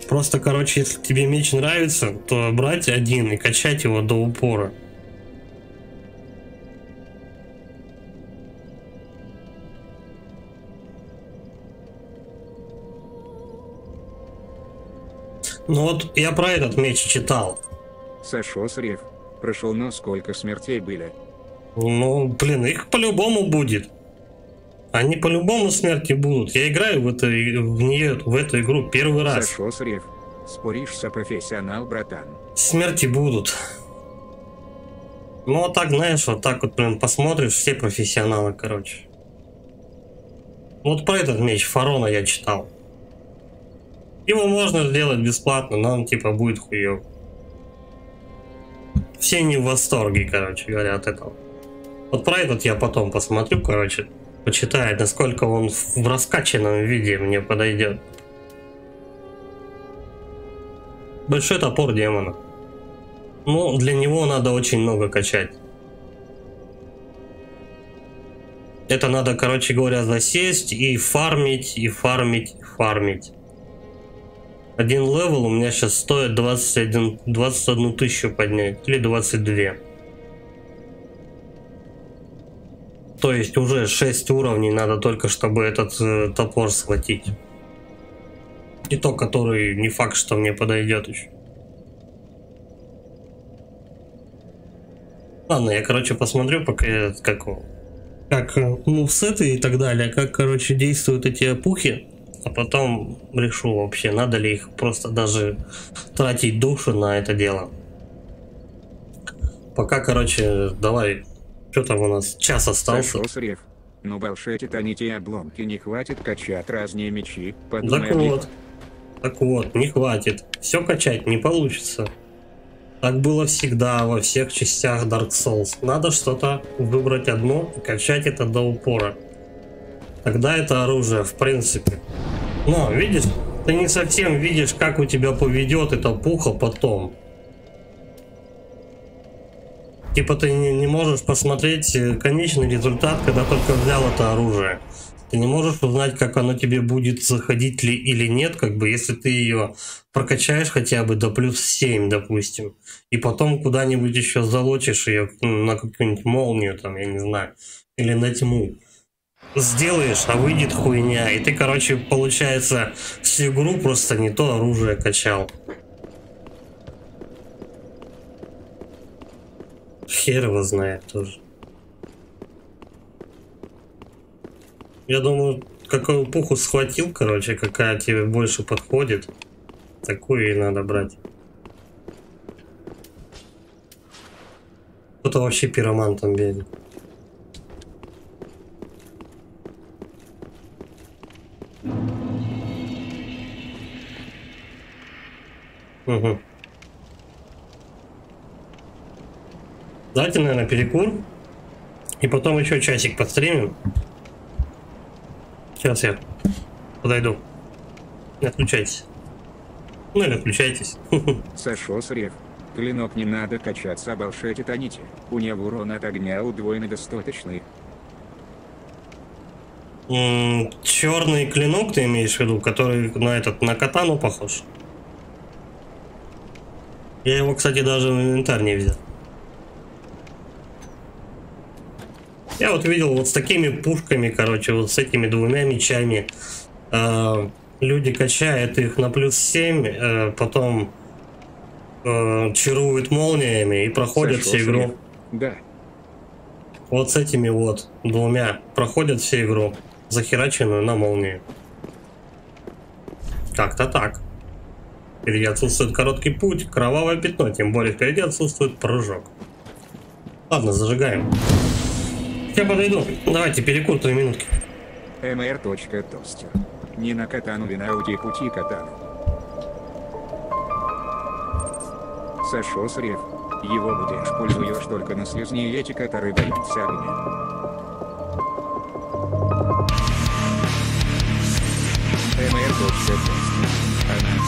Просто, короче, если тебе меч нравится, то брать один и качать его до упора. Ну вот, я про этот меч читал. Сошос рев. Прошел, но сколько смертей были? Ну, блин, их по-любому будет. Они по-любому смерти будут. Я играю в эту игру первый раз. Сошос рев. Споришься, профессионал, братан. Смерти будут. Ну, а так, знаешь, вот так вот, блин, посмотришь, все профессионалы, короче. Вот про этот меч Фарона я читал. Его можно сделать бесплатно, но он, типа, будет хуёв. Все не в восторге, короче говоря, от этого. Вот про этот я потом посмотрю, короче. Почитает, насколько он в раскачанном виде мне подойдет. Большой топор демона. Ну, для него надо очень много качать. Это надо, короче говоря, засесть и фармить, и фармить, и фармить. Один левел у меня сейчас стоит 21 тысячу поднять, или 22. То есть уже 6 уровней надо только, чтобы этот топор схватить. И то, который не факт, что мне подойдет еще. Ладно, я, короче, посмотрю, пока я, как мувсеты и так далее, как, короче, действуют эти опухи, а потом решу вообще, надо ли их просто даже тратить душу на это дело. Пока, короче, давай, что там у нас, час остался. Ну, балшетит они те обломки, не хватит качать разные мечи. Так вот, не хватит. Все качать не получится. Так было всегда во всех частях Dark Souls. Надо что-то выбрать одно и качать это до упора. Тогда это оружие, в принципе. Но, видишь, ты не совсем видишь, как у тебя поведет эта пуха потом. Типа ты не можешь посмотреть конечный результат, когда только взял это оружие. Ты не можешь узнать, как оно тебе будет заходить ли или нет, как бы, если ты ее прокачаешь хотя бы до плюс 7, допустим, и потом куда-нибудь еще залочишь ее на какую-нибудь молнию, там, я не знаю, или на тьму. Сделаешь, а выйдет хуйня, и ты, короче, получается, всю игру просто не то оружие качал. Хер его знает тоже. Я думаю, какую пуху схватил, короче, какая тебе больше подходит, такую и надо брать. Кто-то вообще пироман там бегает. Угу. Давайте, наверное, перекур. И потом еще часик подстримим. Сейчас я подойду. Не отключайтесь. Ну или отключайтесь. Сошёс рев. Клинок не надо качаться, обалшетит аните. У него урон от огня удвоенный достаточный. Черный клинок ты имеешь в виду, который на катану похож? Я его, кстати, даже в инвентарь не взял. Я вот видел вот с такими пушками, короче, вот с этими двумя мечами. Люди качают их на плюс 7, потом чаруют молниями и проходят всю игру. Да. Вот с этими вот двумя проходят всю игру, захераченную на молнии. Как-то так. Впереди отсутствует короткий путь, кровавое пятно, тем более впереди отсутствует прыжок. Ладно, зажигаем. Я подойду. Давайте перекур 3 минутки. Mr.Toaster. Не на катану вина, у тебя пути катаны. Сошел с рев. Его будешь пользуешь только на слезни эти, которые боятся огня. Mr.Toaster. Она.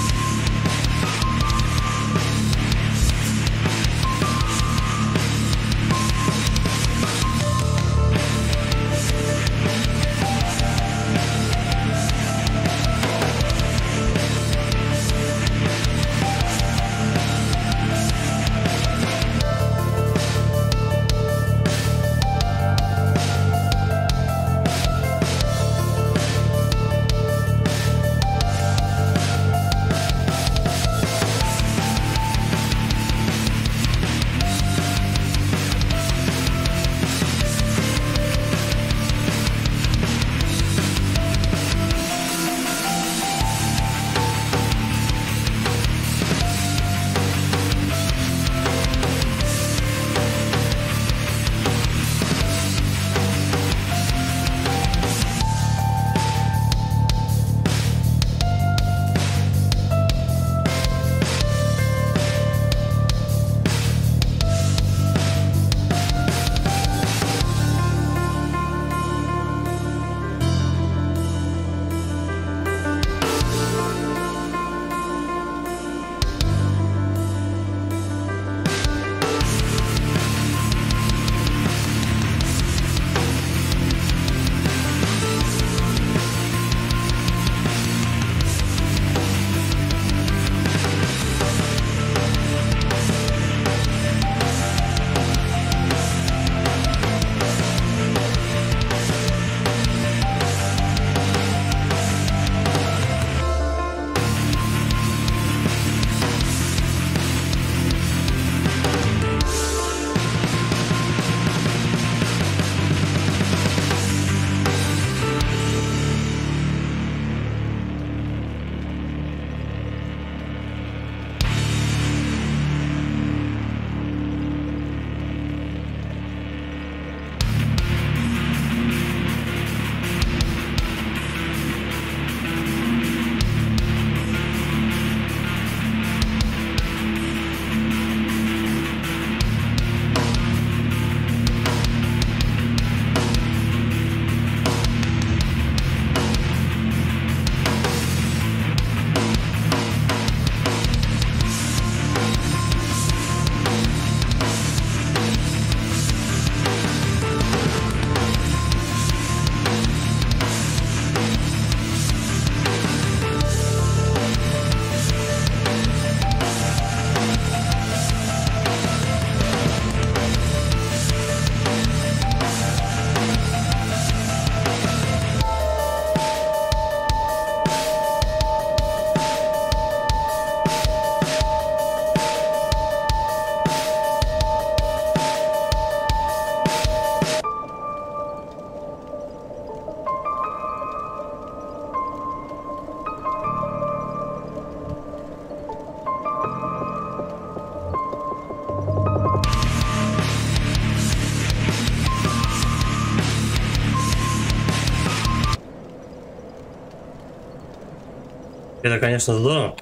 Это, конечно, здорово,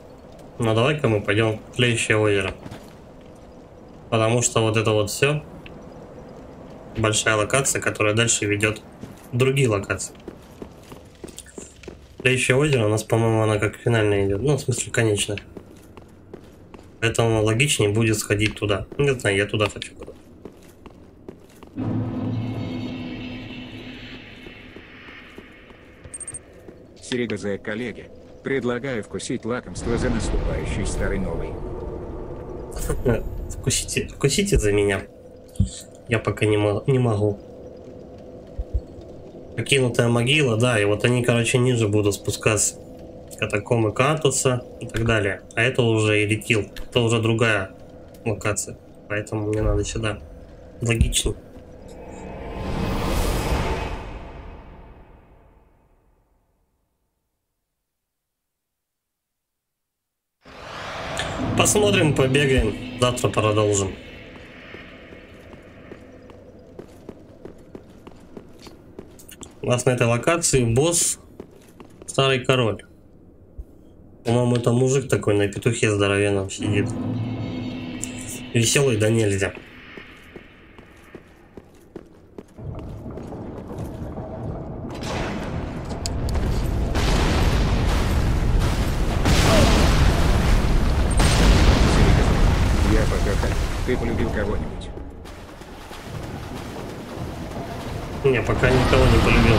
но давай-ка мы пойдем в Тлеющее озеро. Потому что вот это вот все большая локация, которая дальше ведет другие локации. Тлеющее озеро у нас, по-моему, она как финальная идет. Ну, в смысле, конечная. Поэтому логичнее будет сходить туда. Не знаю, я туда хочу. Серега, коллеги, предлагаю вкусить лакомство за наступающий старый новый. Вкусите, вкусите за меня. Я пока не могу. Покинутая могила, да, и вот они, короче, ниже будут спускаться. Катакомбы Картуса и так далее. А это уже Элитил. Это уже другая локация. Поэтому мне надо сюда. Логично. Посмотрим, побегаем. Завтра продолжим. У нас на этой локации босс Старый Король. По-моему, это мужик такой на петухе здоровенном сидит. Веселый да нельзя. Я пока ты полюбил кого-нибудь? Не, пока никого не полюбил.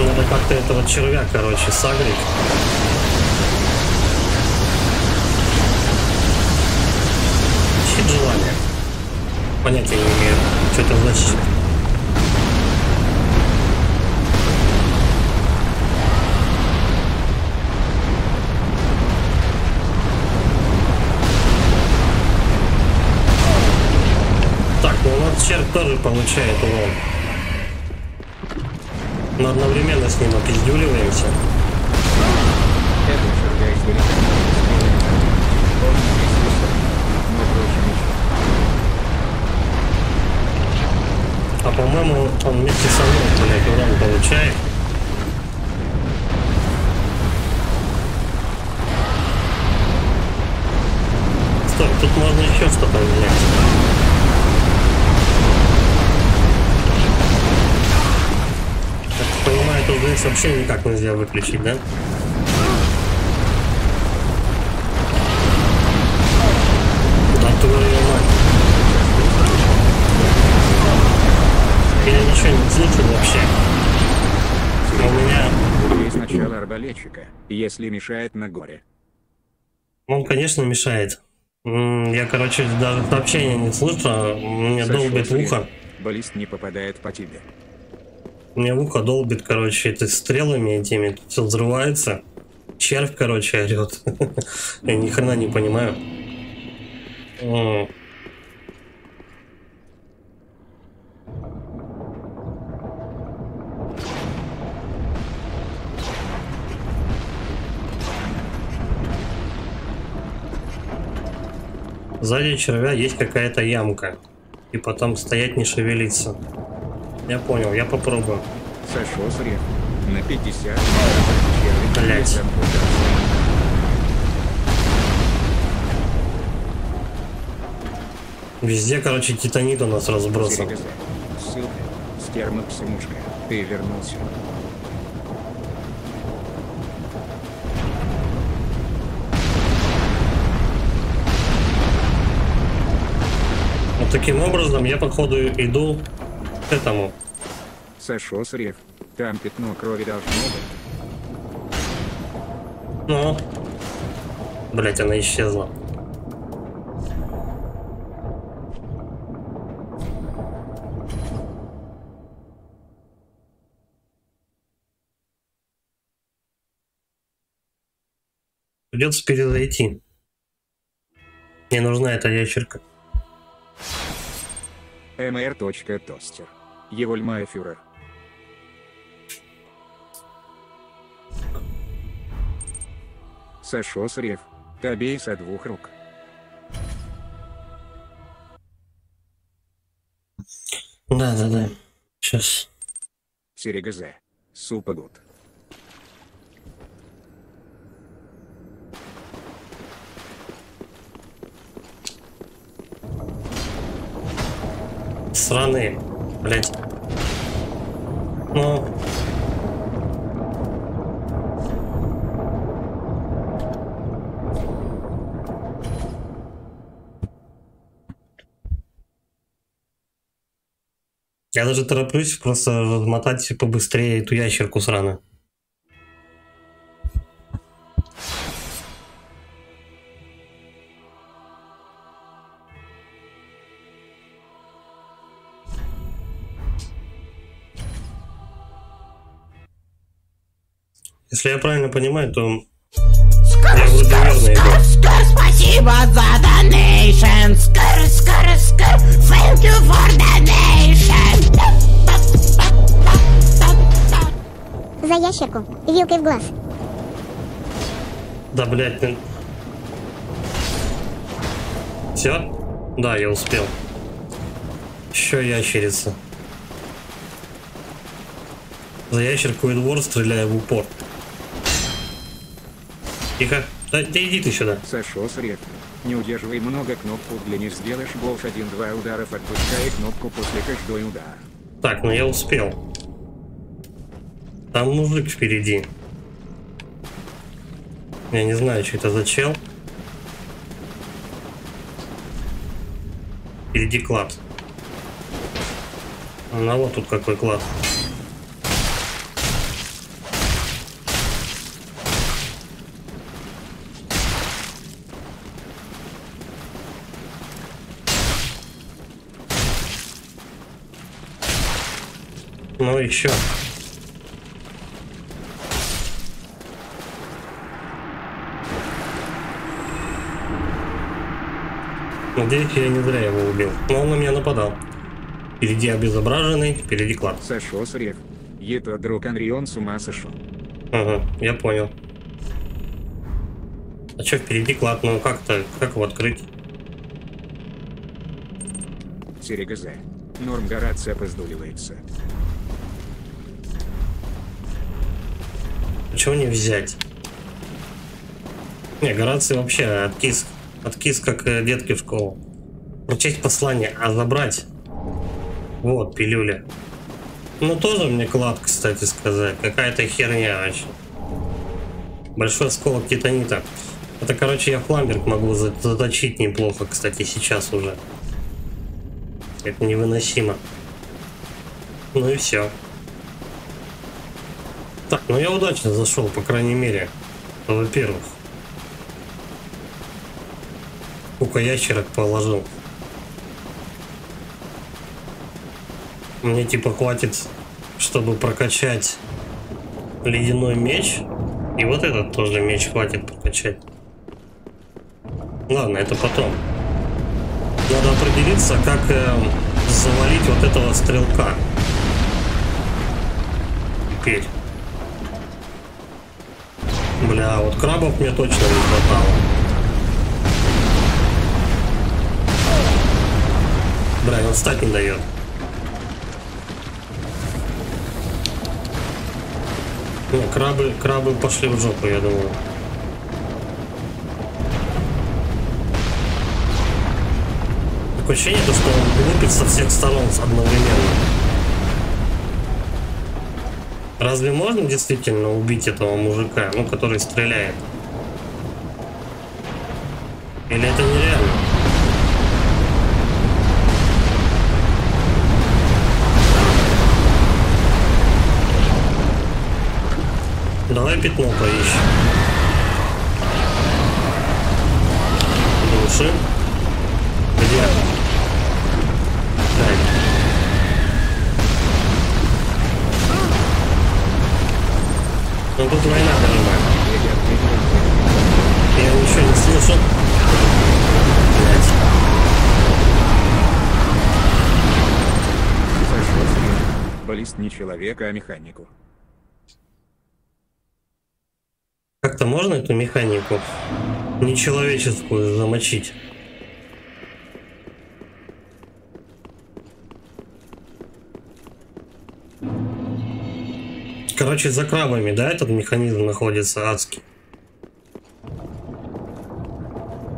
Надо как-то этого червя, короче, согреть. Щит желания. Понятия не имею, что это значит. Так, ну у нас червь тоже получает урон. Но одновременно с ним опиздюливаемся. А по-моему, он вместе со мной, блядь, урон получает. Стоп, тут можно еще что-то менять. Понимаю, эту ГС вообще никак нельзя выключить, да? Да, твою мать. Или ничего не слышал вообще. У меня... Сначала арбалетчика, если мешает на горе. Он, конечно, мешает. Я, короче, даже сообщения не слышу, мне долбит в ухо. Баллист не попадает по тебе. Мне в ухо долбит, короче, это стрелами этими, тут все взрывается. Червь, короче, орет. Я ни хрена не понимаю. Сзади червя есть какая-то ямка. И потом стоять не шевелиться. Я понял, я попробую. Сошел с рек на 50. Блять. Везде, короче, титанит у нас разбросал. Ссылка с термопсимушкой. Ты вернулся. Вот таким образом я, походу, иду к этому. Сошел с рек. Там пятно крови должно быть. Ну. Блять, она исчезла. Придется перезайти. Мне нужна эта ящерка. Мр.тостер. Его льмая фюрер. Сошел с рев. Тобей со двух рук. Да. Сейчас. Серегазе. Супагут. Сраные, блять. Ну. Я даже тороплюсь просто размотать побыстрее эту ящерку сраную. Если я правильно понимаю, то... Скор, спасибо за донейшн! Скор, thank you for donation! За ящерку, вилкой в глаз. Да, блядь, ты... Все? Да, я успел. Еще ящерица. За ящерку Эдвард, стреляя в упор. Тихо. Да иди ты сюда. Сошел с рефа. Не удерживай много кнопку для них. Сделаешь блош 1-2 ударов, отпускай кнопку после каждой удара. Так, ну я успел. Там мужик впереди. Я не знаю, что это за чел. Впереди класс. Ну вот тут какой класс. Ну еще. Надеюсь, я не зря его убил. Но он на меня нападал. Впереди обезображенный, впереди клад. Сошел с рек. Это друг Анрион с ума сошел. Ага, я понял. А что впереди клад? Ну как-то, как его открыть? Серегазе. Норм горация поздуливается. Чего не взять? Не, горации вообще откис. Откис, как детки в школу. Прочесть послание, а забрать. Вот, пилюля. Ну, тоже мне клад, кстати сказать. Какая-то херня вообще. Большой осколок титанита. Это, короче, я фламберг могу заточить неплохо, кстати, сейчас уже. Это невыносимо. Ну и все. Так, ну я удачно зашел, по крайней мере. Во-первых. Сколько ящерок положил. Мне типа хватит, чтобы прокачать ледяной меч. И вот этот тоже меч хватит прокачать. Ладно, это потом. Надо определиться, как завалить вот этого стрелка. Теперь. Бля, вот крабов мне точно не хватало. Бля, он встать не дает. Ну, крабы пошли в жопу, я думаю. Такое ощущение, что он лупит со всех сторон одновременно. Разве можно действительно убить этого мужика, ну, который стреляет? Или это нереально? Давай пятно поищем. Души. Где? Так. Ну тут война дорога. Я ничего не слышу. Блять. Баллист не человека, а механику. Как-то можно эту механику нечеловеческую замочить? Короче, за крабами, да, этот механизм находится адский.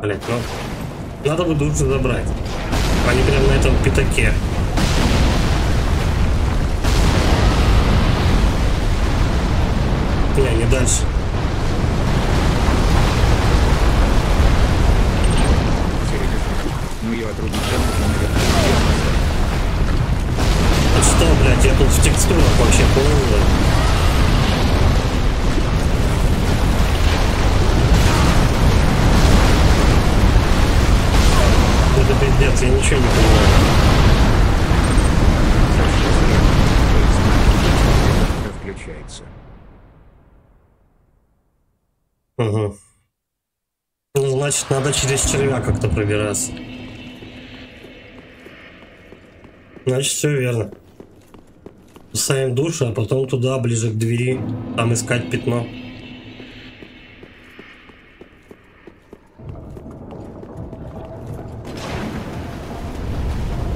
Блять, ну... Надо бы тут же забрать. Они прям на этом пятаке. Бля, не дальше. А что, блядь, я тут в текстурах вообще полный. Это пиздец, я ничего не понимаю. Включается. Угу. Ну, значит, надо через червя как-то пробираться. Значит, все верно. Спасаем душу, а потом туда, ближе к двери, там искать пятно.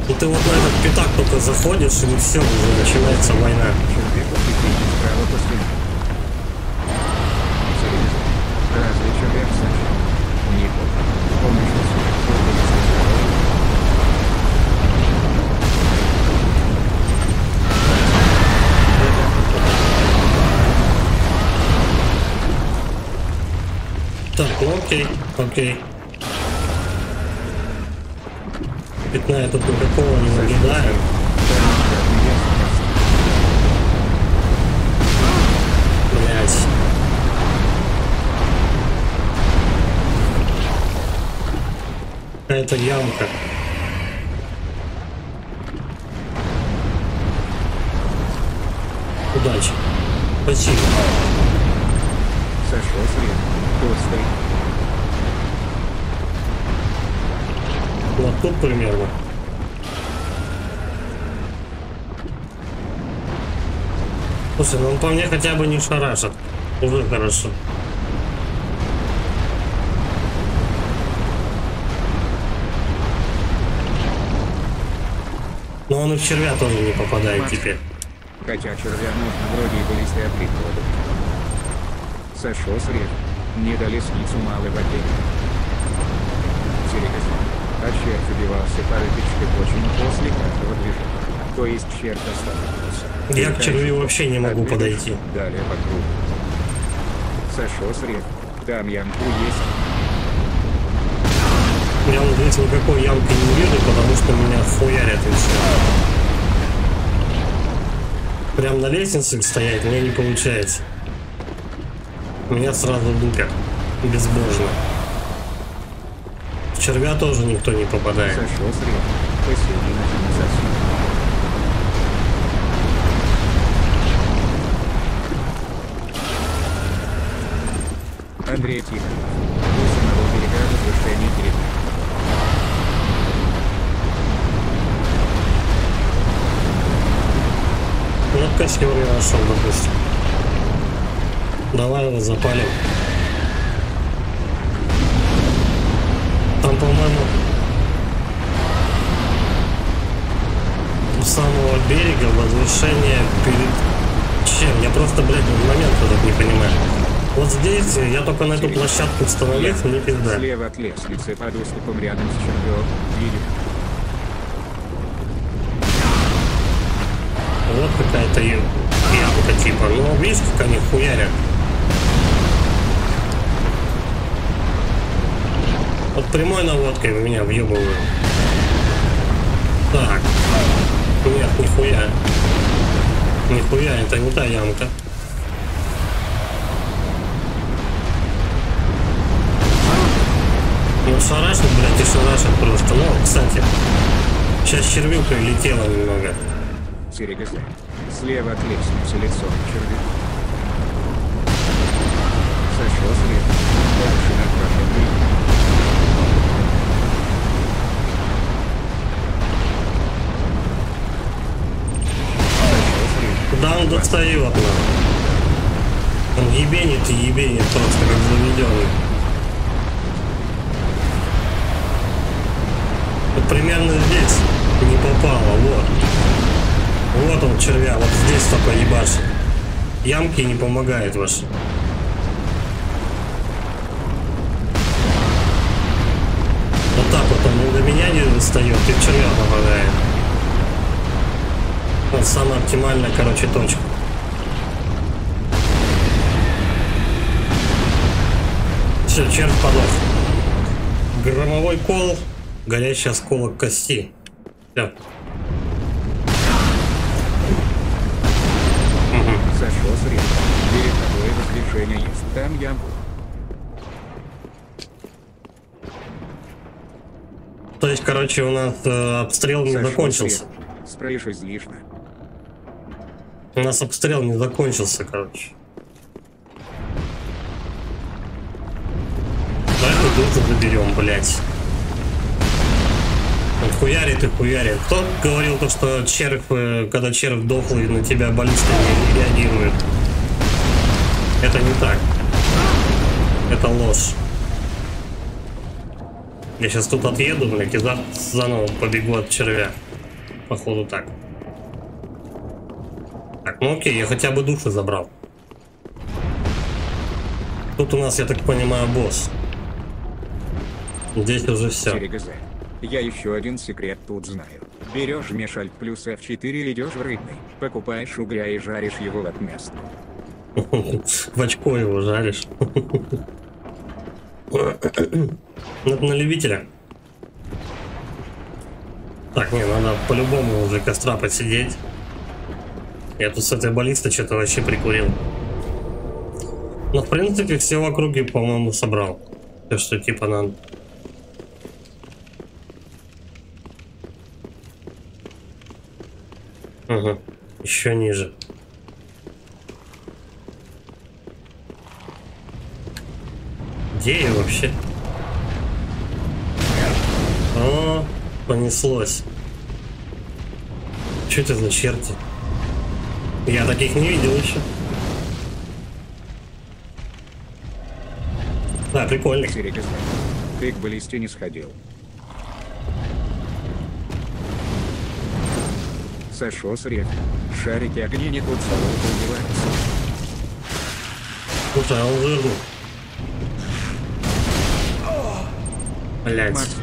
И ты вот на этот пятак только заходишь, и все, уже начинается война. Так, ну окей, окей. Пятна я тут никакого не наблюдаю. Блять. Какая-то ямка. Удачи. Спасибо. Сошел средний. Вот тут примерно. Слушай, ну он по мне хотя бы не шарашит. Уже хорошо. Но он и в червя тоже не попадает. Макс, теперь. Хотя червя нужно вроде бы листья прихода. Сошел срез. Не дали снизу малой воде. Серьезно. А черт убивался парочкой очень после каждого движения. То есть черт останавливался. Я к червю вообще не могу подойти. Далее по кругу. Сошел сред. Там ямку есть. Я вот здесь никакой ямки не вижу, потому что меня хуярят и все. Прям на лестнице стоять мне не получается. Меня сразу дупят. Безбожно. В червя тоже никто не попадает. Андрей, тихо. Пусть одного берега разрушение перед. Ну, костер я нашел, допустим. Давай его запалим. Там, по-моему, у самого берега возвышение перед чем? Я просто, блядь, момент этот не понимаю. Вот здесь я только на эту площадку становился, не пизда. Слева от леса, лице под уступом рядом с червем. Вот какая-то ямка типа. Ну, видишь, как они хуярят. Вот прямой наводкой меня въебывают. Так. Нет, нихуя. Нихуя, это не та ямка. Ну шарашит, блядь, и шарашит просто. Ну, кстати, сейчас червюка летела немного. Серега, слева от лестницы лицо червюка. Сошел слева. Дальше направо. Да, он достает от нас. Он ебенит и ебенит просто, как заведенный. Вот примерно здесь не попало, вот. Вот он, червя, вот здесь только ебашит. ямки не помогает ваш. Вот так вот он до меня не достает, и в червя попадает. Вот самая оптимальная, короче, точка. Все, червь подох. Громовой кол, горящий осколок кости. Все. Сошло с речи. Перед тобой воскрешение есть. Там я был. То есть, короче, у нас обстрел не закончился. Спрашивай излишне. У нас обстрел не закончился, короче. Давай тут заберем, блять. Вот хуярит и хуярит. Кто говорил то, что червь, когда червь дохлый, на тебя баллисты не реагирует? Это не так. Это ложь. Я сейчас тут отъеду, блядь, и заново побегу от червя. Походу так. Так, ну окей, я хотя бы души забрал. Тут у нас, я так понимаю, босс. Здесь уже все. Я еще один секрет тут знаю. Берешь мешаль плюс F4, идешь в рыбный, покупаешь угля и жаришь его в отместку. В очко его жаришь. На любителя. Так, не, надо по-любому уже костра посидеть. Я тут с этой баллисты что-то вообще прикурил. Но в принципе все в округе, по-моему, собрал. Все, что типа надо. Угу. Еще ниже. Где я вообще? О, понеслось. Что это за черти? Я таких не видел еще. Да, прикольно. Ты к баллисте не сходил. Сошел с рек. Шарики огня не тут собой убиваются. Куда он жирный? Блять. Масло.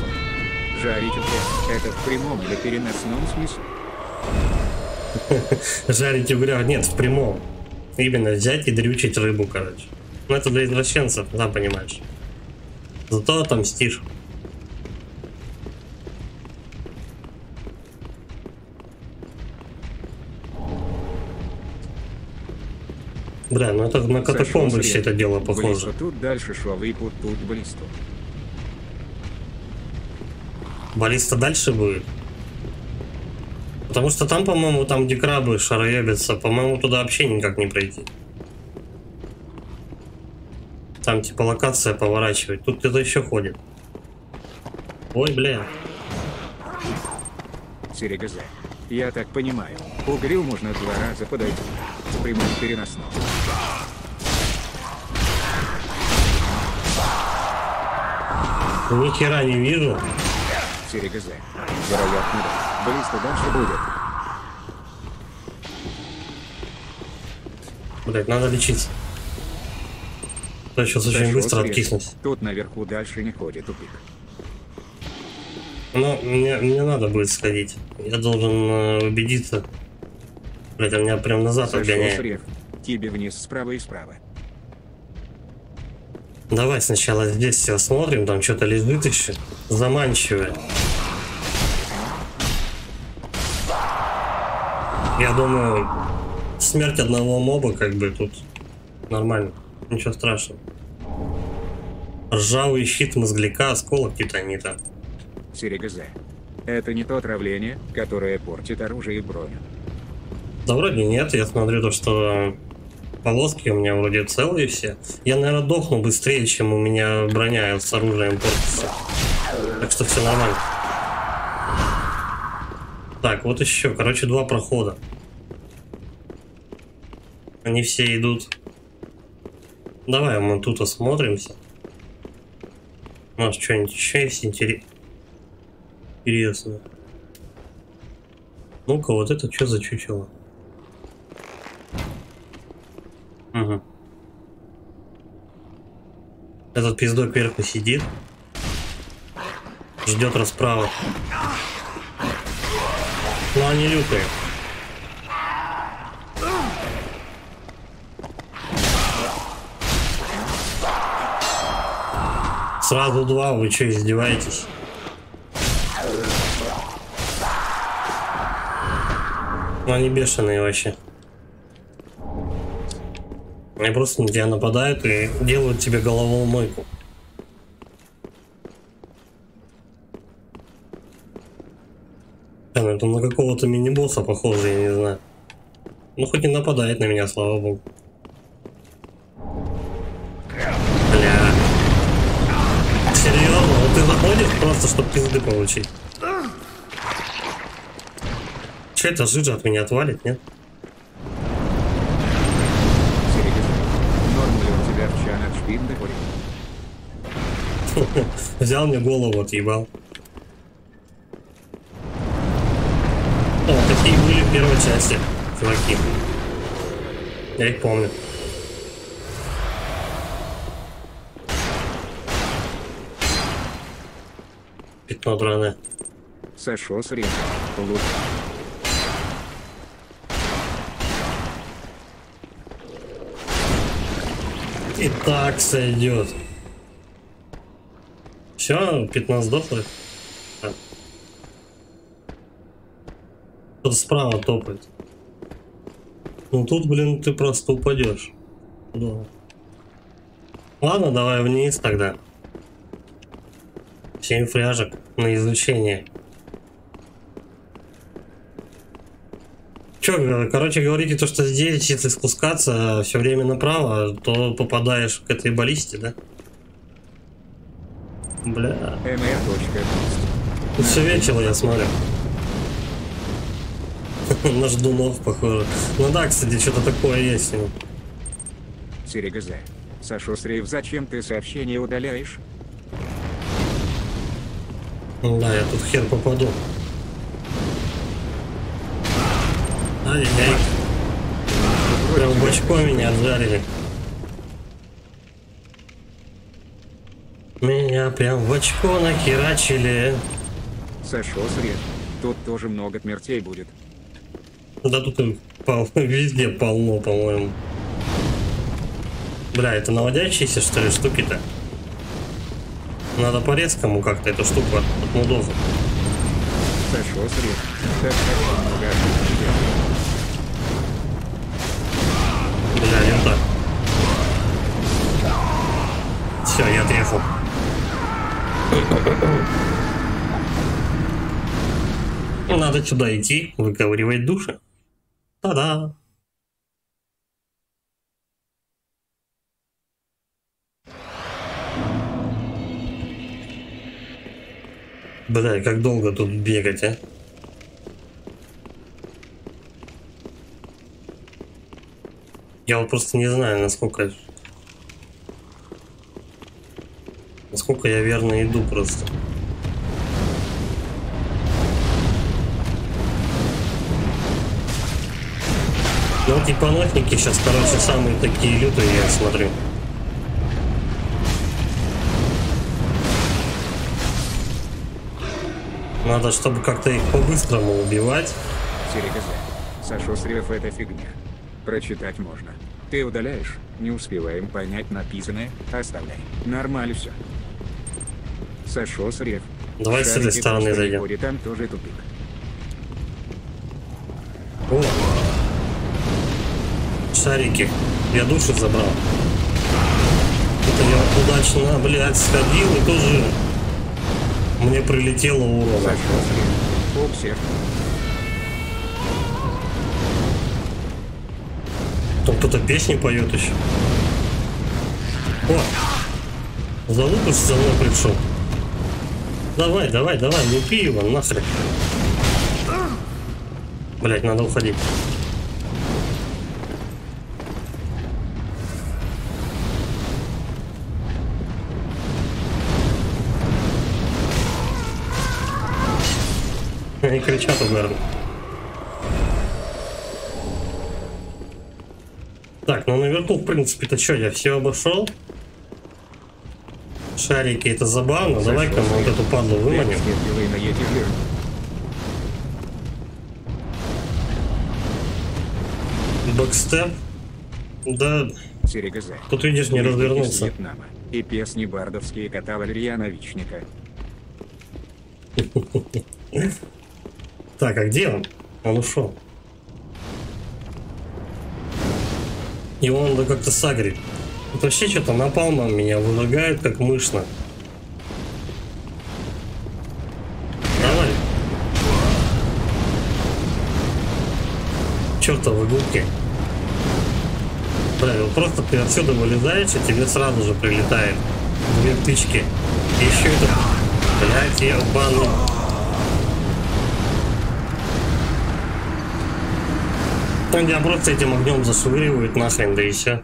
Жарить угля. Это в прямом или переносном смысле? Жарить угля. Нет, в прямом. Именно взять и дрючить рыбу, короче. Ну это для извращенцев, да, понимаешь. Зато отомстишь. Да, ну это на катакомбы все это дело похоже. Тут дальше шел, и тут баллисту. Баллиста дальше будет? Потому что там, по-моему, там где крабы шароебятся, по-моему, туда вообще никак не пройти. Там типа локация поворачивает, тут кто-то еще ходит. Ой, бля. Серега, я так понимаю, угрю можно 2 раза подойти. Прямой переносной. Ни хера не вижу. Серега, вероятно, да. Близко дальше будет. Блять, надо лечиться. Да, сейчас очень быстро откиснусь. Тут наверху дальше не ходит тупик. Ну, мне надо будет сходить. Я должен убедиться. Блять, у меня прям назад отгоняет. Тебе вниз, справа и справа. Давай сначала здесь все осмотрим, там что-то лежит еще. Заманчивое. Я думаю, смерть одного моба как бы тут нормально. Ничего страшного. Ржавый щит мозгляка, осколок титанита. Серега, это не то отравление, которое портит оружие и броню. Да вроде нет, я смотрю то, что полоски у меня вроде целые все. Я, наверное, дохну быстрее, чем у меня броня с оружием портится. Так что все нормально. Так, вот еще, короче, 2 прохода. Они все идут. Давай мы тут осмотримся. У нас что-нибудь еще есть интересное. Ну-ка, вот это что за чучело? Этот пиздой кверху сидит. Ждет расправы. Ну, они люкают. Сразу два, вы что, издеваетесь? Ну, они бешеные вообще. Они просто на тебя нападают и делают тебе головоломойку. Это на какого-то мини-босса похоже, я не знаю. Ну хоть не нападает на меня, слава богу. Бля. Серьезно, вот ты заходишь просто, чтобы пизды получить. Че это жижа от меня отвалит, нет? Взял мне голову, отъебал. О, такие были в первой части, чуваки. Я их помню. Пятно драное. Сошел с ринга. И так сойдет. Все, 15 сдохло. Кто-то справа топает. Ну тут, блин, ты просто упадешь. Да. Ладно, давай вниз тогда. 7 фляжек на изучение. Че, короче, говорите то, что здесь, если спускаться все время направо, то попадаешь к этой баллисте, да? Бля. Тут все вечером, я смотрю. На ждунов, похоже. Ну да, кстати, что-то такое есть. Серега, Сашу Срив, зачем ты сообщение удаляешь? Да, я тут хер попаду. Ай-яй. Прям бочкой меня отжарили. Меня прям в очко нахерачили. Сошел сред. Тут тоже много смертей будет. Да тут везде полно, по-моему. Бля, это наводящиеся, что ли, штуки-то? Надо по-резкому как-то эту штуку от мудов. Сошел сред. Бля, не так. Все, я отъехал. Надо сюда идти, выковыривать души. Та-да! Бля, как долго тут бегать, а? Я вот просто не знаю, насколько я верно иду просто. Ну вот и понотники сейчас, короче, самые такие лютые, я смотрю. Надо, чтобы как-то их по-быстрому убивать. Серега, Сашу Срев, это фигня. Прочитать можно. Ты удаляешь, не успеваем понять написанное, оставляй. Нормально все. Сашу Срев. Давай с этой стороны зайдем. Там тоже тупик. О. Шарики. Я душу забрал. Это я вот удачно, блядь, сходил и тоже мне прилетело урона. Тут кто-то песни поет еще. О! Залупыш за мной пришел. Давай, давай, давай, не пей его, нахрен. Блядь, надо уходить. Они кричат, наверное. Так, ну наверху, в принципе-то что, я все обошел. шарики, это забавно. Давай-ка мы вот эту падлу выманим. Бэкстеп. Да. Тут видишь, не развернулся. И песни бардовские кота Валерия Новичника. Так, а где он? Он ушел. И он да как-то сагрит. Вот вообще что-то напалмом меня вылагает, как мышно. Давай. Чертовы губки. Правило, просто ты отсюда вылезаешь, и тебе сразу же прилетает две птички. И еще это... Блять, я бану. Он тебя просто этим огнем засуривает нахрен, да и все.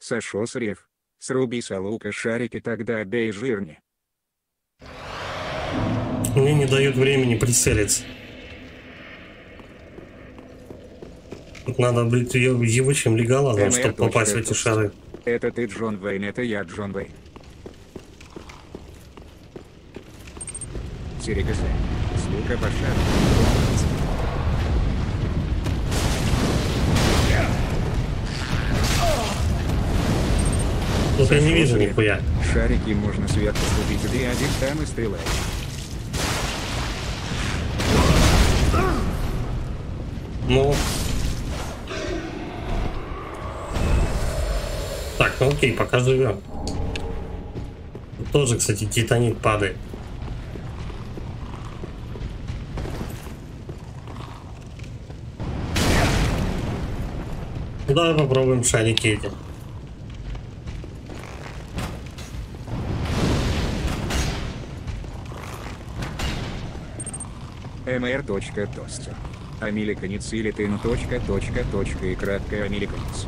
Сошел с рев. Сруби с лука шарики тогда, да и жирни. Мне не дают времени прицелиться. Тут надо быть ебучим леголазом, чтобы попасть в эти шары. Это ты, Джон Вейн, это я, Джон Вейн. Серегазе. С лука по шару. Вот я не вижу нихуя. Шарики можно свет поступить, где один там и стреляет. Ну. Так, ну окей, пока живем. Тоже, кстати, титанит падает. Давай попробуем шарики эти. mr.toster Американец или ты, ну, точка и краткая американец.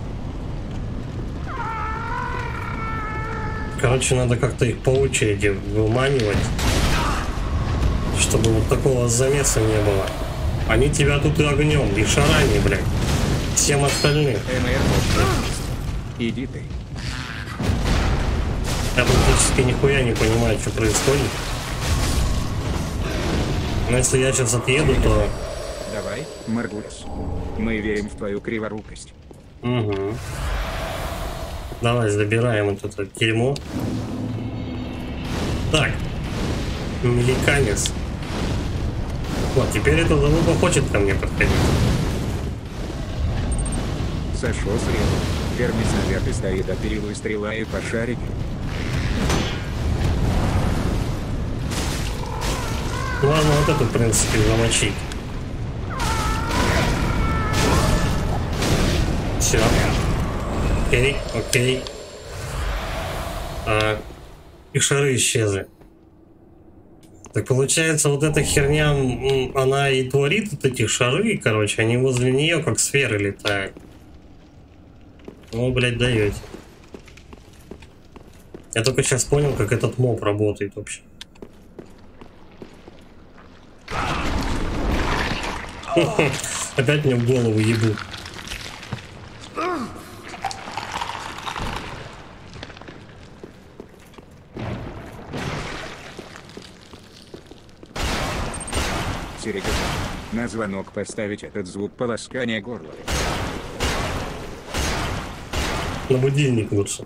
Короче, надо как-то их по очереди выманивать, чтобы вот такого замеса не было. Они тебя тут и огнем, и шарами, блядь. Всем остальным. Иди ты. Я практически нихуя не понимаю, что происходит. Но если я сейчас отъеду, то... Давай, Маргулес. Мы верим в твою криворукость. Угу. Давай, забираем вот это дерьмо. Так. Меликанец. Вот, теперь это залупа хочет ко мне подходить. Сошел с ряда. Вернись наверх и стоит, а перилу и стрела и по шарике. Ладно, вот это, в принципе, замочить. Все. Окей, окей. А, и шары исчезли. Так получается, вот эта херня, она и творит вот эти шары, короче, они возле нее как сферы летают. Ну, блядь, даете. Я только сейчас понял, как этот моб работает вообще. Опять мне в голову ебут. Серега, на звонок поставить этот звук полоскания горла. На будильник лучше.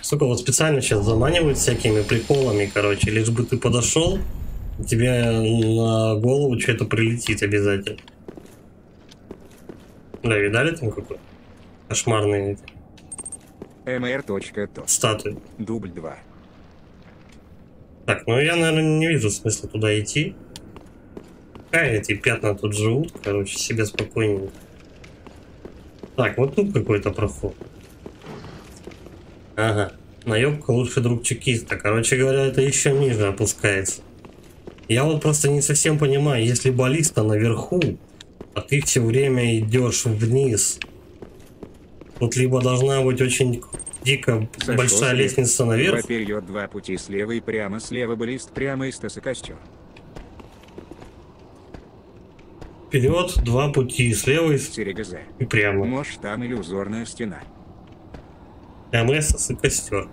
Сука, вот специально сейчас заманивают всякими приколами, короче, лишь бы ты подошел, тебе на голову что-то прилетит обязательно. Да, видали там какой кошмарный mr.to статуя. Дубль 2. Так, ну я, наверное, не вижу смысла туда идти. А эти пятна тут живут, короче, себе спокойнее. Так, вот тут какой-то проход. Ага. Наёбка лучший друг чекиста. Короче говоря, это еще ниже опускается. Я вот просто не совсем понимаю, если баллиста наверху, а ты все время идешь вниз. Тут либо должна быть очень дико большая лестница наверх. Вперед два пути, слева и прямо, слева баллист, прямо и стасы костер. Вперед, два пути, слева и прямо. Может, там иллюзорная стена. МС и костер.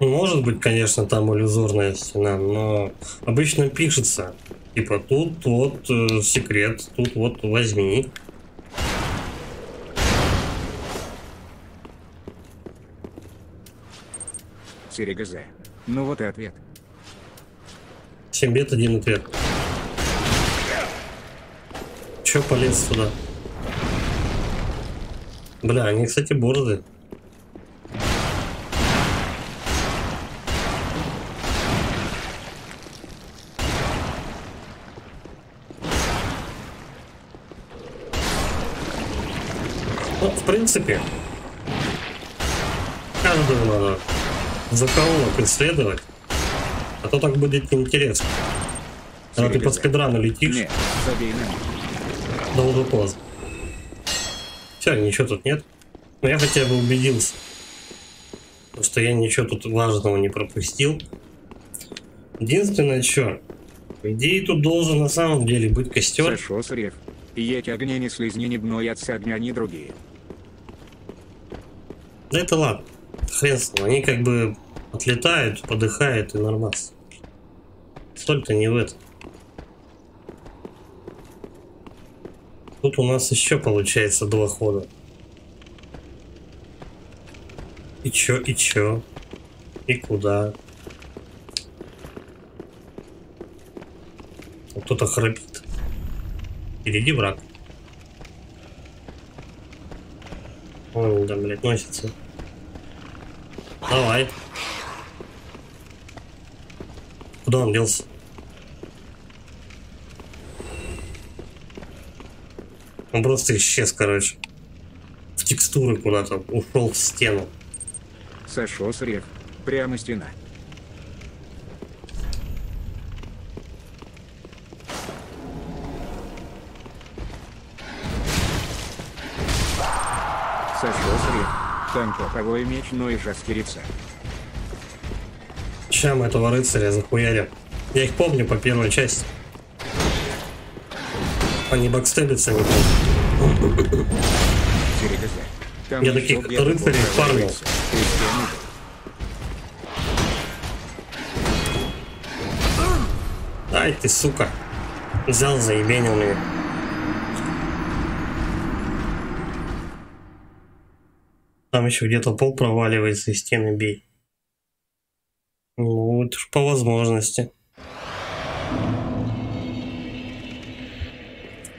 Может быть, конечно, там иллюзорная стена, но обычно пишется. Типа тут вот секрет, тут вот возьми. Серега. Ну вот и ответ. 7 бед, один ответ. Че полез сюда? Бля, они, кстати, борзы. Вот, в принципе, каждого надо за кого-то преследовать, а то так будет неинтересно. Когда ты под спидрану летишь, долго поздно. Все, ничего тут нет. Но я хотя бы убедился, что я ничего тут важного не пропустил. Единственное, что, по идее, тут должен на самом деле быть костер. Едь огня не слизни, не бноятся огня, ни другие. Да это ладно. Хрен с ним. Они как бы отлетают, подыхают и нормас. Только не в этом. Тут у нас еще получается два хода. И чё, и чё? И куда? Кто-то храпит. Впереди враг. Он там, блядь, носится. Давай. Куда он делся? Он просто исчез, короче. В текстуры куда-то. Ушел в стену. Сошел с рек. Прямо стена. Там куховой меч, но и жаскирица. Сейчас мы этого рыцаря захуярим. Я их помню по первой части. Они бакстебятся. Я таких рыцарей фармил. Ай ты, сука. Взял, заебенил меня. Там еще где-то пол проваливается, и стены бей. Ну, это ж по возможности.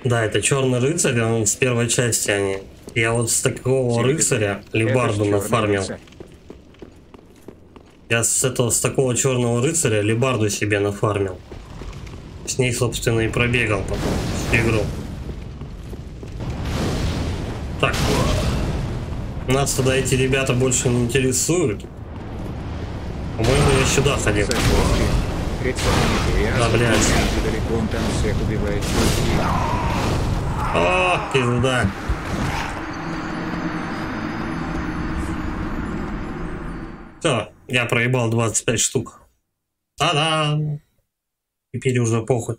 Да, это черный рыцарь, он с первой части они. Я вот с такого рыцаря лебарду нафармил. Я с такого черного рыцаря лебарду себе нафармил. С ней, собственно, и пробегал потом всю игру. Так. Нас тогда эти ребята больше не интересуют. По-моему, я сюда ходил. Да, блядь. О, пизда. Все, я проебал 25 штук. Та-да! Теперь уже похуй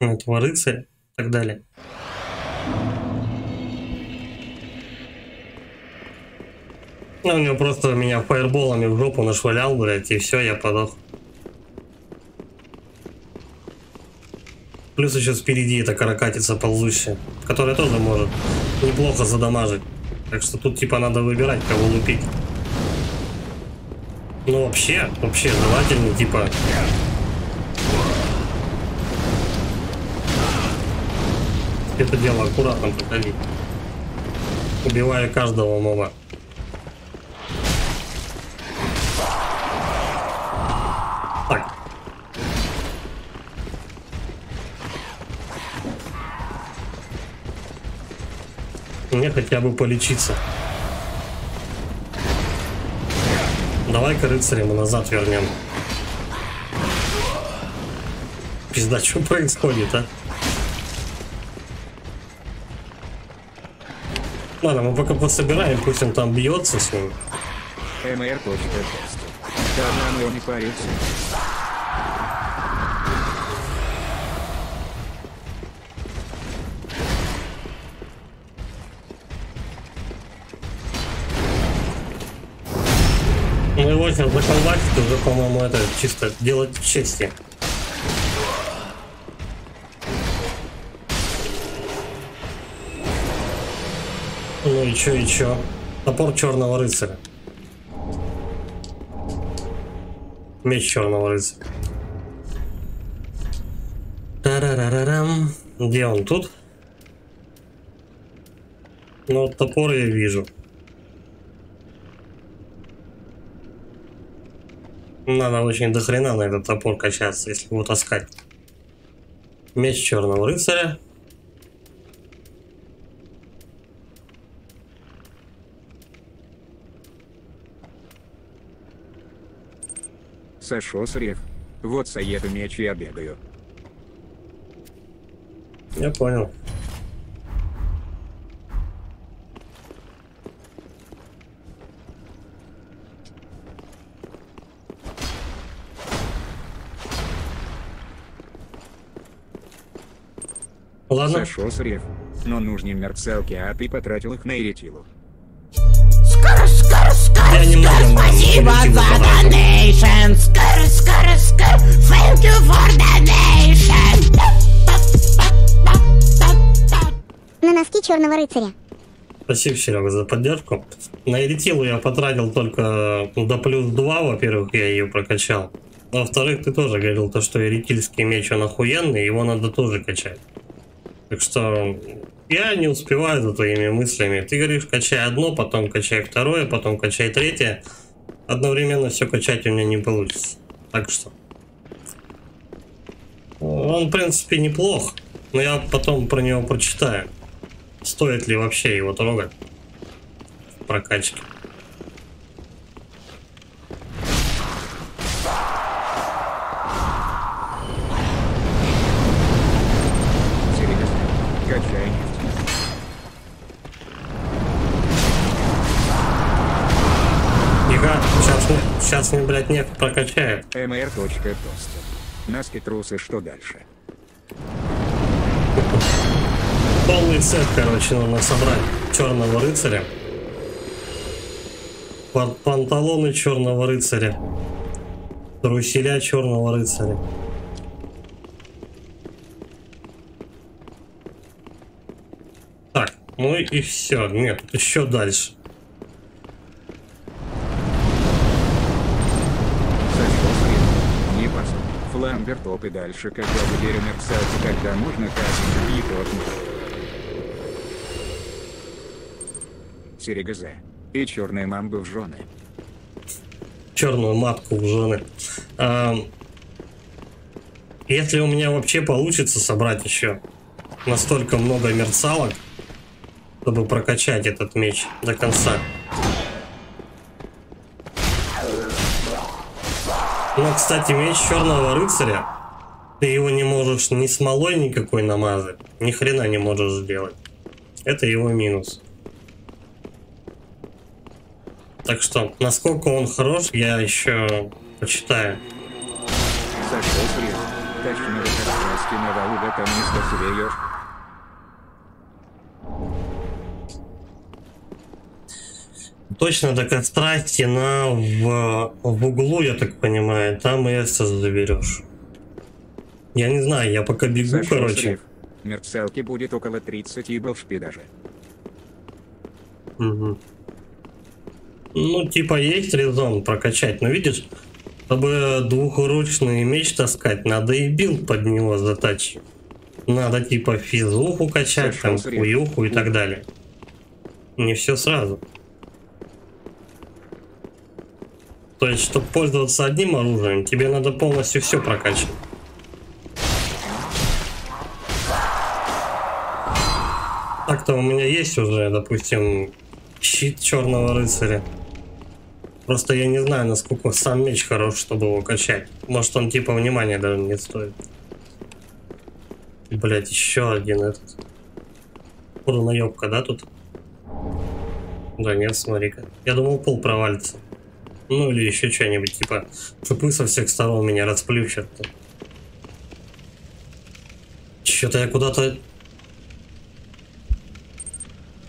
на этого рыцаря и так далее. Ну, у него просто меня фаерболами в жопу нашвалял, блядь, и все, я подох. Плюс еще спереди эта каракатица ползущая, которая тоже может неплохо задамажить. Так что тут типа надо выбирать, кого лупить. Ну, вообще желательно, типа... Это дело аккуратно подходить. Убивая каждого моба. Мне хотя бы полечиться. Давай-ка рыцаря мы назад вернем. Пизда, что происходит, а? Ладно, мы пока пособираем, пусть он там бьется с ним. МР точка теста. Да, нам его не парится. Ну и возьмем, башенбасит уже, по-моему, это чисто делать в чести. Ну и чё, и чё? Топор черного рыцаря. Меч черного рыцаря. Тарарарарам. Где он тут? Ну, вот топор я вижу. Надо очень дохрена на этот топор качаться, если его таскать. Меч черного рыцаря. Сошел с рек. Вот соеду меч и обегаю. Я понял. Ладно. Сошел с рев. Но нужны мерцалки, а ты потратил их на еретилу. Спасибо за донейшн. Thank you for donation. На носки черного рыцаря. Спасибо, Серега, за поддержку. На еретилу я потратил только до плюс 2, во-первых, я ее прокачал. Во-вторых, ты тоже говорил, то, что еретильский меч он охуенный, его надо тоже качать. Так что я не успеваю за твоими мыслями. Ты говоришь, качай одно, потом качай второе, потом качай третье. Одновременно все качать у меня не получится. Так что. Он, в принципе, неплох. Но я потом про него прочитаю. Стоит ли вообще его трогать в прокачке. Сейчас мне, блядь, нефть прокачает. МР. Тостер. Носки, трусы, что дальше? Полный сет, короче, нужно собрать черного рыцаря. Панталоны черного рыцаря. Труселя черного рыцаря. Так, ну и все. Нет, еще дальше. Вертоп и дальше, когда выберем мерцать, когда можно касать и тот. Серега и черные мамбы в жены. Черную матку в жены. Если у меня вообще получится собрать еще настолько много мерцалок, чтобы прокачать этот меч до конца. Но, кстати, меч черного рыцаря, ты его не можешь ни смолой никакой намазать, ни хрена не можешь сделать. Это его минус. Так что, насколько он хорош, я еще почитаю. Точно до костра стена в углу, я так понимаю, там и эсэс заберешь. Я не знаю, я пока бегу, Саша, короче. Мерцалки будет около 30 и болшпи даже. Угу. Ну, типа, есть резон прокачать, но видишь, чтобы двухручный меч таскать, надо и билд под него затачить. Надо, типа, физуху качать, Саша, там, хуюху и так далее. Не все сразу. То есть, чтобы пользоваться одним оружием, тебе надо полностью все прокачивать. Так-то у меня есть уже, допустим, щит черного рыцаря. Просто я не знаю, насколько сам меч хорош, чтобы его качать. Может, он типа внимания даже не стоит. Блять, еще один этот. Порноёбка, да, тут? Да нет, смотри-ка. Я думал, пол провалится. Ну или еще что-нибудь, типа, шипы со всех сторон меня расплющат. Что-то я куда-то...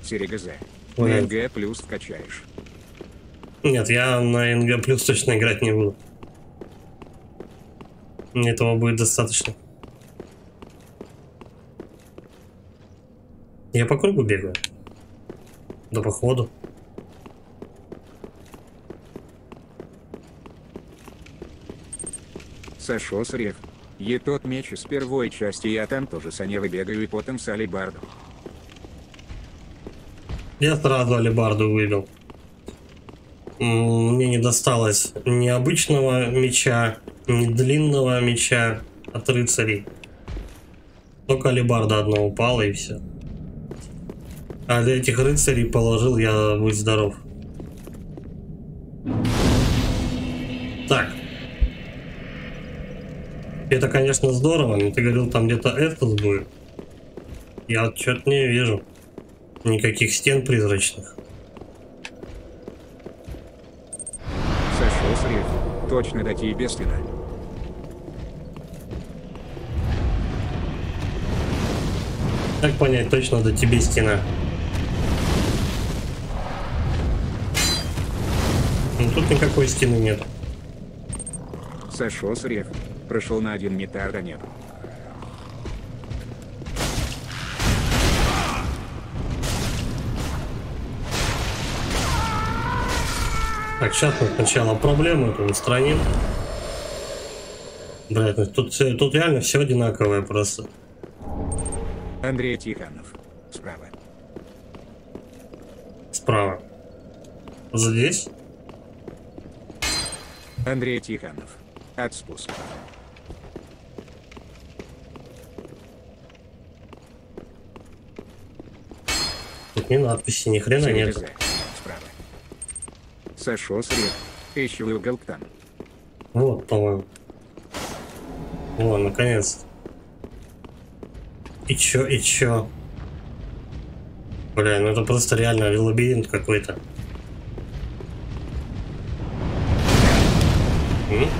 Серега, МГ плюс качаешь. Нет, я на НГ плюс точно играть не буду. Мне этого будет достаточно. Я по кругу бегаю. Да походу. Сошел с рев. Е тот меч из первой части, я там тоже с Аневой бегаю и потом с алебардом. Я сразу алебарду выбил. Мне не досталось ни обычного меча, ни длинного меча от рыцарей. Только алебарда одна упала и все. А для этих рыцарей положил я будь здоров. Так. Это, конечно, здорово, но ты говорил, там где-то этот будет. Я вот что-то не вижу. Никаких стен призрачных. Сошел с рифа. Точно дойти и без следа. Как понять, точно до тебе стена? Ну тут никакой стены нет. Сошел с рифа. Прошел на 1 метр до неба. Так, сейчас мы сначала проблему эту устраним. Блядь, ну тут реально все одинаковое просто. Андрей Тихонов. Справа. Справа. Здесь? Андрей Тихонов. От спуска. Тут ни надписи, ни хрена нет. Справа. Сошел слева. Ищу угол к там. Вот, по-моему. О, наконец-то. И чё, и чё? Бля, ну это просто реально лабиринт какой-то.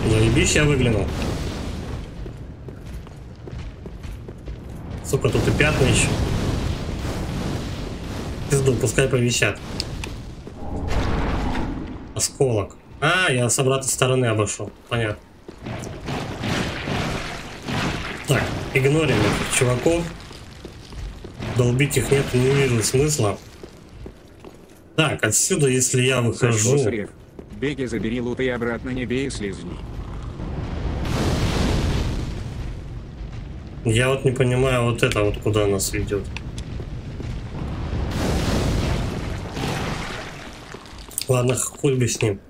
Заебись, я выглянул. Сука, тут и пятна еще. Пизду, пускай повисят. Осколок. А, я с обратной стороны обошел. Понятно. Так, игнорим этих чуваков. Долбить их нет, не вижу смысла. Так, отсюда, если я выхожу... Беги, забери лут и обратно не бей, слизни. Я вот не понимаю, вот это вот куда нас ведет. Ладно, хуй бы с ним.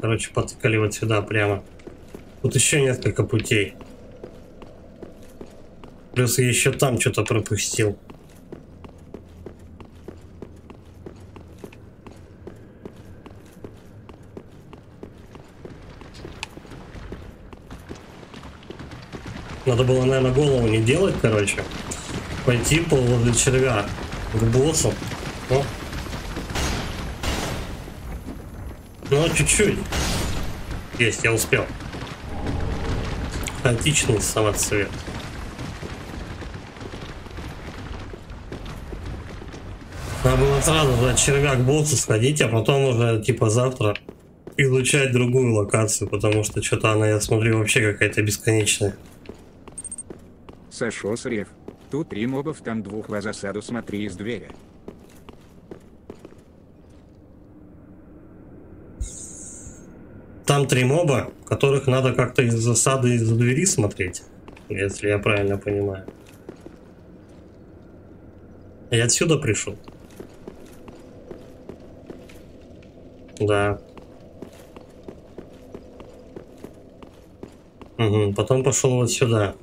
Короче, потыкали вот сюда прямо. Тут еще несколько путей. Плюс еще там что-то пропустил. Надо было, наверное, голову не делать, короче. Пойти по возле червя к боссу. О. Ну, чуть-чуть. Есть, я успел. Хаотичный самоцвет. Надо было сразу за червя к боссу сходить, а потом уже, типа, завтра изучать другую локацию, потому что что-то она, я смотрю, вообще какая-то бесконечная. Сошел с рев. Тут 3 мобов, там 2 в засаду, смотри из двери. Там 3 моба, которых надо как-то из засады, из двери смотреть, если я правильно понимаю. Я отсюда пришел. Да. Угу, потом пошел вот сюда.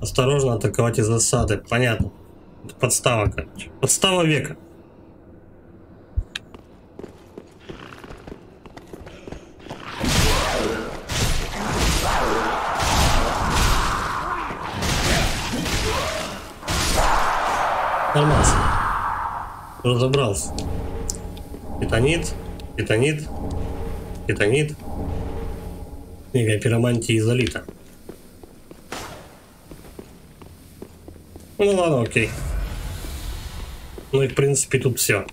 Осторожно атаковать из засады. Понятно. Подстава, короче. Подстава века. Нормально. Разобрался. Питонит. Питонит. Питонит. Книга пиромантии изолита. Ну ладно, окей. Ну и в принципе тут все.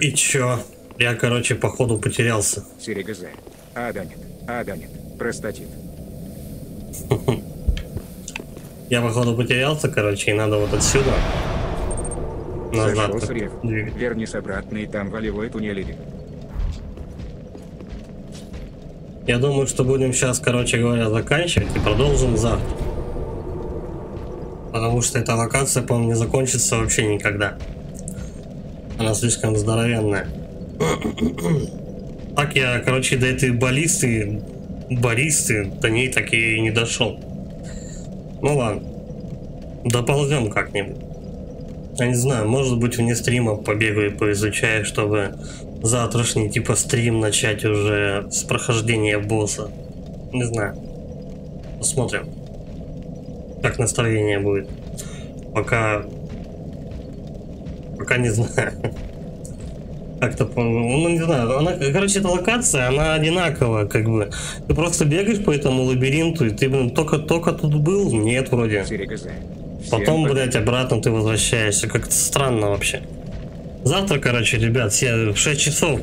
И чё? Я, короче, походу потерялся. Серега З. А да нет. Простатит. Я, походу, потерялся, короче, и надо вот отсюда. Назад. Вернись обратно, и там волевой туннель. Я думаю, что будем сейчас, короче говоря, заканчивать и продолжим завтра. Потому что эта локация, по-моему, не закончится вообще никогда. Она слишком здоровенная. Так я, короче, до этой баллисты, до ней так и не дошел. Ну ладно. Доползем как-нибудь. Я не знаю, может быть, вне стрима побегаю и поизучаю, чтобы завтрашний типа стрим начать уже с прохождения босса. Не знаю. Посмотрим, как настроение будет. Пока не знаю. Как-то, ну не знаю, она, короче, эта локация, она одинаковая, как бы. Ты просто бегаешь по этому лабиринту, и ты, блин, только тут был? Нет, вроде. Потом, блядь, обратно ты возвращаешься. Как-то странно вообще. Завтра, короче, ребят, все в 6 часов.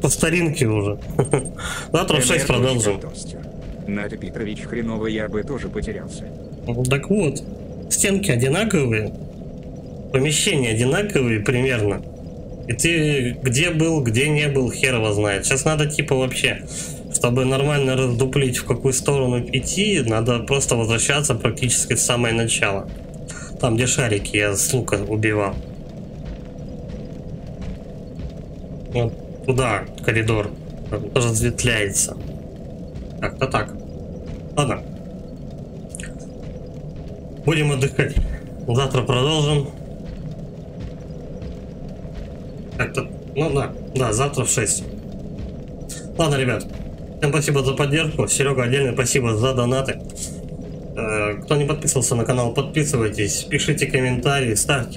По старинке уже. Завтра в 6 продолжим. Надя Петрович, хреново, я бы тоже потерялся. Так вот, стенки одинаковые, помещения одинаковые примерно. И ты где был, где не был, хер его знает. Сейчас надо типа вообще, чтобы нормально раздуплить, в какую сторону идти, надо просто возвращаться практически в самое начало. Там, где шарики я с лука убивал. Вот туда коридор разветвляется. Как-то так. Ладно. Будем отдыхать. Завтра продолжим. Как-то, ну да, завтра в 6. Ладно, ребят, всем спасибо за поддержку. Серега, отдельное спасибо за донаты. Кто не подписывался на канал, подписывайтесь, пишите комментарии, ставьте